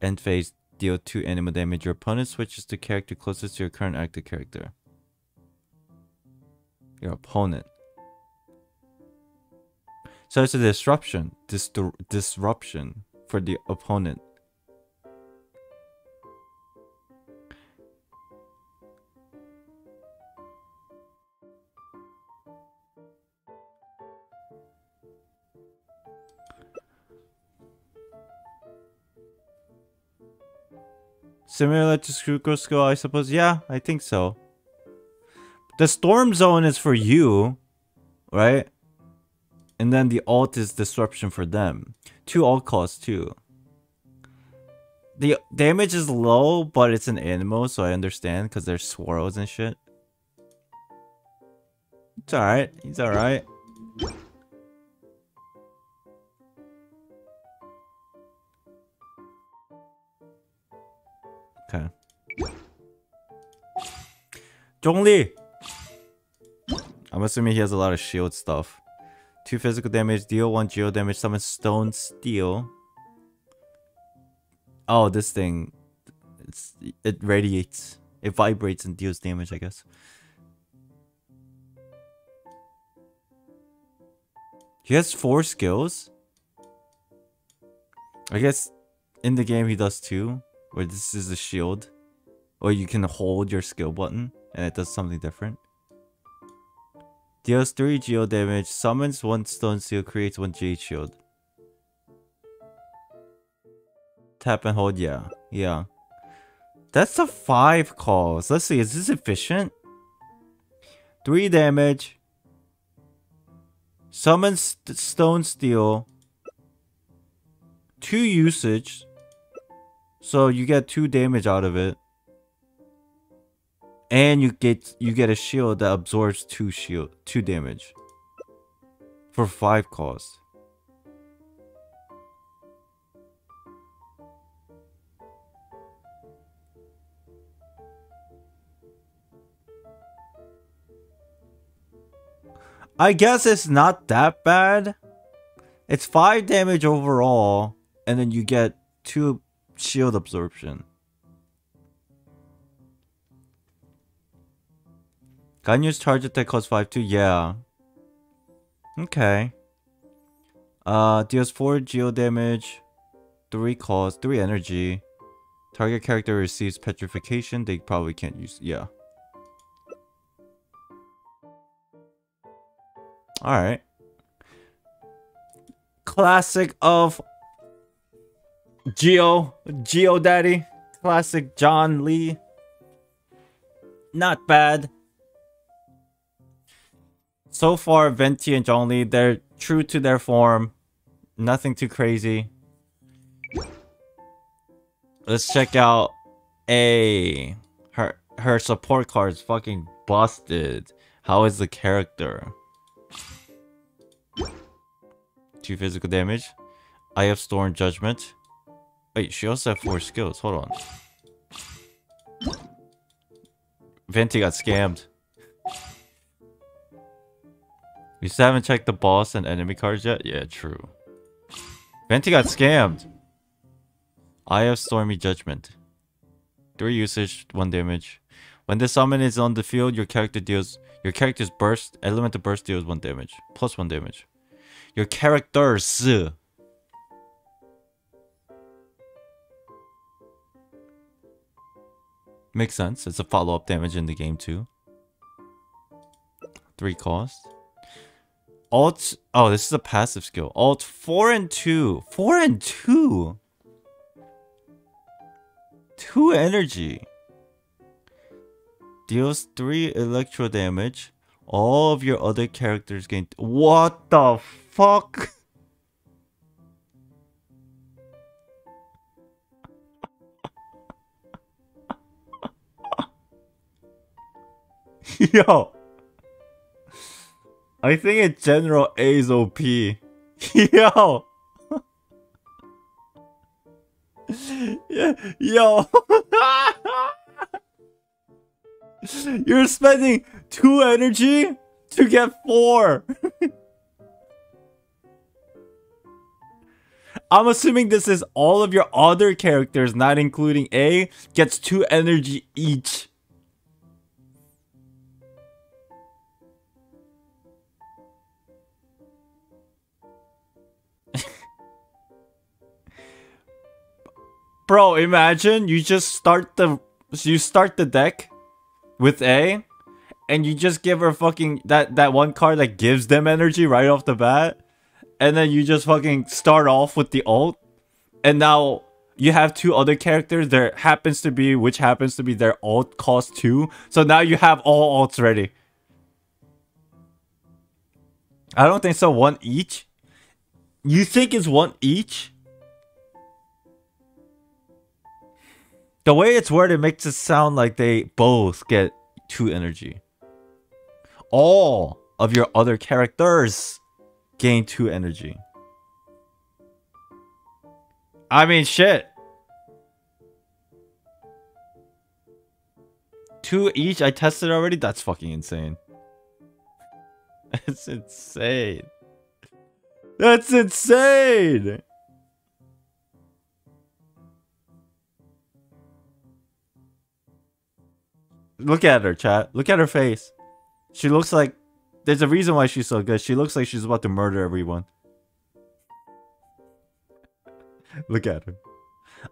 End phase. Deal 2 animal damage. Your opponent switches the character closest to your current active character. Your opponent. So it's a disruption. Disruption for the opponent. Similar to Screwcrow, I suppose. Yeah, I think so. The storm zone is for you, right? And then the alt is disruption for them. 2 alt costs too. The damage is low, but it's an animal, so I understand because there's swirls and shit. It's alright. He's alright. Okay. Zhongli! I'm assuming he has a lot of shield stuff. 2 physical damage, deal 1 geo damage, summon stone steel. Oh, this thing. It radiates. It vibrates and deals damage, I guess. He has 4 skills? I guess in the game he does 2. Or this is a shield. Or you can hold your skill button and it does something different. Deals 3 geo damage, summons 1 stone seal, creates 1 jade shield. Tap and hold, yeah. Yeah. That's a 5 calls. Let's see, is this efficient? 3 damage. Summons stone steel. 2 usage. So you get 2 damage out of it. And you get a shield that absorbs 2 damage. For 5 cost. I guess it's not that bad. It's 5 damage overall. And then you get 2 shield absorption. Ganyu's charge attack costs 5 too, yeah. Okay. Deals 4 geo damage, 3 cost, 3 energy. Target character receives petrification, they probably can't use, yeah. Alright. Classic of Geo Daddy. Classic John Lee. Not bad. So far, Venti and Zhongli, they're true to their form. Nothing too crazy. Let's check out A. Her support card is fucking busted. How is the character? 2 physical damage. Eye of Storm Judgment. Wait, she also had 4 skills. Hold on. Venti got scammed. You still haven't checked the boss and enemy cards yet? Yeah, true. Venti got scammed. Eye of Stormy Judgment. 3 usage, 1 damage. When the summon is on the field, your character's burst, elemental burst deals 1 damage. Plus 1 damage. Your character's. Makes sense. It's a follow-up damage in the game too. 3 cost. Alt. Oh, this is a passive skill. Alt 4 and 2. 4 and 2. 2 energy. Deals 3 electro damage. All of your other characters gain... What the fuck? Yo. I think in general A is OP. Yo. Yo. You're spending 2 energy to get 4. I'm assuming this is all of your other characters, not including A, gets 2 energy each. Bro, imagine you just start the deck with A, and you just give her fucking that one card that gives them energy right off the bat, and then you just fucking start off with the ult, and now you have 2 other characters. There happens to be their ult cost 2, so now you have all ults ready. I don't think so. 1 each. You think it's 1 each? The way it's worded, it makes it sound like they both get 2 energy. All of your other characters gain 2 energy. I mean, shit. 2 each, I tested already? That's fucking insane. That's insane. That's insane! Look at her, chat. Look at her face. She looks like... There's a reason why she's so good. She looks like she's about to murder everyone. Look at her.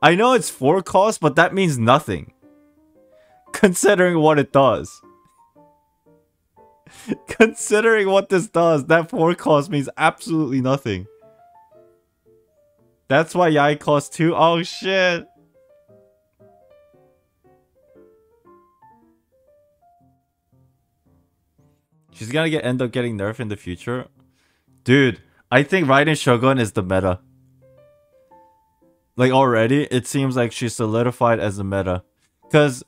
I know it's 4 cost, but that means nothing. Considering what it does. Considering what this does, that 4 cost means absolutely nothing. That's why Yai costs 2. Oh, shit. She's gonna end up getting nerfed in the future. Dude, I think Raiden Shogun is the meta. Like, already, it seems like she's solidified as the meta. Because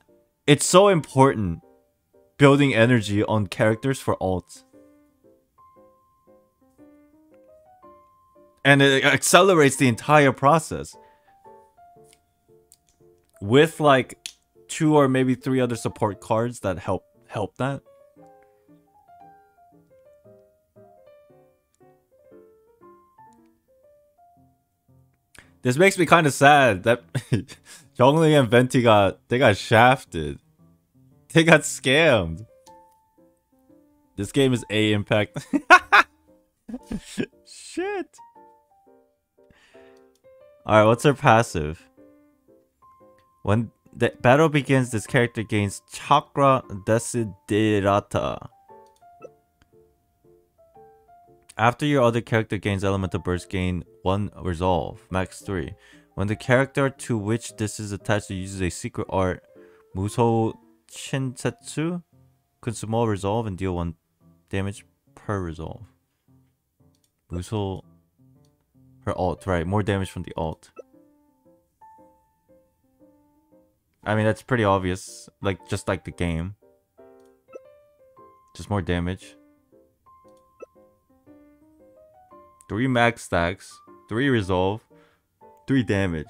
it's so important building energy on characters for ults. And it accelerates the entire process. With like 2 or maybe 3 other support cards that help that. This makes me kind of sad that Zhongli and Venti got shafted. They got scammed. This game is A Impact. Shit. Alright, what's her passive? When the battle begins, this character gains Chakra Desiderata. After your other character gains Elemental Burst, gain 1 Resolve, max 3. When the character to which this is attached uses a secret art, Musou Shinsetsu, consume all Resolve and deal 1 damage per Resolve. Musou... Her ult, right. More damage from the ult. I mean, that's pretty obvious. Like, just like the game. Just more damage. 3 max stacks, 3 resolve, 3 damage.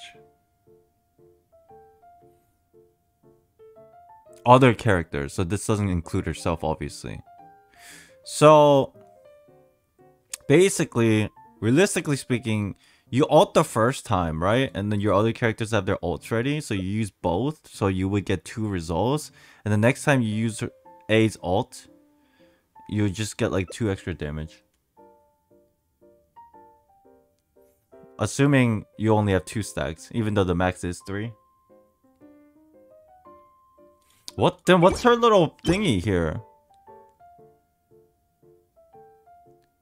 Other characters, so this doesn't include herself, obviously. So, basically, realistically speaking, you ult the first time, right? And then your other characters have their ults ready, so you use both, so you would get 2 resolves. And the next time you use A's ult, you just get like 2 extra damage. Assuming you only have 2 stacks, even though the max is 3. What? Then what's her little thingy here?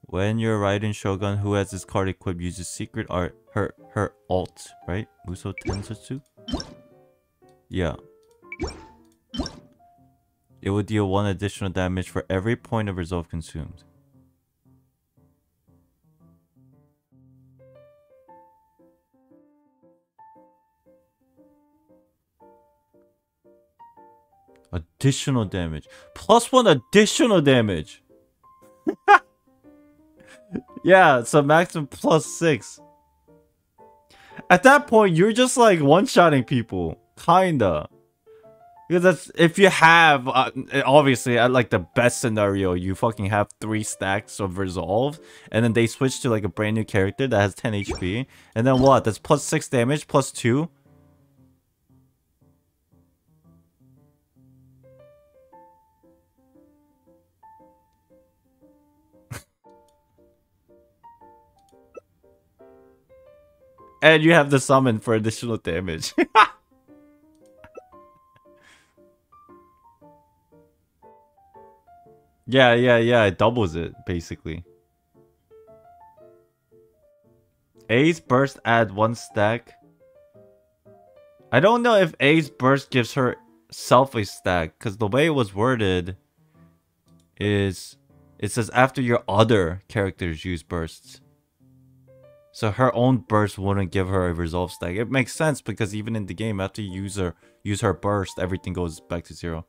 When you're Raiden Shogun, who has this card equipped, uses secret art, her alt, right? Musou Tensetsu? Yeah. It will deal 1 additional damage for every point of resolve consumed. Additional damage. Plus 1 additional damage. Yeah, so maximum plus 6. At that point, you're just like one-shotting people. Kinda. Because that's, if you have, obviously, at like the best scenario, you fucking have 3 stacks of resolve, and then they switch to like a brand new character that has 10 HP, and then what? That's plus 6 damage, plus 2? And you have the summon for additional damage. Yeah, it doubles it, basically. A's Burst add 1 stack. I don't know if A's Burst gives herself a stack, because the way it was worded is... it says after your other characters use bursts. So her own burst wouldn't give her a resolve stack. It makes sense, because even in the game, after you use her burst, everything goes back to 0.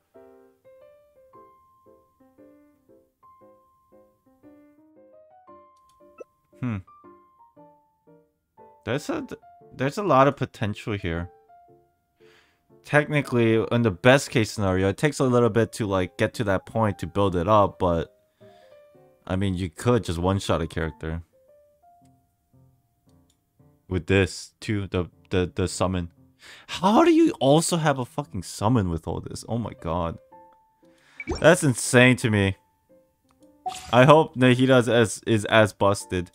Hmm. There's a lot of potential here. Technically, in the best case scenario, it takes a little bit to like get to that point to build it up, but I mean, you could just one-shot a character with this too, the summon. How do you also have a fucking summon with all this? Oh my god. That's insane to me. I hope Nahida is as busted.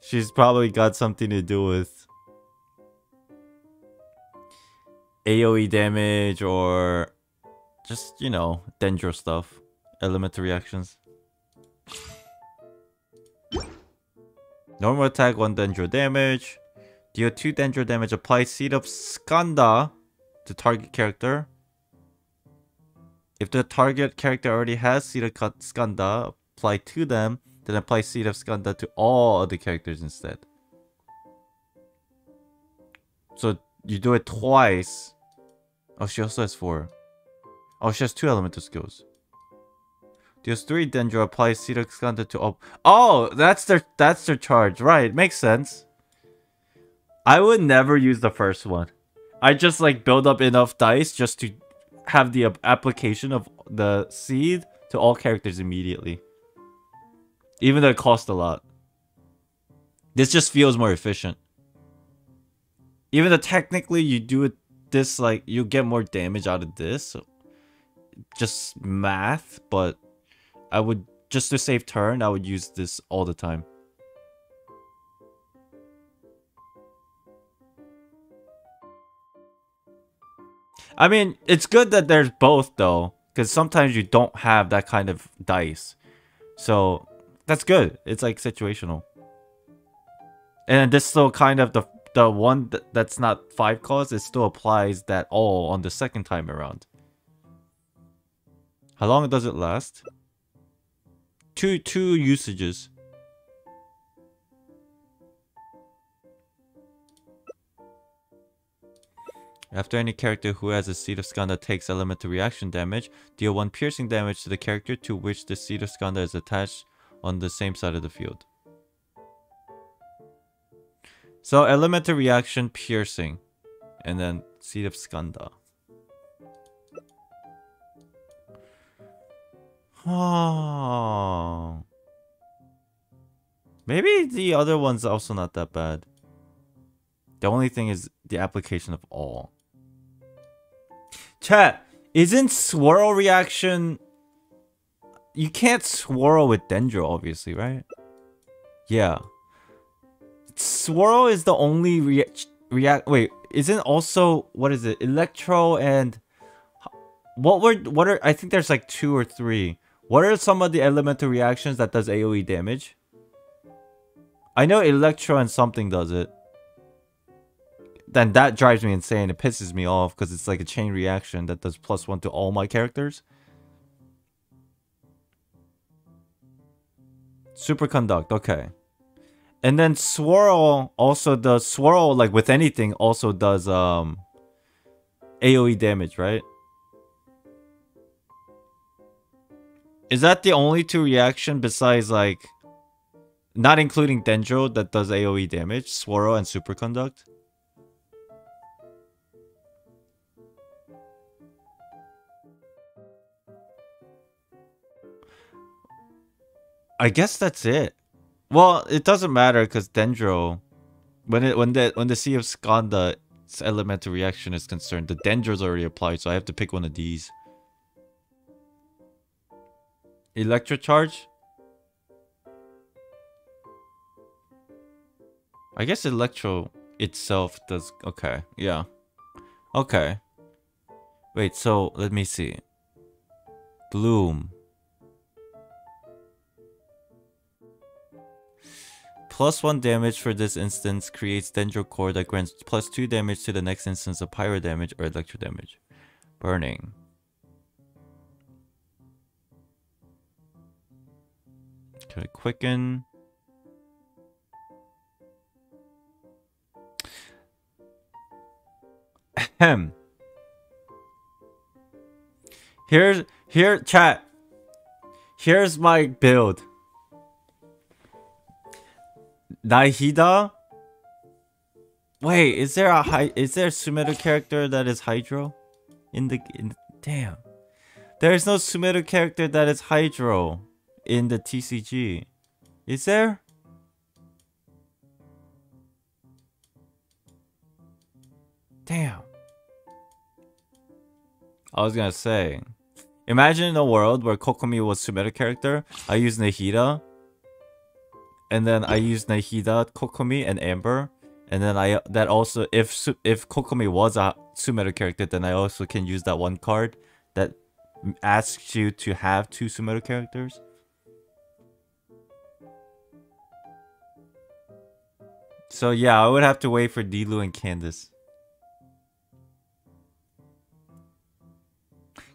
She's probably got something to do with AoE damage or just, you know, Dendro stuff. Elemental reactions. Normal attack, 1 Dendro damage. Deal 2 Dendro damage. Apply Seed of Skanda to target character. If the target character already has Seed of Skanda applied to them, then apply Seed of Skanda to all other characters instead. So you do it twice. Oh, she also has 4. Oh, she has 2 elemental skills. Deals 3 Dendro, apply Seed of Skanda to all... Oh, that's their charge. Right, makes sense. I would never use the first one. I just like build up enough dice just to have the application of the seed to all characters immediately. Even though it costs a lot. This just feels more efficient. Even though technically you do it this, like, you get more damage out of this. So just math, but I would, just to save turn, I would use this all the time. I mean, it's good that there's both though, because sometimes you don't have that kind of dice. So that's good. It's like situational. And this still kind of the one that's not 5 cost, it still applies that all on the second time around. How long does it last? Two usages. After any character who has a Seed of Skanda takes elemental reaction damage, deal 1 piercing damage to the character to which the Seed of Skanda is attached on the same side of the field. So elemental reaction, piercing, and then Seed of Skanda. Oh. Maybe the other one's also not that bad. The only thing is the application of all. Chat, isn't swirl reaction... You can't swirl with Dendro, obviously, right? Yeah. Swirl is the only wait, isn't also... What is it? Electro and... What are... I think there's like 2 or 3. What are some of the elemental reactions that does AoE damage? I know Electro and something does it. then that drives me insane. It pisses me off because it's like a chain reaction that does +1 to all my characters. Superconduct, okay. And then Swirl also does... Swirl, like with anything, also does AoE damage, right? Is that the only two reaction besides like... Not including Dendro that does AoE damage, Swirl and Superconduct? I guess that's it. Well, it doesn't matter because Dendro, when the Sea of Skanda's elemental reaction is concerned, the Dendro's already applied, so I have to pick one of these. Electrocharge? I guess Electro itself does... Okay, yeah. Okay. Wait, so let me see. Gloom. +1 damage for this instance creates Dendro Core that grants +2 damage to the next instance of Pyro damage or Electro damage. Burning. Okay, Quicken. Ahem. Here, chat. Here's my build. Nahida? Wait, is there a Sumeru character that is Hydro? Damn. There is no Sumeru character that is Hydro in the TCG. Is there? Damn. I was gonna say, imagine a world where Kokomi was Sumeru character, I use Nahida, and then I use Nahida, Kokomi, and Amber, and then if Kokomi was a Sumeru character, then I also can use that one card that asks you to have two Sumeru characters. So yeah, I would have to wait for Dilu and Candace.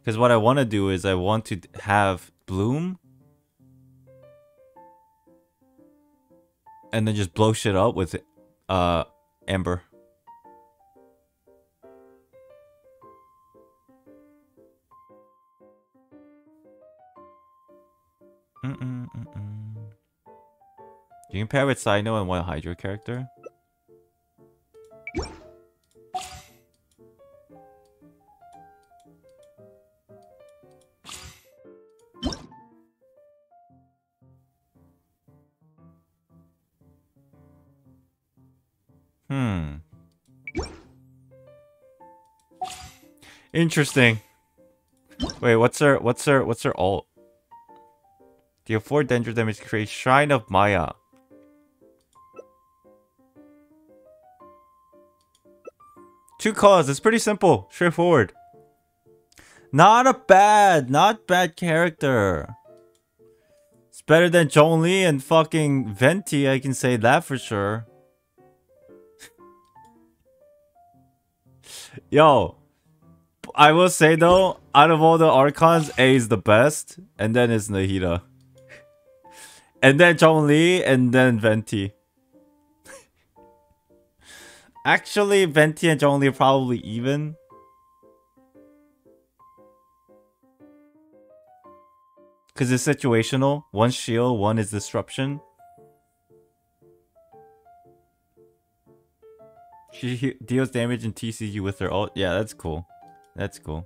Because what I want to do is I want to have Bloom. And then just blow shit up with Amber. You can pair with Sino and one Hydro character. Interesting. Wait, what's her ult? Deal 4 Dendro damage, creates Shrine of Maya. Two calls, it's pretty simple, straightforward. Not bad character. It's better than Zhongli and fucking Venti, I can say that for sure. Yo, I will say though, out of all the Archons, A is the best, and then it's Nahida. And then Zhongli, and then Venti. Actually, Venti and Zhongli are probably even. Because it's situational. One shield, one is disruption. She deals damage in TCG with her ult. Yeah, that's cool. That's cool.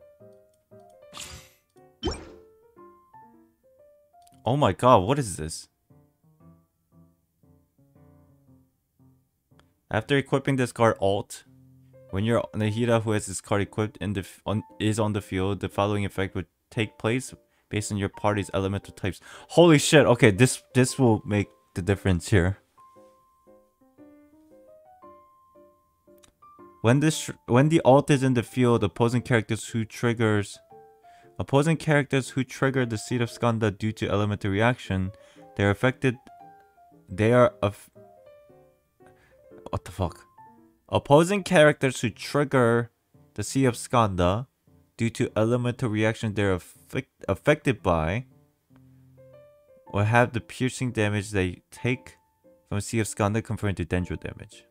Oh my god, what is this? After equipping this card ult, when your Nahida who has this card equipped and is on the field, the following effect would take place based on your party's elemental types. Holy shit, okay, this will make the difference here. When the ult is in the field, opposing characters who trigger the Seed of Skanda due to elemental reaction, they are affected. Opposing characters who trigger the Sea of Skanda due to elemental reaction they're affected by will have the piercing damage they take from Sea of Skanda converted to Dendro damage.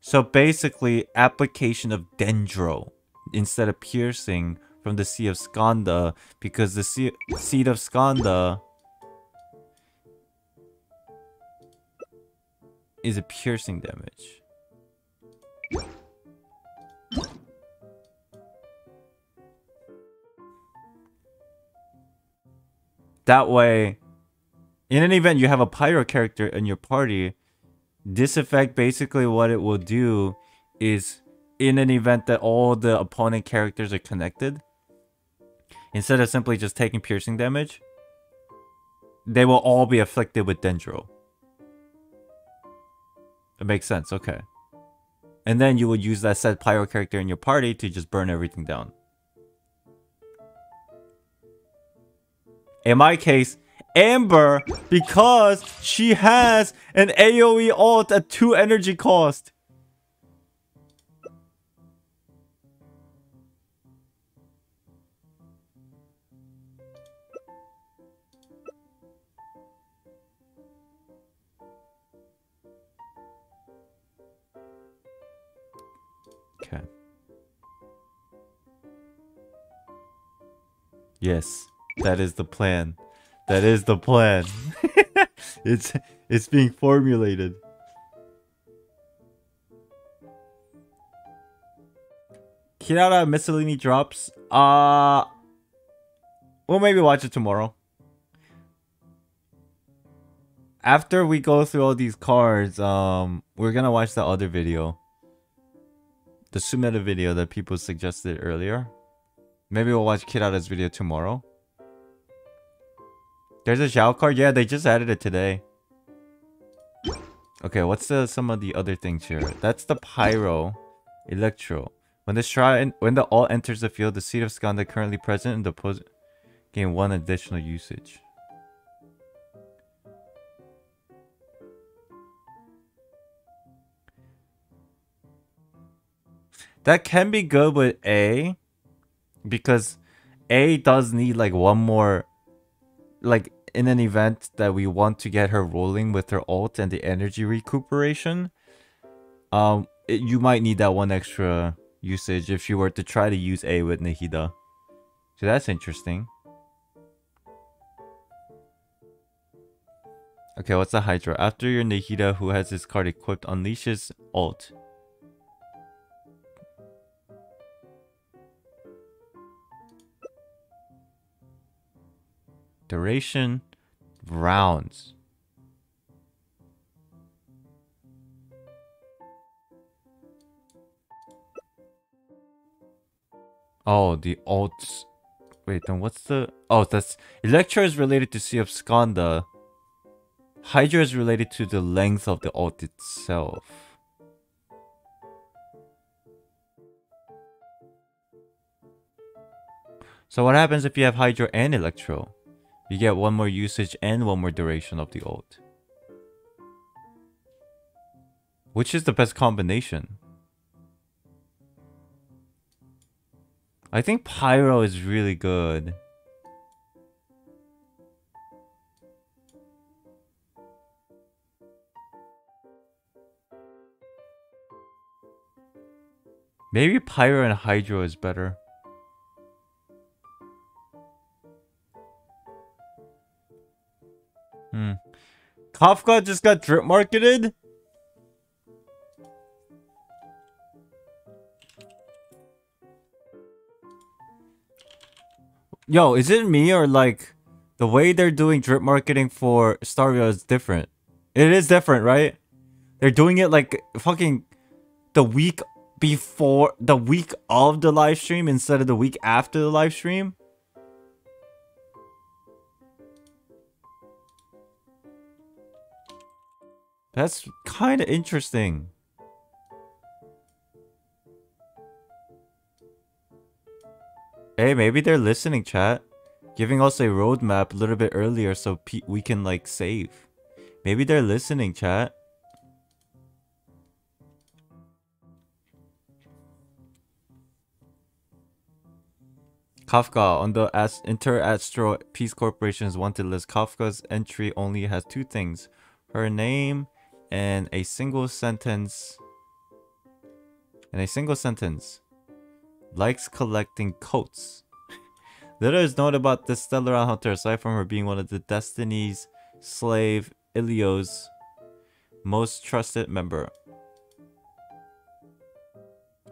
So basically, application of Dendro instead of piercing from the Sea of Skanda, because the Seed of Skanda is a piercing damage. That way, in an event you have a Pyro character in your party, this effect, basically what it will do is, in an event that all the opponent characters are connected, instead of simply just taking piercing damage, they will all be afflicted with Dendro. It makes sense, okay. And then you will use that said Pyro character in your party to just burn everything down. In my case, Amber, because she has an AoE ult at 2 energy cost. Okay. Yes, that is the plan. That is the plan. It's being formulated. Kirara Miscellany drops. We'll maybe watch it tomorrow. After we go through all these cards, we're gonna watch the other video. The Sumeru video that people suggested earlier. Maybe we'll watch Kirara's video tomorrow. There's a Zhao card? Yeah, they just added it today. Okay, what's some of the other things here? That's the Pyro. Electro. When the alt enters the field, the Seed of Skanda currently present in the pose gain 1 additional usage. That can be good with A, because A does need like one more, like in an event that we want to get her rolling with her ult and the energy recuperation. You might need that one extra usage if you were to try to use A with Nahida. So that's interesting. Okay, what's the Hydra? After your Nahida who has this card equipped unleashes ult. Duration, rounds. Oh, the alts. Wait, then what's the... Oh, that's... Electra is related to Sea of Skanda. Hydra is related to the length of the alt itself. So what happens if you have Hydra and Electro? You get one more usage and one more duration of the ult. Which is the best combination? I think Pyro is really good. Maybe Pyro and Hydro is better. Kafka just got drip marketed? Yo, is it me or like the way they're doing drip marketing for Star Rail is different? It is different, right? They're doing it like fucking the week before, the week of the live stream instead of the week after the live stream. That's kind of interesting. Hey, maybe they're listening, chat. Giving us a roadmap a little bit earlier so we can, like, save. Maybe they're listening, chat. Kafka on the Inter-Astral Peace Corporation's wanted list. Kafka's entry only has two things: her name and a single sentence. Likes collecting coats. Little is known about this Stellaron hunter aside from her being one of the Destiny's slave Elio's most trusted member.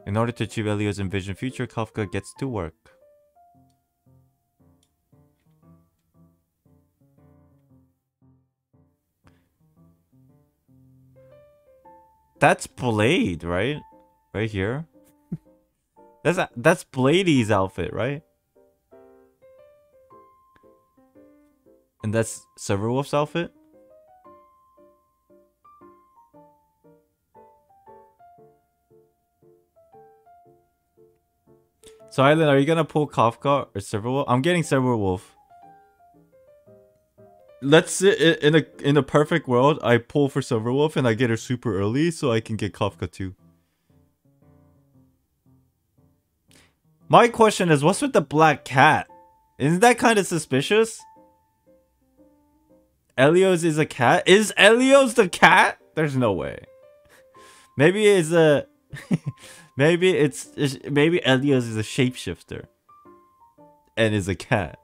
In order to achieve Elio's envisioned future, Kafka gets to work. That's Blade, right? Right here. That's Bladey's outfit, right? And that's Silver Wolf's outfit? So Island, are you gonna pull Kafka or Silver Wolf? I'm getting Silver Wolf. Let's sit in a perfect world, I pull for Silver Wolf and I get her super early so I can get Kafka too. My question is, what's with the black cat? Isn't that kind of suspicious? Elio's is a cat? Is Elio's the cat? There's no way. Maybe it's a... maybe Elio's is a shapeshifter. And is a cat.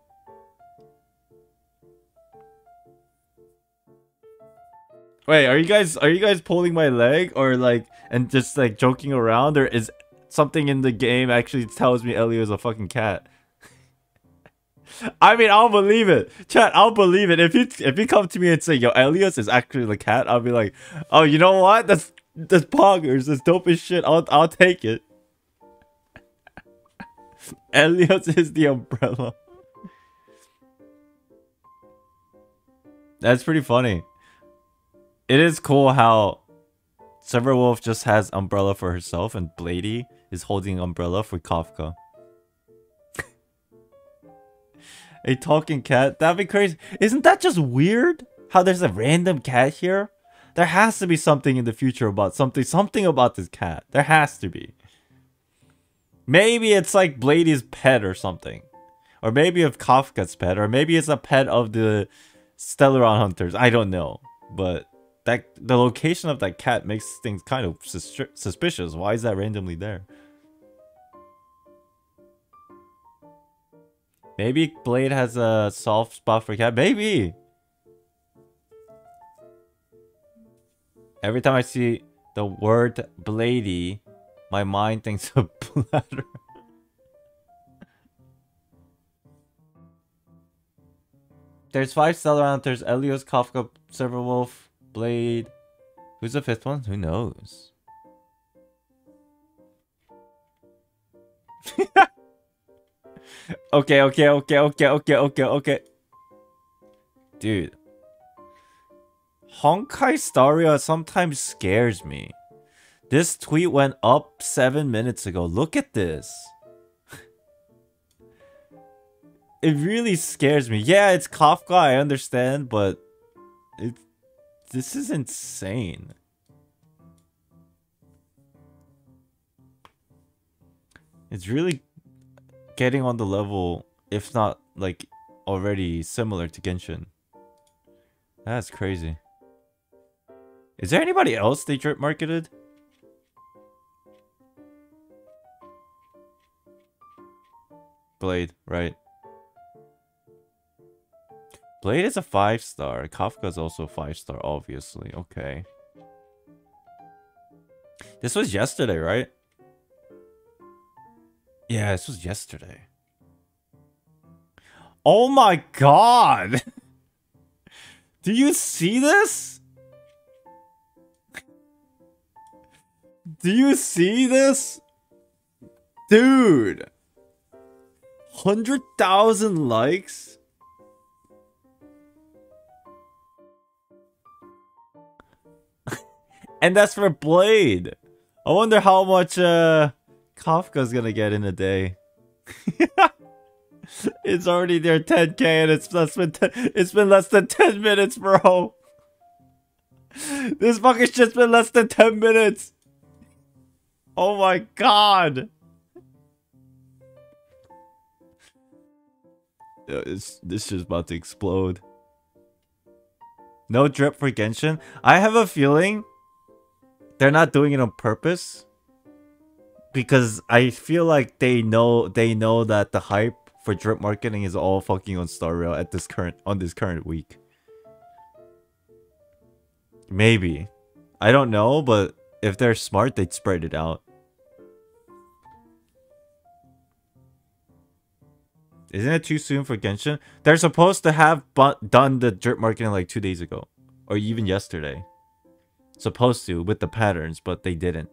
Wait, are you guys pulling my leg or like and just like joking around, or is something in the game actually tells me Elio is a fucking cat? I mean, I'll believe it, chat. I'll believe it if you come to me and say, "Yo, Elio's is actually the cat," I'll be like, "Oh, you know what? That's poggers. That's dope as shit. I'll take it." Elio's is the umbrella. That's pretty funny. It is cool how Silver Wolf just has umbrella for herself and Bladey is holding umbrella for Kafka. A talking cat? That'd be crazy. Isn't that just weird? How there's a random cat here? There has to be something in the future about something about this cat. There has to be. Maybe it's like Bladey's pet or something. Or maybe of Kafka's pet. Or maybe it's a pet of the Stellaron hunters. I don't know. But... that the location of that cat makes things kind of suspicious. Why is that randomly there? Maybe Blade has a soft spot for cat. Maybe! Every time I see the word Bladey, my mind thinks of bladder. There's 5 Stellaron. There's Elio's, Kafka, Silver Wolf, Blade. Who's the 5th one? Who knows? Okay. Dude. Honkai Star Rail sometimes scares me. This tweet went up 7 minutes ago. Look at this. It really scares me. Yeah, it's Kafka, I understand, but it's... this is insane. It's really getting on the level, if not like already similar to Genshin. That's crazy. Is there anybody else they drip marketed? Blade, right. Blade is a 5-star. Kafka is also a 5-star, obviously. Okay. This was yesterday, right? Yeah, this was yesterday. Oh my god! Do you see this? Do you see this? Dude! 100,000 likes? And that's for Blade. I wonder how much Kafka's gonna get in a day. It's already there 10K and it's been less than 10 minutes, bro. This fucking shit's been less than 10 minutes. Oh my god. This is about to explode. No drip for Genshin. I have a feeling they're not doing it on purpose, because I feel like they know that the hype for drip marketing is all fucking on Star Rail at this current week. Maybe. I don't know, but if they're smart, they'd spread it out. Isn't it too soon for Genshin? They're supposed to have done the drip marketing like 2 days ago. Or even yesterday. Supposed to, with the patterns, but they didn't.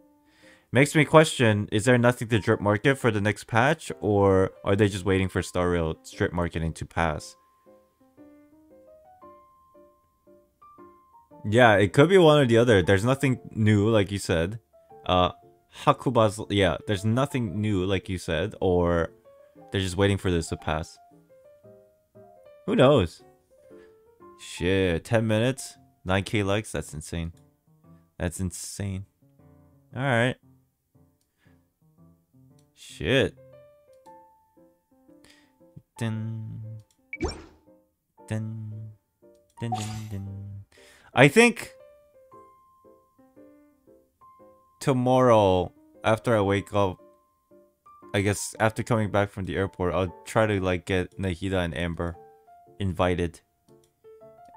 Makes me question, is there nothing to drip market for the next patch? Or are they just waiting for Star Rail drip marketing to pass? Yeah, it could be one or the other. There's nothing new, like you said. Hakuba's... Yeah, there's nothing new, like you said. Or... they're just waiting for this to pass. Who knows? Shit, 10 minutes, 9K likes, that's insane. That's insane. Alright. Shit. Dun. Dun. Dun, dun, dun. I think... tomorrow, after I wake up, I guess after coming back from the airport, I'll try to like get Nahida and Amber invited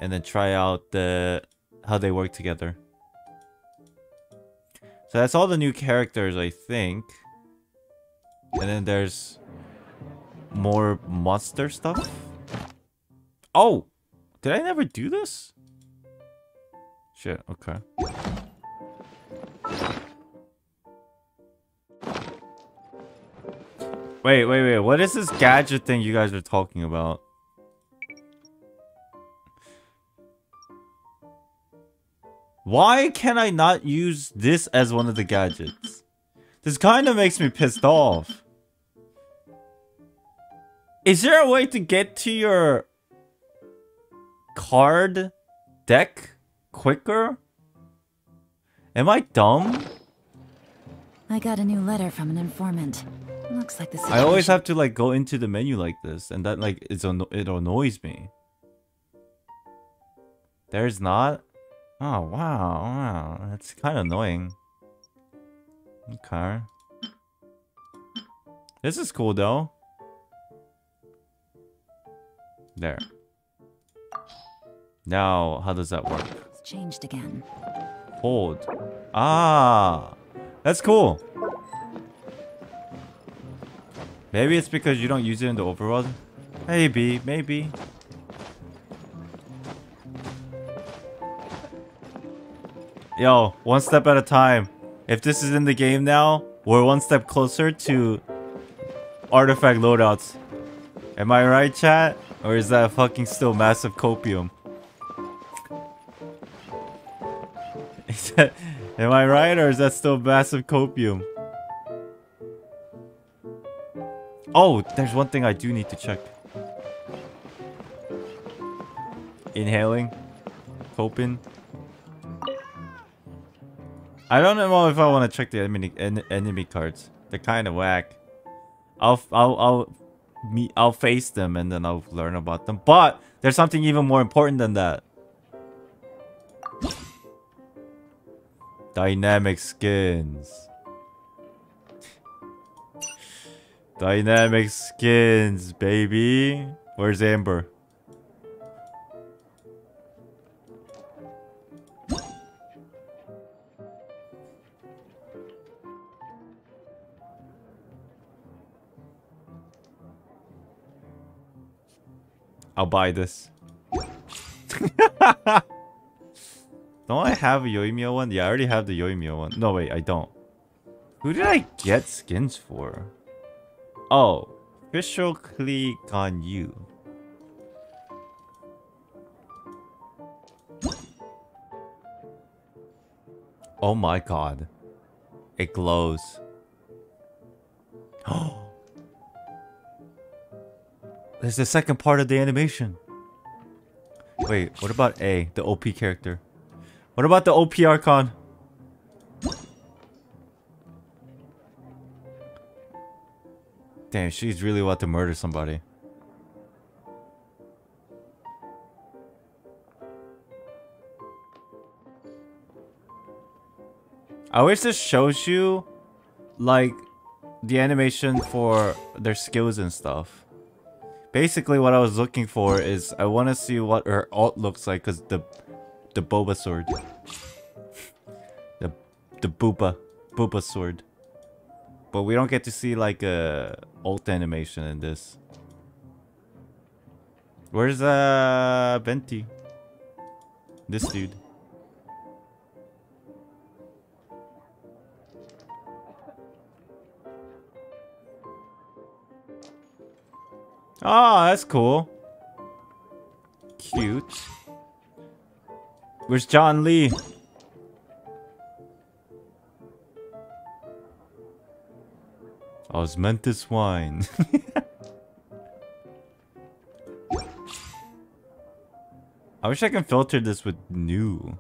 and then try out how they work together. So that's all the new characters, I think. And then there's more monster stuff. Oh! Did I never do this? Shit, okay. Wait, what is this gadget thing you guys are talking about? Why can I not use this as one of the gadgets? This kind of makes me pissed off. Is there a way to get to your card deck quicker? Am I dumb? I got a new letter from an informant. Looks like the situation. I always have to like go into the menu like this, and that like it annoys me. There's not. Oh wow, that's kind of annoying. Okay, this is cool though. There. Now, how does that work? It's changed again. Hold. Ah, that's cool. Maybe it's because you don't use it in the overworld. Maybe, maybe. Yo, one step at a time. If this is in the game now, we're one step closer to artifact loadouts. Am I right, chat? Or is that fucking still massive copium? Am I right, or is that still massive copium? Oh, there's one thing I do need to check. Inhaling. Coping. I don't know if I want to check the enemy cards. They're kind of whack. I'll face them and then I'll learn about them. But there's something even more important than that. Dynamic skins. Dynamic skins, baby. Where's Amber? I'll buy this. Don't I have a Yoimiya one? Yeah, I already have the Yoimiya one. No, wait, I don't. Who did I get skins for? Oh, official click on you. Oh my god. It glows. Oh. There's the second part of the animation. Wait, what about A, the OP character? What about the OP Archon? Damn, she's really about to murder somebody. I wish this shows you, like, the animation for their skills and stuff. Basically, what I was looking for is I want to see what her alt looks like, because the Boba sword. The Booba sword. But we don't get to see, like, a alt animation in this. Where's, Venti? This dude. Oh, that's cool. Cute. Where's John Lee? I was meant to swine. I wish I can filter this with new.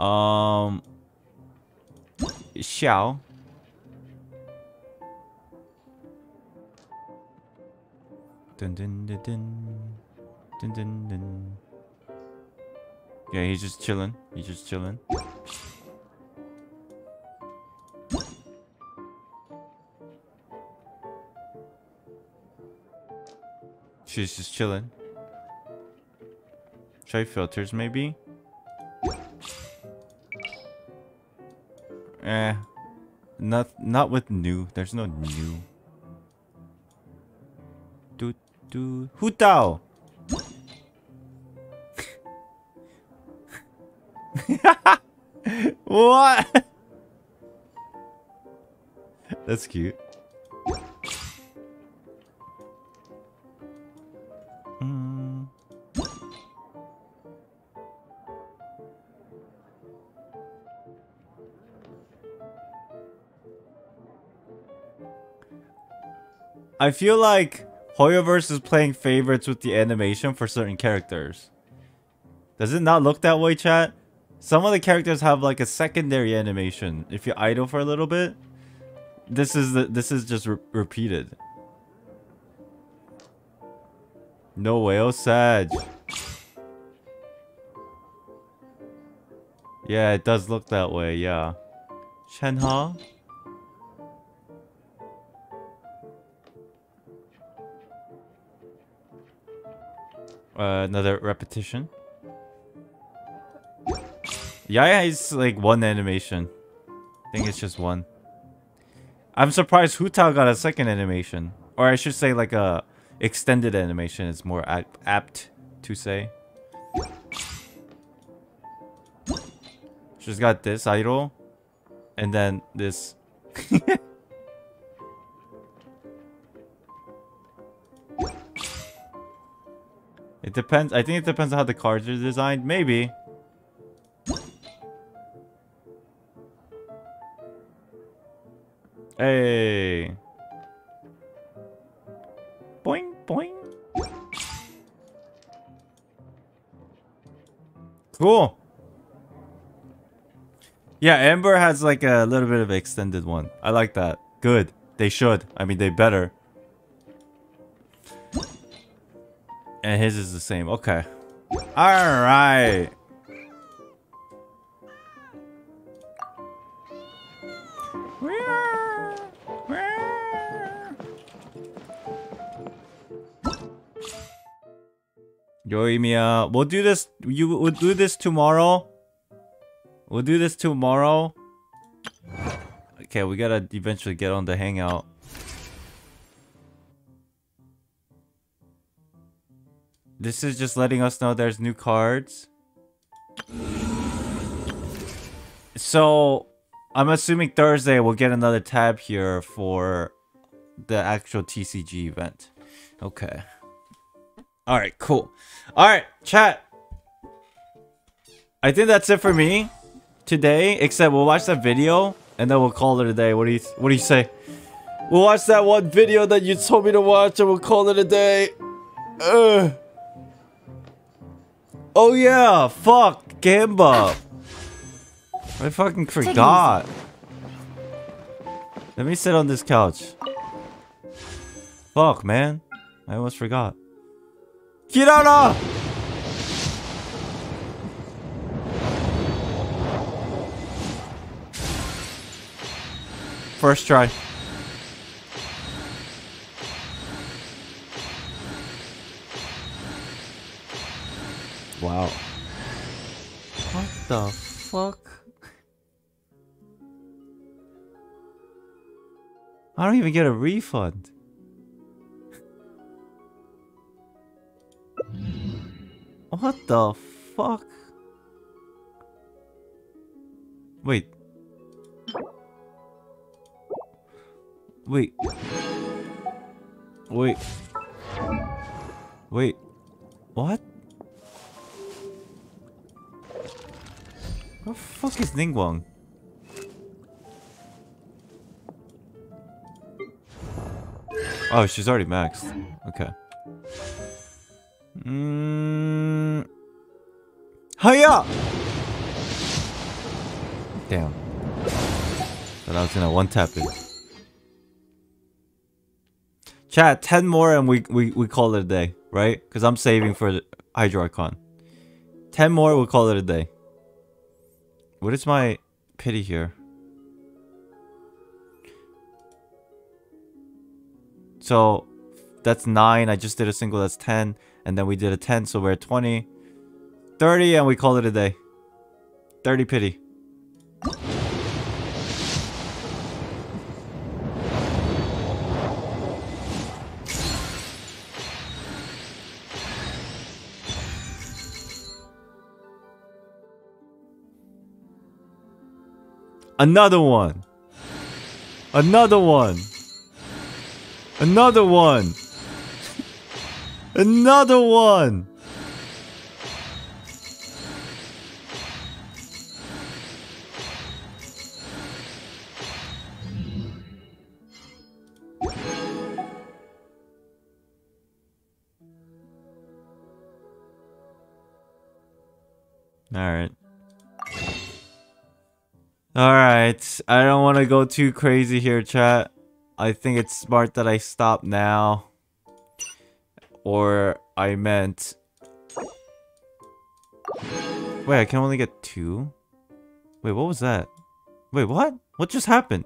Xiao. Dun, dun, dun, dun. Dun, dun, dun. Yeah, he's just chilling. He's just chilling. She's just chilling. Try filters, maybe? Eh. Not with new. There's no new. Hu Tao. What? That's cute. I feel like HoYoverse is playing favorites with the animation for certain characters. Does it not look that way, chat? Some of the characters have like a secondary animation. If you idle for a little bit, this is just repeated. No way, oh Sag. Yeah, it does look that way. Yeah, Shenhe. Another repetition. Yeah, it's like one animation. I think it's just one. I'm surprised Hu Tao got a second animation. Or I should say like a extended animation is more apt to say. She's got this idol. And then this. It depends. I think it depends on how the cards are designed. Maybe. Hey. Boing, boing. Cool. Yeah, Amber has like a little bit of an extended one. I like that. Good. They should. I mean, they better. And his is the same. Okay. Alright. Yoimiya. We'll do this. We'll do this tomorrow. We'll do this tomorrow. Okay, we gotta eventually get on the hangout. This is just letting us know there's new cards. So, I'm assuming Thursday we'll get another tab here for the actual TCG event. Okay. Alright, cool. Alright, chat. I think that's it for me today, except we'll watch that video and then we'll call it a day. What do you say? We'll watch that one video that you told me to watch and we'll call it a day. Ugh. Oh yeah, fuck Gamba. I fucking forgot. Let me sit on this couch. Fuck, man. I almost forgot. Kirara! first try. Wow. What the fuck? I don't even get a refund. What the fuck? Wait. Wait. Wait. Wait. What? Where the fuck is Ningguang? Oh, she's already maxed. Okay. Hiya! Damn. Thought I was gonna one-tap it. Chat, 10 more and we call it a day, right? Because I'm saving for the Hydroicon. 10 more, we'll call it a day. What is my pity here? So, that's 9, I just did a single, that's 10. And then we did a 10, so we're at 20. 30, and we call it a day. 30 pity. Another one. Another one. Another one. Another one. Alright. Alright. I don't want to go too crazy here, chat. I think it's smart that I stop now. Or I meant... Wait, I can only get 2? Wait, what was that? Wait, what? What just happened?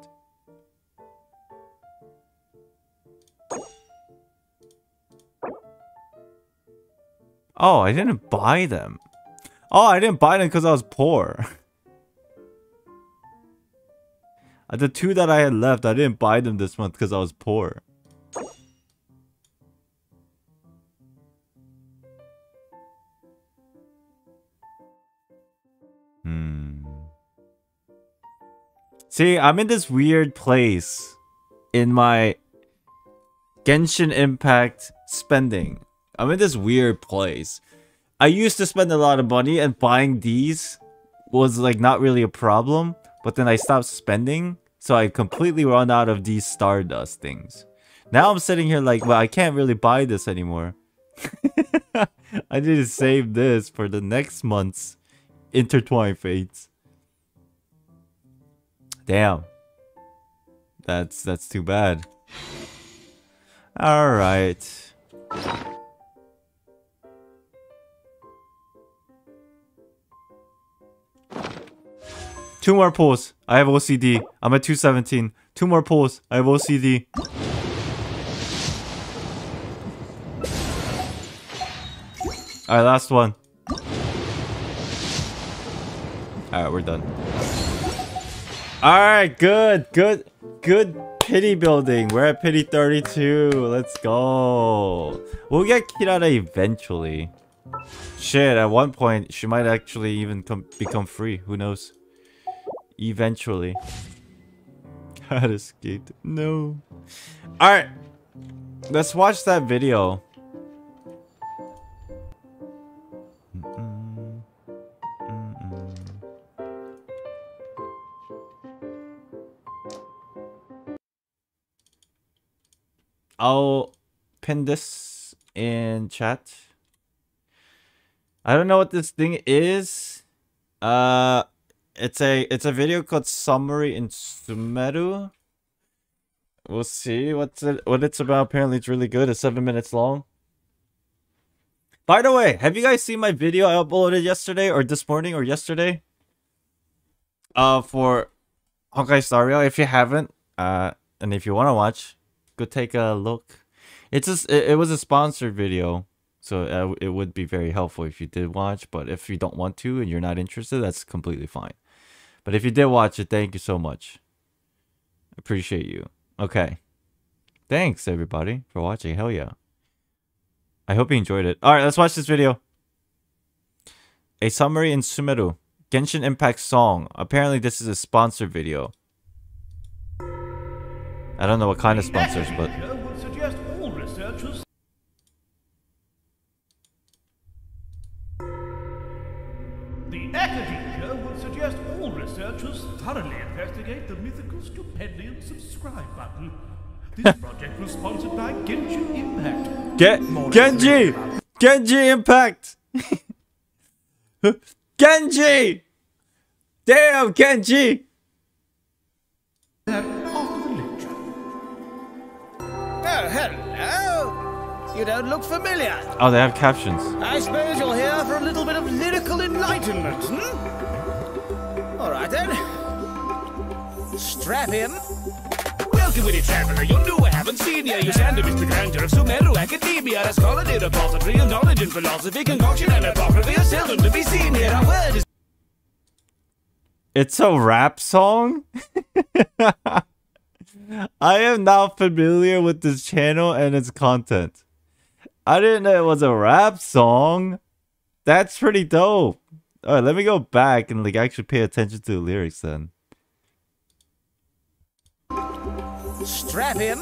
Oh, I didn't buy them. Oh, I didn't buy them because I was poor. The 2 that I had left, I didn't buy them this month because I was poor. See, I'm in this weird place in my Genshin Impact spending. I'm in this weird place. I used to spend a lot of money and buying these was like not really a problem, but then I stopped spending, so I completely run out of these Stardust things. Now I'm sitting here like, well, I can't really buy this anymore. I need to save this for the next month's Intertwined Fates. Damn. That's too bad. All right. Two more pulls. I have OCD. I'm at 217. Two more pulls. I have OCD. Alright, last one. Alright, we're done. Alright, good. Good pity building. We're at pity 32. Let's go. We'll get Kirara eventually. Shit, at one point, she might actually even become free. Who knows? Eventually. God, escaped. No. Alright. Let's watch that video. I'll pin this in chat. I don't know what this thing is. It's a video called Summary in Sumeru. We'll see what it's about. Apparently it's really good. It's 7 minutes long. By the way, have you guys seen my video I uploaded yesterday or this morning or yesterday? For Honkai Star Rail. If you haven't, And if you want to watch, go take a look. It was a sponsored video, so it would be very helpful if you did watch. But if you don't want to and you're not interested, that's completely fine. But if you did watch it, thank you so much. Appreciate you. Okay. Thanks, everybody, for watching. Hell yeah. I hope you enjoyed it. Alright, let's watch this video. A summary in Sumeru. Genshin Impact song. Apparently this is a sponsored video. I don't know what kind of sponsors, but... The academia would suggest all researchers thoroughly investigate the mythical stupendium subscribe button. This project was sponsored by Genshin Impact. Genshin Impact! Genji! Damn, Genji! Oh, hello! You don't look familiar. Oh, they have captions. I suppose you're here for a little bit of lyrical enlightenment, hmm? Alright then. Strap in. Welcome, witty traveller, you're new, I haven't seen you. You stand amidst the grandeur of Sumeru Academia. That's called a repository of knowledge and philosophy, concoction and apocryphy are seldom to be seen here. Our word is... It's a rap song? I am not familiar with this channel and its content. I didn't know it was a rap song. That's pretty dope. Alright, let me go back and like actually pay attention to the lyrics then. Strap in.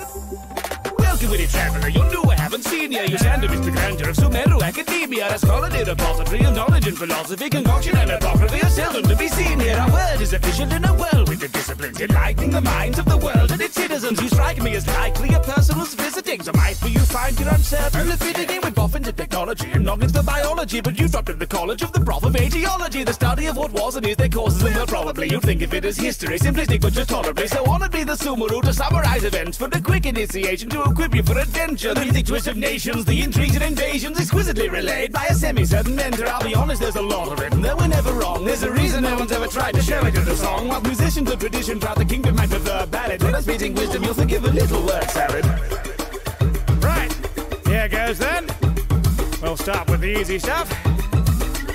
Welcome, witty traveller, you're new, I haven't seen you. You stand amidst the grandeur of Sumeru Academia. That's called a repository of knowledge and philosophy, concoction and apocryphy are seldom to be seen here. Our word is efficient in a world with the disciplines, enlightening the minds of the world and its citizens. You strike me as likely a person who's visiting. So might be you find you're uncertain. The fitting in with boffins and technology and knowledge the biology. But you dropped in the college of the broth of aetiology. The study of what was and is their causes. And well, probably you think of it as history, simplistic but just tolerably. So honorably the Sumeru to summarize events for the quick initiation to equip you for adventure. The mythic twist of nations, the intrigues and invasions, exquisitely relayed by a semi-certain mentor. I'll be honest, there's a lot of it, and though we're never wrong, there's a reason no one's ever tried to show it in a song. While musicians of tradition throughout the kingdom might prefer ballad, when I'm speaking wisdom, you'll forgive a little word salad. Right, here goes then. We'll start with the easy stuff.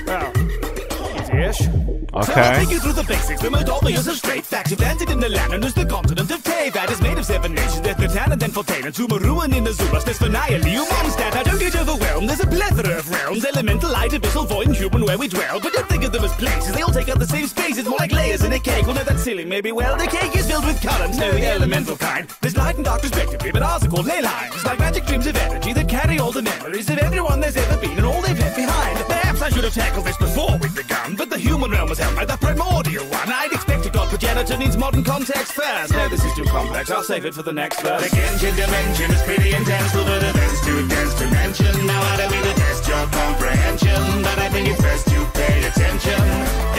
Well, easy-ish. Okay. So I'll take you through the basics, the most obvious of straight facts. You've landed in the land known as the continent of Teyvat. It's made of 7 nations, there's Natan and then Fontaine and Sumeru and Inazuma. There's Finally, you Mondstadt. Now don't get overwhelmed, there's a plethora of realms. Elemental, light, abyssal, void and human where we dwell. But don't think of them as places, they all take up the same space. It's more like layers in a cake. Well, no, that's silly, maybe. Well, the cake is filled with columns, no, the elemental kind. There's light and dark respectively, but ours are called ley lines. It's like magic dreams of energy that carry all the memories of everyone there's ever been and all they've left behind. Perhaps I should have tackled this before we begun, but the human realm was by the Primordial One. I'd expect a god progenitor needs modern context first. No, this is too complex, I'll save it for the next verse. The Genshin dimension is pretty intense, but events too dense to mention. Now I don't mean to test your comprehension, but I think it's best to pay attention.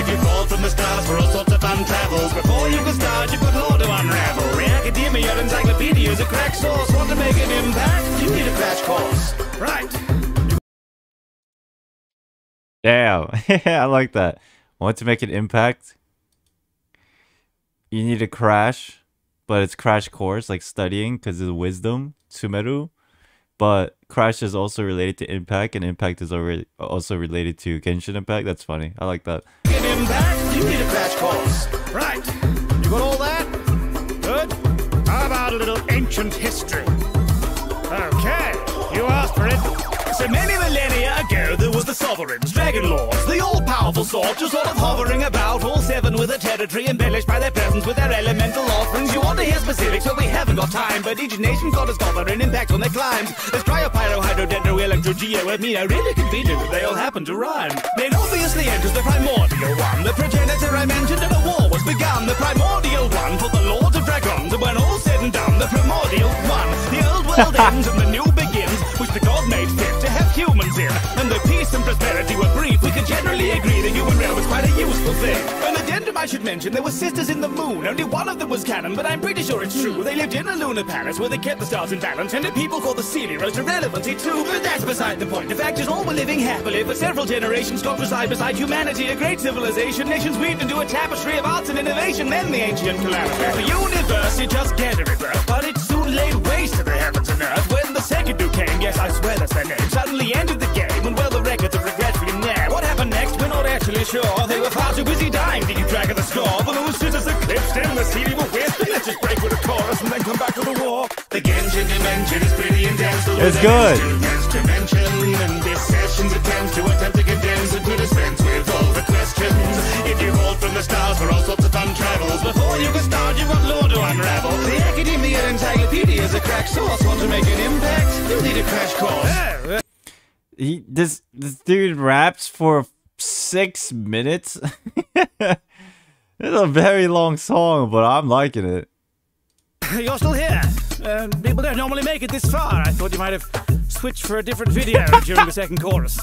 If you fall from the stars for all sorts of fun travels, before you can start, you've got more to unravel. The academia, your encyclopedia is a crack source. Want to make an impact? You need a crash course. Right. Damn, I like that. Want to make an impact? You need a crash, but it's crash course, like studying, because of wisdom, Sumeru. But crash is also related to impact, and impact is already also related to Genshin Impact. That's funny. I like that. Impact, you need a crash course. Right. You got all that? Good. How about a little ancient history? Okay. You asked for it. So many millennia ago, there was the sovereigns, dragon lords, the all-powerful sort, just sort of hovering about, all 7 with a territory embellished by their presence with their elemental offerings. You want to hear specifics, so we haven't got time, but each nation god has got their own impact on their climbs. There's cryo, pyro, hydro, dendro, electro, geo, amino, really convenient that they all happen to rhyme. Then obviously enters the Primordial One, the progenitor I mentioned, and a war was begun. The Primordial One for the lords of dragons, and when all said and done, the Primordial One. The old world ends and the new begins, which the god made fit to have humans in, and the peace and prosperity were brief. We can generally agree the human realm is quite a useful thing. An addendum I should mention, there were sisters in the moon. Only one of them was canon, but I'm pretty sure it's true. They lived in a lunar palace where they kept the stars in balance, and the people called the Sealy Rose to relevancy too. But that's beside the point. The fact is all were living happily for several generations. God reside beside humanity, a great civilization. Nations weaved into a tapestry of arts and innovation. Then the ancient calamity. The universe, it just can't be rebirth, but it soon laid waste to the heavens and earth. When the second duke came, yes, I swear that's their name, suddenly ended the game, and well, the records of regretfully now. What happened next? We're not actually sure. They were far too busy dying to keep track of the score. Balloon scissors eclipsed in the CD were whipped. Let's just break with a chorus and then come back to the war. The Genshin dimension is pretty intense. It's good. And this session's attempt to condense and to dispense with all the questions. If you hold from the stars for all sorts of fun travels, before you can start, you've got lore to unravel. The academia encyclopedia is a crack source. Want to make an impact? You'll need a crash course. This dude raps for 6 minutes. It's a very long song, but I'm liking it. You're still here. People don't normally make it this far. I thought you might have switched for a different video during the second chorus.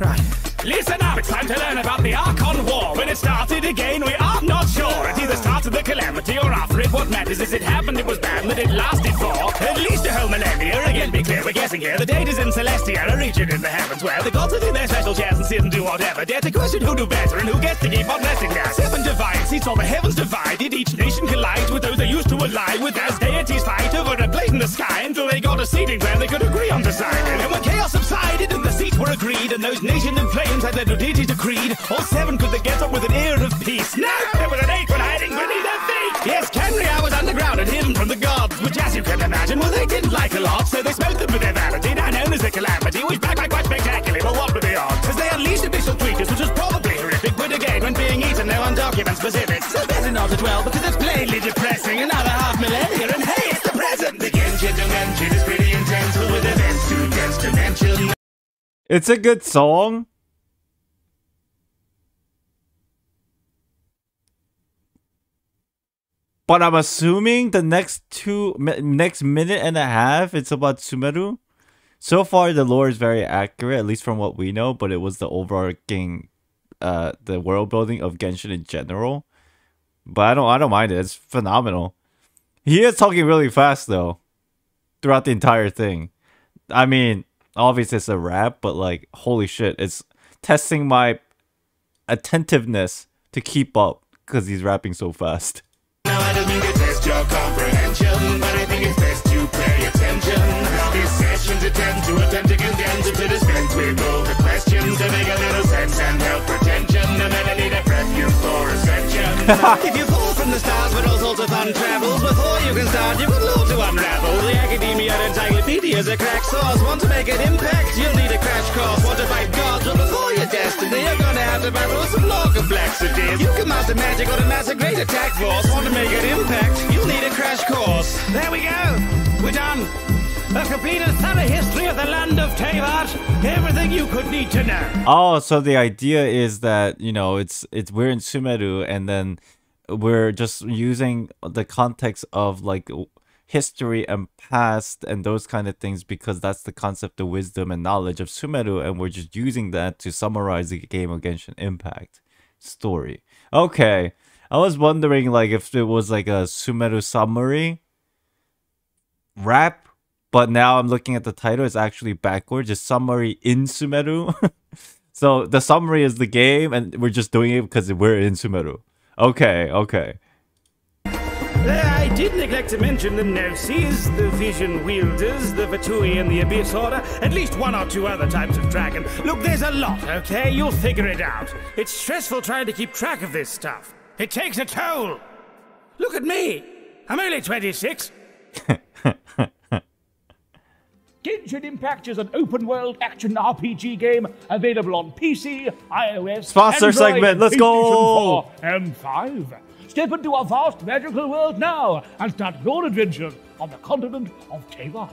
Right. Listen up, it's time to learn about the Archon War. When it started again, we are not sure. It either started the calamity or after it. What matters is it happened, it was bad, that it lasted for at least a whole millennia. Again, be clear, we're guessing here. The date is in Celestia, a region in the heavens where the gods are in their special chairs and sit and do whatever. Dare to question who do better and who gets to keep on blessing now. Seven divine seats saw the heavens divided. Each nation collides with those they used to ally with as deities fight over a plate in the sky until they got a seating where they could agree on deciding. And when chaos subsided and the seats were agreed and those nations in flames had their new deities decreed, all seven could they get up with an ear of peace. No! There was an eighth one hiding beneath their feet! Yes, Kenria was underground and hidden from the gods, which as you can imagine, well, they didn't like a lot, so they smote them for their vanity, now known as the Calamity, which backed by quite spectacularly, but what were the odds? As they unleashed official creatures, which was probably horrific, but again, when being eaten, no undocumented specifics. So better not to dwell, because it's plainly depressing, another half millennia, and hey, it's the present! The Genshin dimension is pretty intense, with events to dense dimension. It's a good song. But I'm assuming the next minute and a half, it's about Sumeru. So far, the lore is very accurate, at least from what we know. But it was the overarching, the world building of Genshin in general. But I don't mind it. It's phenomenal. He is talking really fast though, throughout the entire thing. I mean, obviously it's a rap, but like, holy shit, it's testing my attentiveness to keep up because he's rapping so fast. I don't mean to test your comprehension, but I think it's best to pay attention. These sessions attempt to condense it to dispense with all the questions to make a little sense and help retention. And then I need a refuge for ascension. If you fall from the stars with all sorts of fun travels, before you can start, you've got lore to unravel. The academia encyclopedia is a crack source. Want to make an impact? You'll need a crash course. Want to fight gods? Well, before your destiny, you're gonna have to battle some lore complexities. You can master magic or to master great attack force. Want to make an impact? You'll need a crash course. There we go. We're done. I've completed a thorough history of the land of Teyvat. Everything you could need to know. Oh, so the idea is that, you know, it's we're in Sumeru, and then we're just using the context of like history and past and those kind of things, because that's the concept of wisdom and knowledge of Sumeru, and we're just using that to summarize the game of Genshin Impact story. Okay, I was wondering like if it was like a Sumeru summary rap. But now I'm looking at the title, it's actually backwards. It's Summary in Sumeru. So the summary is the game, and we're just doing it because we're in Sumeru. Okay, okay. I did neglect to mention the Gnosis, the Vision Wielders, the Vatui and the Abyss Order, at least one or two other types of dragon. Look, there's a lot, okay? You'll figure it out. It's stressful trying to keep track of this stuff. It takes a toll. Look at me. I'm only 26. Genshin Impact is an open-world action RPG game available on PC, iOS, sponsor Android, segment. Let's go. PlayStation 4 and 5. Step into a vast magical world now and start your adventure on the continent of Teyvat.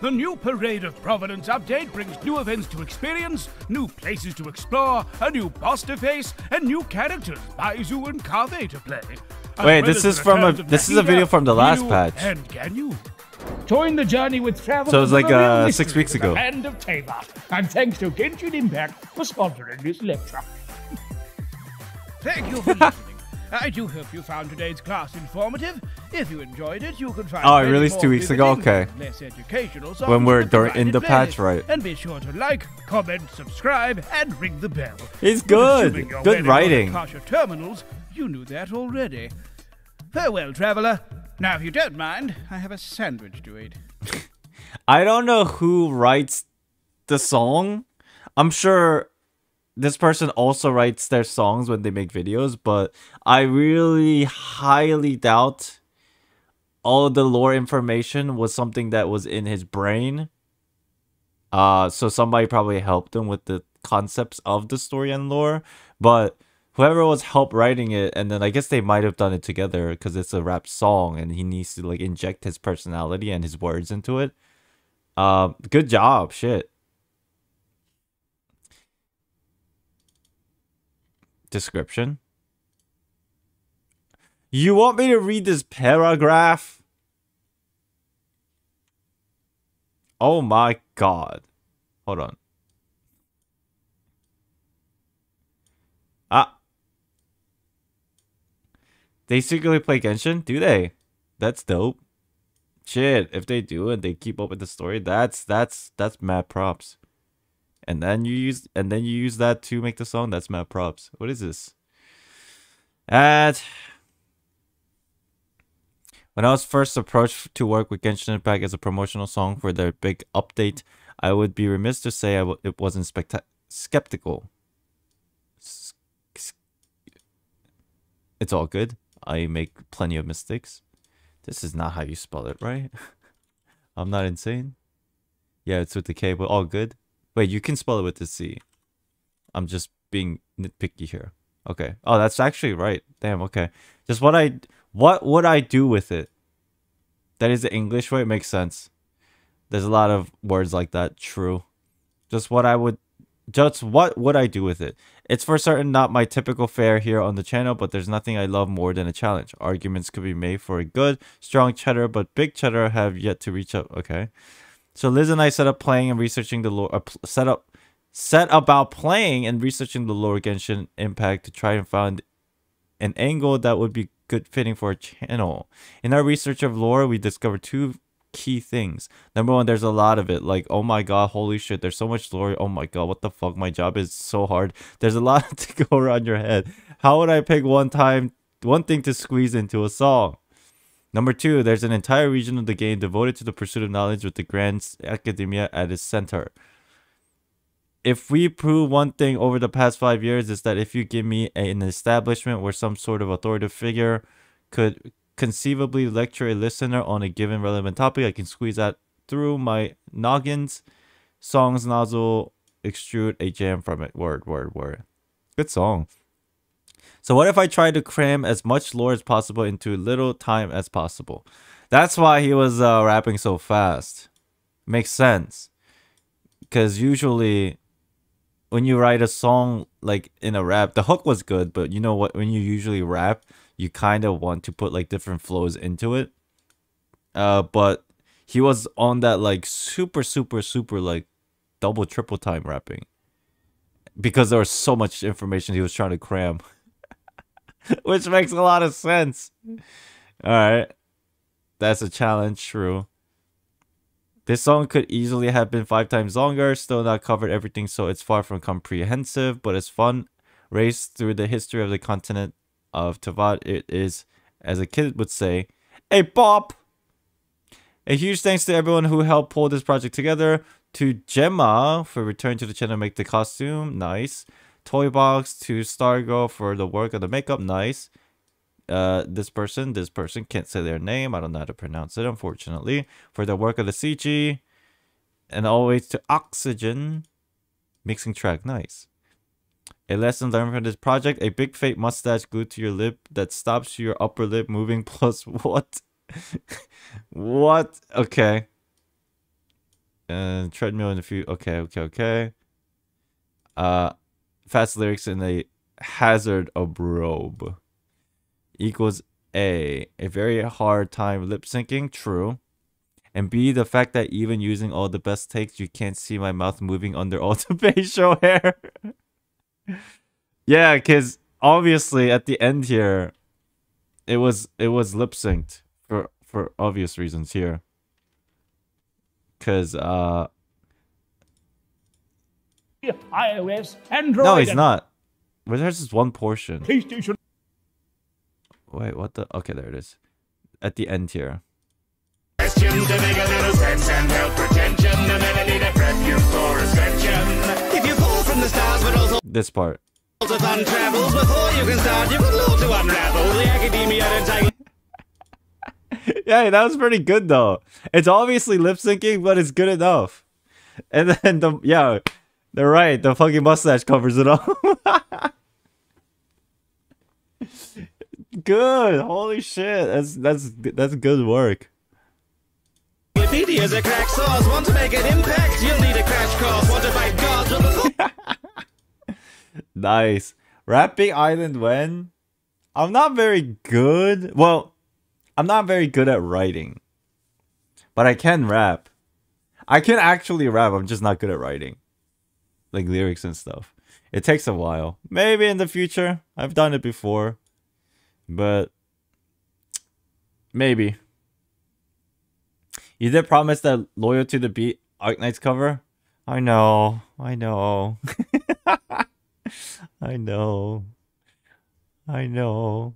The new Parade of Providence update brings new events to experience, new places to explore, a new boss to face, and new characters Baizu and Kave to play. Wait, this is from this is a video from the last patch. And Ganyu. Join the journey with travel. So it was like 6 weeks ago. Land of Teyvat, and thanks to Genshin Impact for sponsoring this lecture. Thank you for listening. I do hope you found today's class informative. If you enjoyed it, you can find. Oh, I released 2 weeks ago. Okay. Less educational. When we're in the patch, right? And be sure to like, comment, subscribe, and ring the bell. It's good. Good writing. Terminals. You knew that already. Farewell, traveler. Now, if you don't mind, I have a sandwich to eat. I don't know who writes the song. I'm sure this person also writes their songs when they make videos, but I really highly doubt all the lore information was something that was in his brain. So somebody probably helped him with the concepts of the story and lore, but whoever was writing it, and then I guess they might have done it together because it's a rap song and he needs to like inject his personality and his words into it. Good job, shit. Description. You want me to read this paragraph? Oh my god. Hold on. They secretly play Genshin? Do they? That's dope. Shit, if they do and they keep up with the story, that's mad props. And then you use that to make the song, that's mad props. What is this? When I was first approached to work with Genshin Impact as a promotional song for their big update, I would be remiss to say it wasn't skeptical. It's all good. I make plenty of mistakes. This is not how you spell it, right? I'm not insane. Yeah, it's with the K, but all good. Wait, you can spell it with the C. I'm just being nitpicky here. Okay. Oh, that's actually right. Damn, okay. Just what would I do with it? That is the English way. It makes sense. There's a lot of words like that. True. Just what would I do with it? It's for certain not my typical fare here on the channel, but there's nothing I love more than a challenge. Arguments could be made for a good, strong cheddar, but big cheddar have yet to reach up. Okay. So Liz and I set up playing and researching the lore. Set about playing and researching the lore Genshin Impact to try and find an angle that would be good fitting for a channel. In our research of lore, we discovered two key things. Number one, there's a lot of it. Like, oh my god, holy shit, there's so much lore. Oh my god, what the fuck, my job is so hard. There's a lot to go around your head. How would I pick one thing to squeeze into a song? Number two, there's an entire region of the game devoted to the pursuit of knowledge with the Grand Academia at its center. If we prove one thing over the past 5 years, is that if you give me an establishment where some sort of authoritative figure could conceivably lecture a listener on a given relevant topic, I can squeeze that through my noggins. Song's nozzle, extrude a jam from it. Word. Good song. So what if I try to cram as much lore as possible into little time as possible? That's why he was rapping so fast. Makes sense. Because usually when you write a song like in a rap, the hook was good, but you know what? When you usually rap, you kind of want to put like different flows into it. But he was on that like super like double, triple time rapping. Because there was so much information he was trying to cram. Which makes a lot of sense. Alright. That's a challenge, true. This song could easily have been 5 times longer, still not covered everything, so it's far from comprehensive, but it's fun. Race through the history of the continent of Teyvat, it is, as a kid would say, a bop. A huge thanks to everyone who helped pull this project together. To Gemma for returning to the channel to make the costume, nice. Toy Box, to Stargirl for the work of the makeup, nice. This person can't say their name, I don't know how to pronounce it unfortunately, for the work of the CG, and always to Oxygen, mixing track, nice. A lesson learned from this project, a big fake mustache glued to your lip that stops your upper lip moving, plus what? What? Okay. Treadmill in a few. Okay. Fast lyrics in a hazard of robe. Equals A. A very hard time lip syncing. True. And B, the fact that even using all the best takes, you can't see my mouth moving under all the facial hair. Yeah, because obviously at the end here, it was lip synced for obvious reasons here, because iOS, Android. No, he's not. Well, there's just one portion. PlayStation. Wait, what the? Okay, there it is. At the end here. This part. Yeah, that was pretty good though. It's obviously lip syncing, but it's good enough. And then the yeah, they're right. The fucking mustache covers it up. Good. Holy shit. That's good work. Wikipedia's a crack source. Want to make an impact? You'll need a crash course. Want to fight gods on the Nice. Rapping Island when? I'm not very good. Well, I'm not very good at writing. But I can rap. I can actually rap. I'm just not good at writing. Like lyrics and stuff. It takes a while. Maybe in the future. I've done it before. But maybe. You did promise that Loyal to the Beat Arknights cover? I know. I know. I know. I know.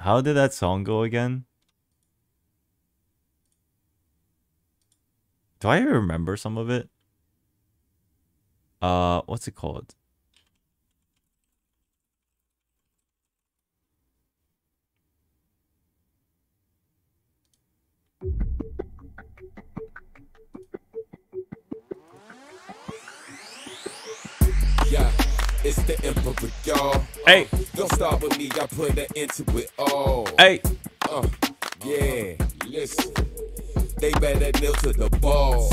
How did that song go again? Do I remember some of it? What's it called? Yeah, it's the Emperor, y'all. Hey, don't stop with me. I put that into it all. Hey, yeah, listen. They better kneel to the ball.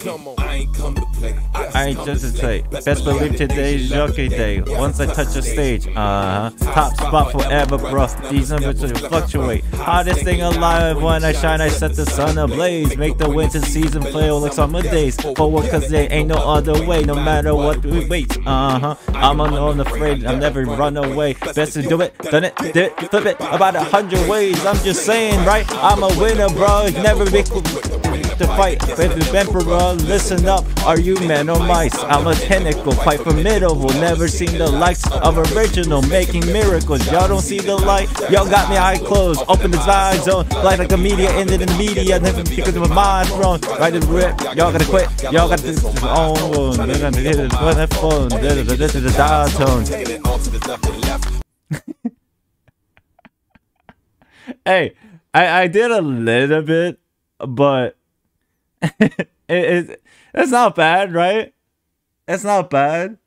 Come on, I ain't come to play. I ain't just to play. Best believe today's jockey day. Once I touch the stage, top spot forever, bruh. These numbers will fluctuate. Hottest thing alive. When I shine, I set the sun ablaze. Make the winter season flail like summer days. Forward, cause there ain't no other way. No matter what we wait. I'm unafraid. I'll never run away. Best to do it, done it, did it, flip it. About 100 ways. I'm just saying, right? I'm a winner, bruh. Never be to fight with the Emperor. Listen up, are you men or mice? I'm a tentacle, quite formidable. Never seen the likes of original, making miracles. Y'all don't see the light. Y'all got me eye closed. Open the side zone, life like a media, ended in the media. Never pick up my mind wrong. Right to rip, y'all gotta quit. Y'all got this own wound. They're gonna hit it with that phone. This is the dial tone. Hey, I did a little bit, but it's not bad, right? It's not bad.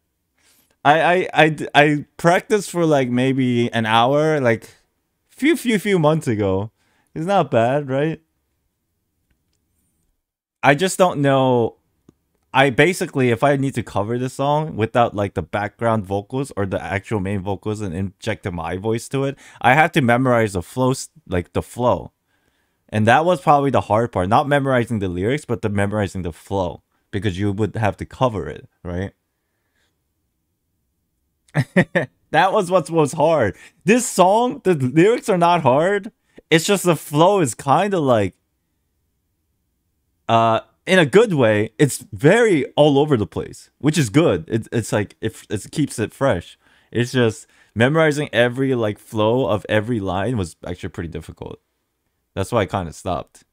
I practiced for like maybe an hour, like few months ago. It's not bad, right? I just don't know. I basically, if I need to cover this song without like the background vocals or the actual main vocals and inject my voice to it, I have to memorize the flow, like the flow. And that was probably the hard part. Not memorizing the lyrics, but the memorizing the flow. Because you would have to cover it, right? That was what was hard. This song, the lyrics are not hard. It's just the flow is kind of like... in a good way, it's very all over the place. Which is good. It's like, it keeps it fresh. It's just memorizing every like flow of every line was actually pretty difficult. That's why I kind of stopped.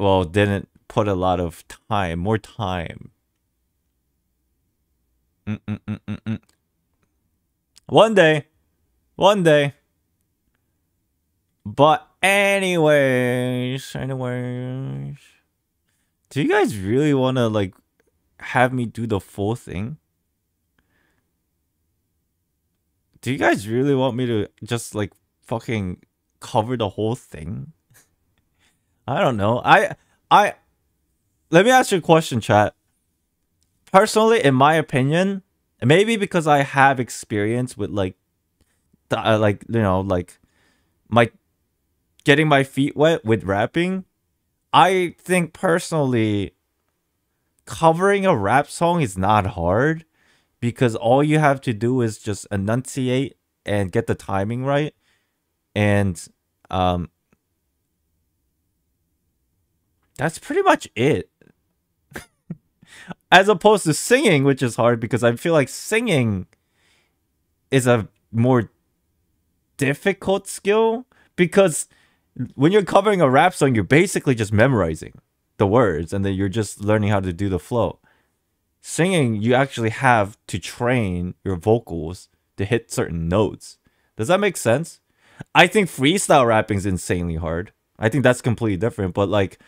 Well, didn't put a lot of time, more time. One day. But anyways. Do you guys really want to like have me do the full thing? Do you guys really want me to just like fucking cover the whole thing? I don't know. I let me ask you a question, chat. Personally, in my opinion, maybe because I have experience with like you know, like my getting my feet wet with rapping, I think personally covering a rap song is not hard because all you have to do is just enunciate and get the timing right. And that's pretty much it. As opposed to singing, which is hard because I feel like singing is a more difficult skill because when you're covering a rap song, you're basically just memorizing the words and then you're just learning how to do the flow. Singing, you actually have to train your vocals to hit certain notes. Does that make sense? I think freestyle rapping is insanely hard. I think that's completely different, but like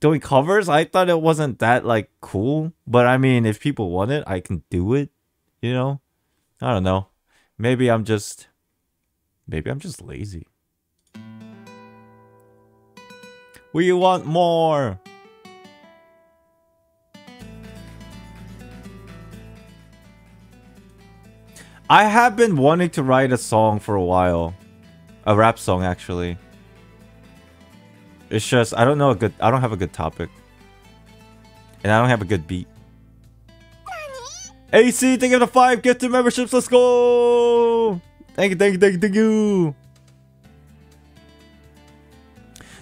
doing covers, I thought it wasn't that like cool, but I mean, if people want it, I can do it, you know? I don't know. Maybe I'm just lazy. We want more. I have been wanting to write a song for a while. A rap song, actually. It's just, I don't have a good topic. And I don't have a good beat. AC, thank you for the 5 gifted memberships, let's go! Thank you.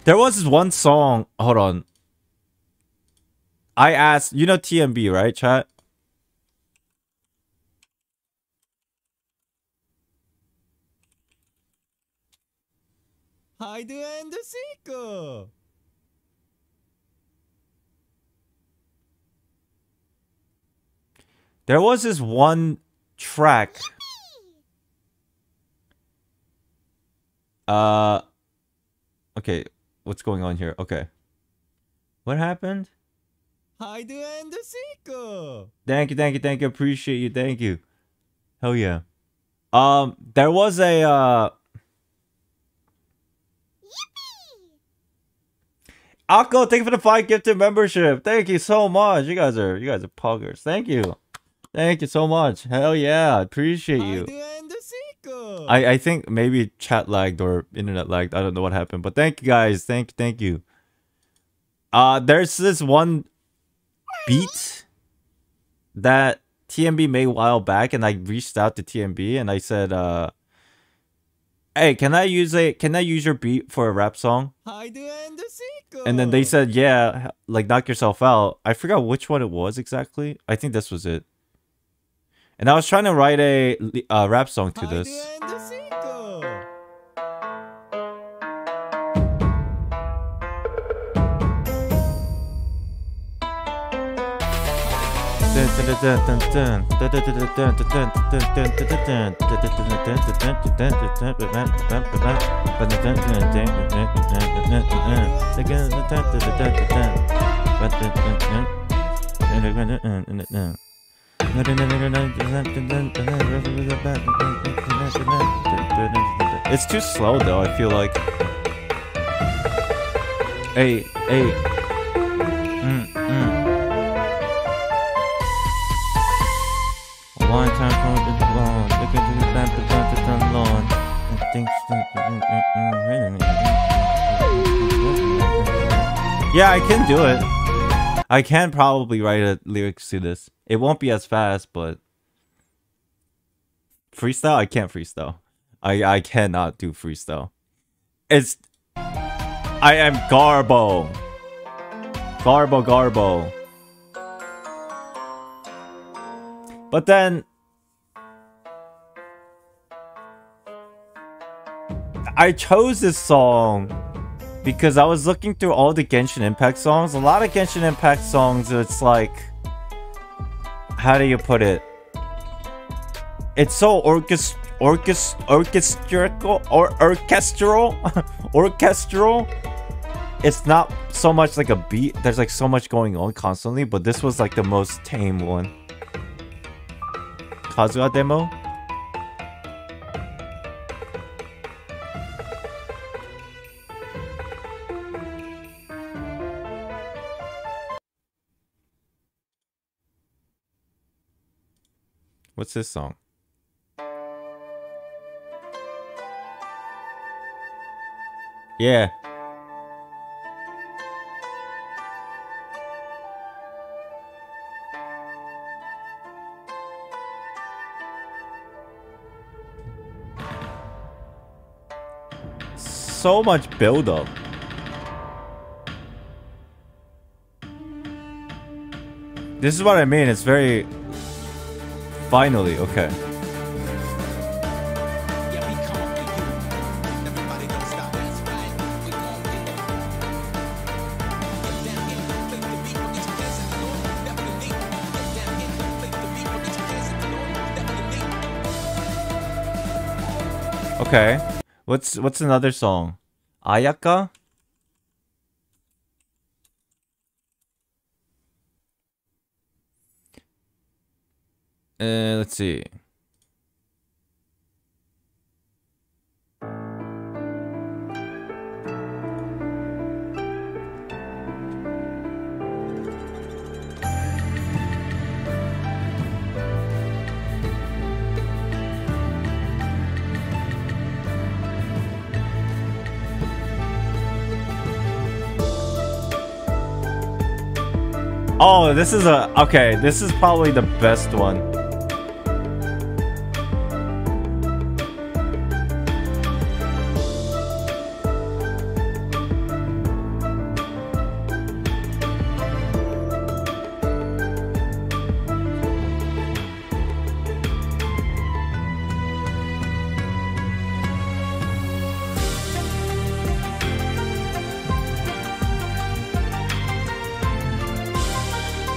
There was this one song, hold on. I asked, you know TMB, right, chat? Hide and seek. There was this one track. Okay, what's going on here? Okay, what happened? Hide and seek. Thank you. Appreciate you. Thank you. Hell yeah. There was a Akko, thank you for the 5 gifted membership. Thank you so much. You guys are poggers. Thank you so much. Hell yeah, appreciate you. I think maybe chat lagged or internet lagged. I don't know what happened, but thank you guys. Thank you. There's this one beat that TMB made a while back, and I reached out to TMB and I said, hey, can I use your beat for a rap song? And then they said, yeah, like knock yourself out. I forgot which one it was exactly. I think this was it. And I was trying to write a rap song to this. It's too slow though, I feel like. Hey. One time for the lawn, looking to the back of the lawn. I think yeah, I can do it. I can probably write a lyrics to this. It won't be as fast, but freestyle, I can't freestyle. I cannot do freestyle. I am Garbo. Garbo. But then I chose this song because I was looking through all the Genshin Impact songs. A lot of Genshin Impact songs, it's like, how do you put it? It's so orchestral. It's not so much like a beat. There's like so much going on constantly, but this was like the most tame one. Kazuha demo. What's this song? Yeah. so much buildup. This is what I mean, it's very... Finally, okay. Okay, what's another song? Ayaka? Let's see. Oh, this is a... Okay, this is probably the best one.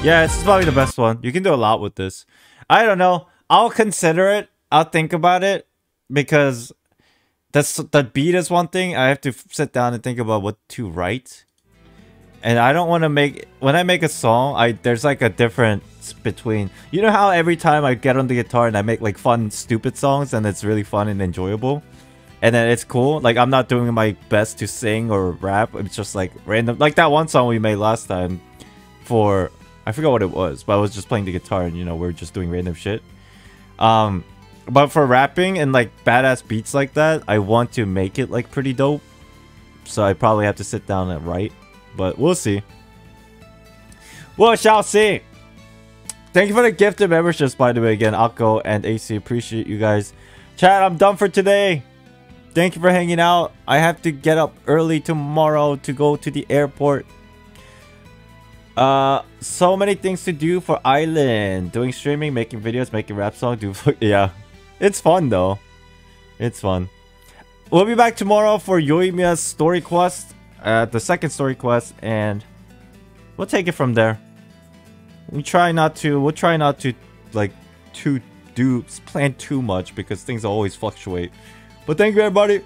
Yeah, this is probably the best one. You can do a lot with this. I don't know. I'll consider it. I'll think about it. Because the beat is one thing. I have to sit down and think about what to write. And I don't want to make... When I make a song, there's like a difference between... You know how every time I get on the guitar and I make like fun, stupid songs and it's really fun and enjoyable? And then it's cool. Like, I'm not doing my best to sing or rap. It's just like random. Like that one song we made last time for... I forgot what it was, but I was just playing the guitar and, you know, we were just doing random shit. But for rapping and, like, badass beats like that, I want to make it, like, pretty dope. So I probably have to sit down and write, but we'll see. We shall see! Thank you for the gifted memberships, by the way, again, Akko and AC. Appreciate you guys. Chat, I'm done for today. Thank you for hanging out. I have to get up early tomorrow to go to the airport. So many things to do for Island. Doing streaming, making videos, making rap songs. Yeah, it's fun though. It's fun. We'll be back tomorrow for Yoimiya's story quest, the second story quest, and we'll take it from there. We'll try not to like plan too much because things always fluctuate. But thank you everybody.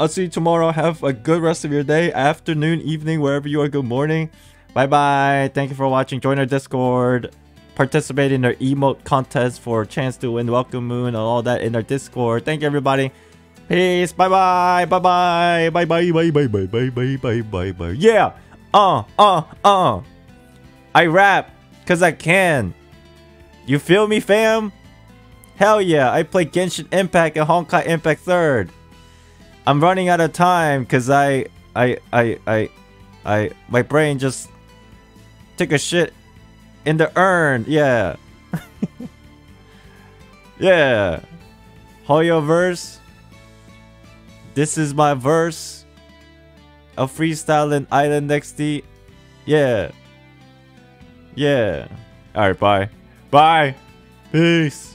I'll see you tomorrow. Have a good rest of your day, afternoon, evening, wherever you are. Good morning. Bye-bye. Thank you for watching. Join our Discord. Participate in our emote contest for a chance to win Welcome Moon and all that in our Discord. Thank you, everybody. Peace. Bye-bye. Bye-bye. Bye-bye. Bye-bye. Bye-bye. Bye-bye. Bye-bye. Yeah. I rap because I can. You feel me, fam? Hell yeah. I play Genshin Impact and Honkai Impact 3rd. I'm running out of time because my brain just took a shit in the urn. Yeah. Yeah. HoYoverse. This is my verse of freestyling IslandXD. Yeah. Yeah. Alright, bye. Bye. Peace.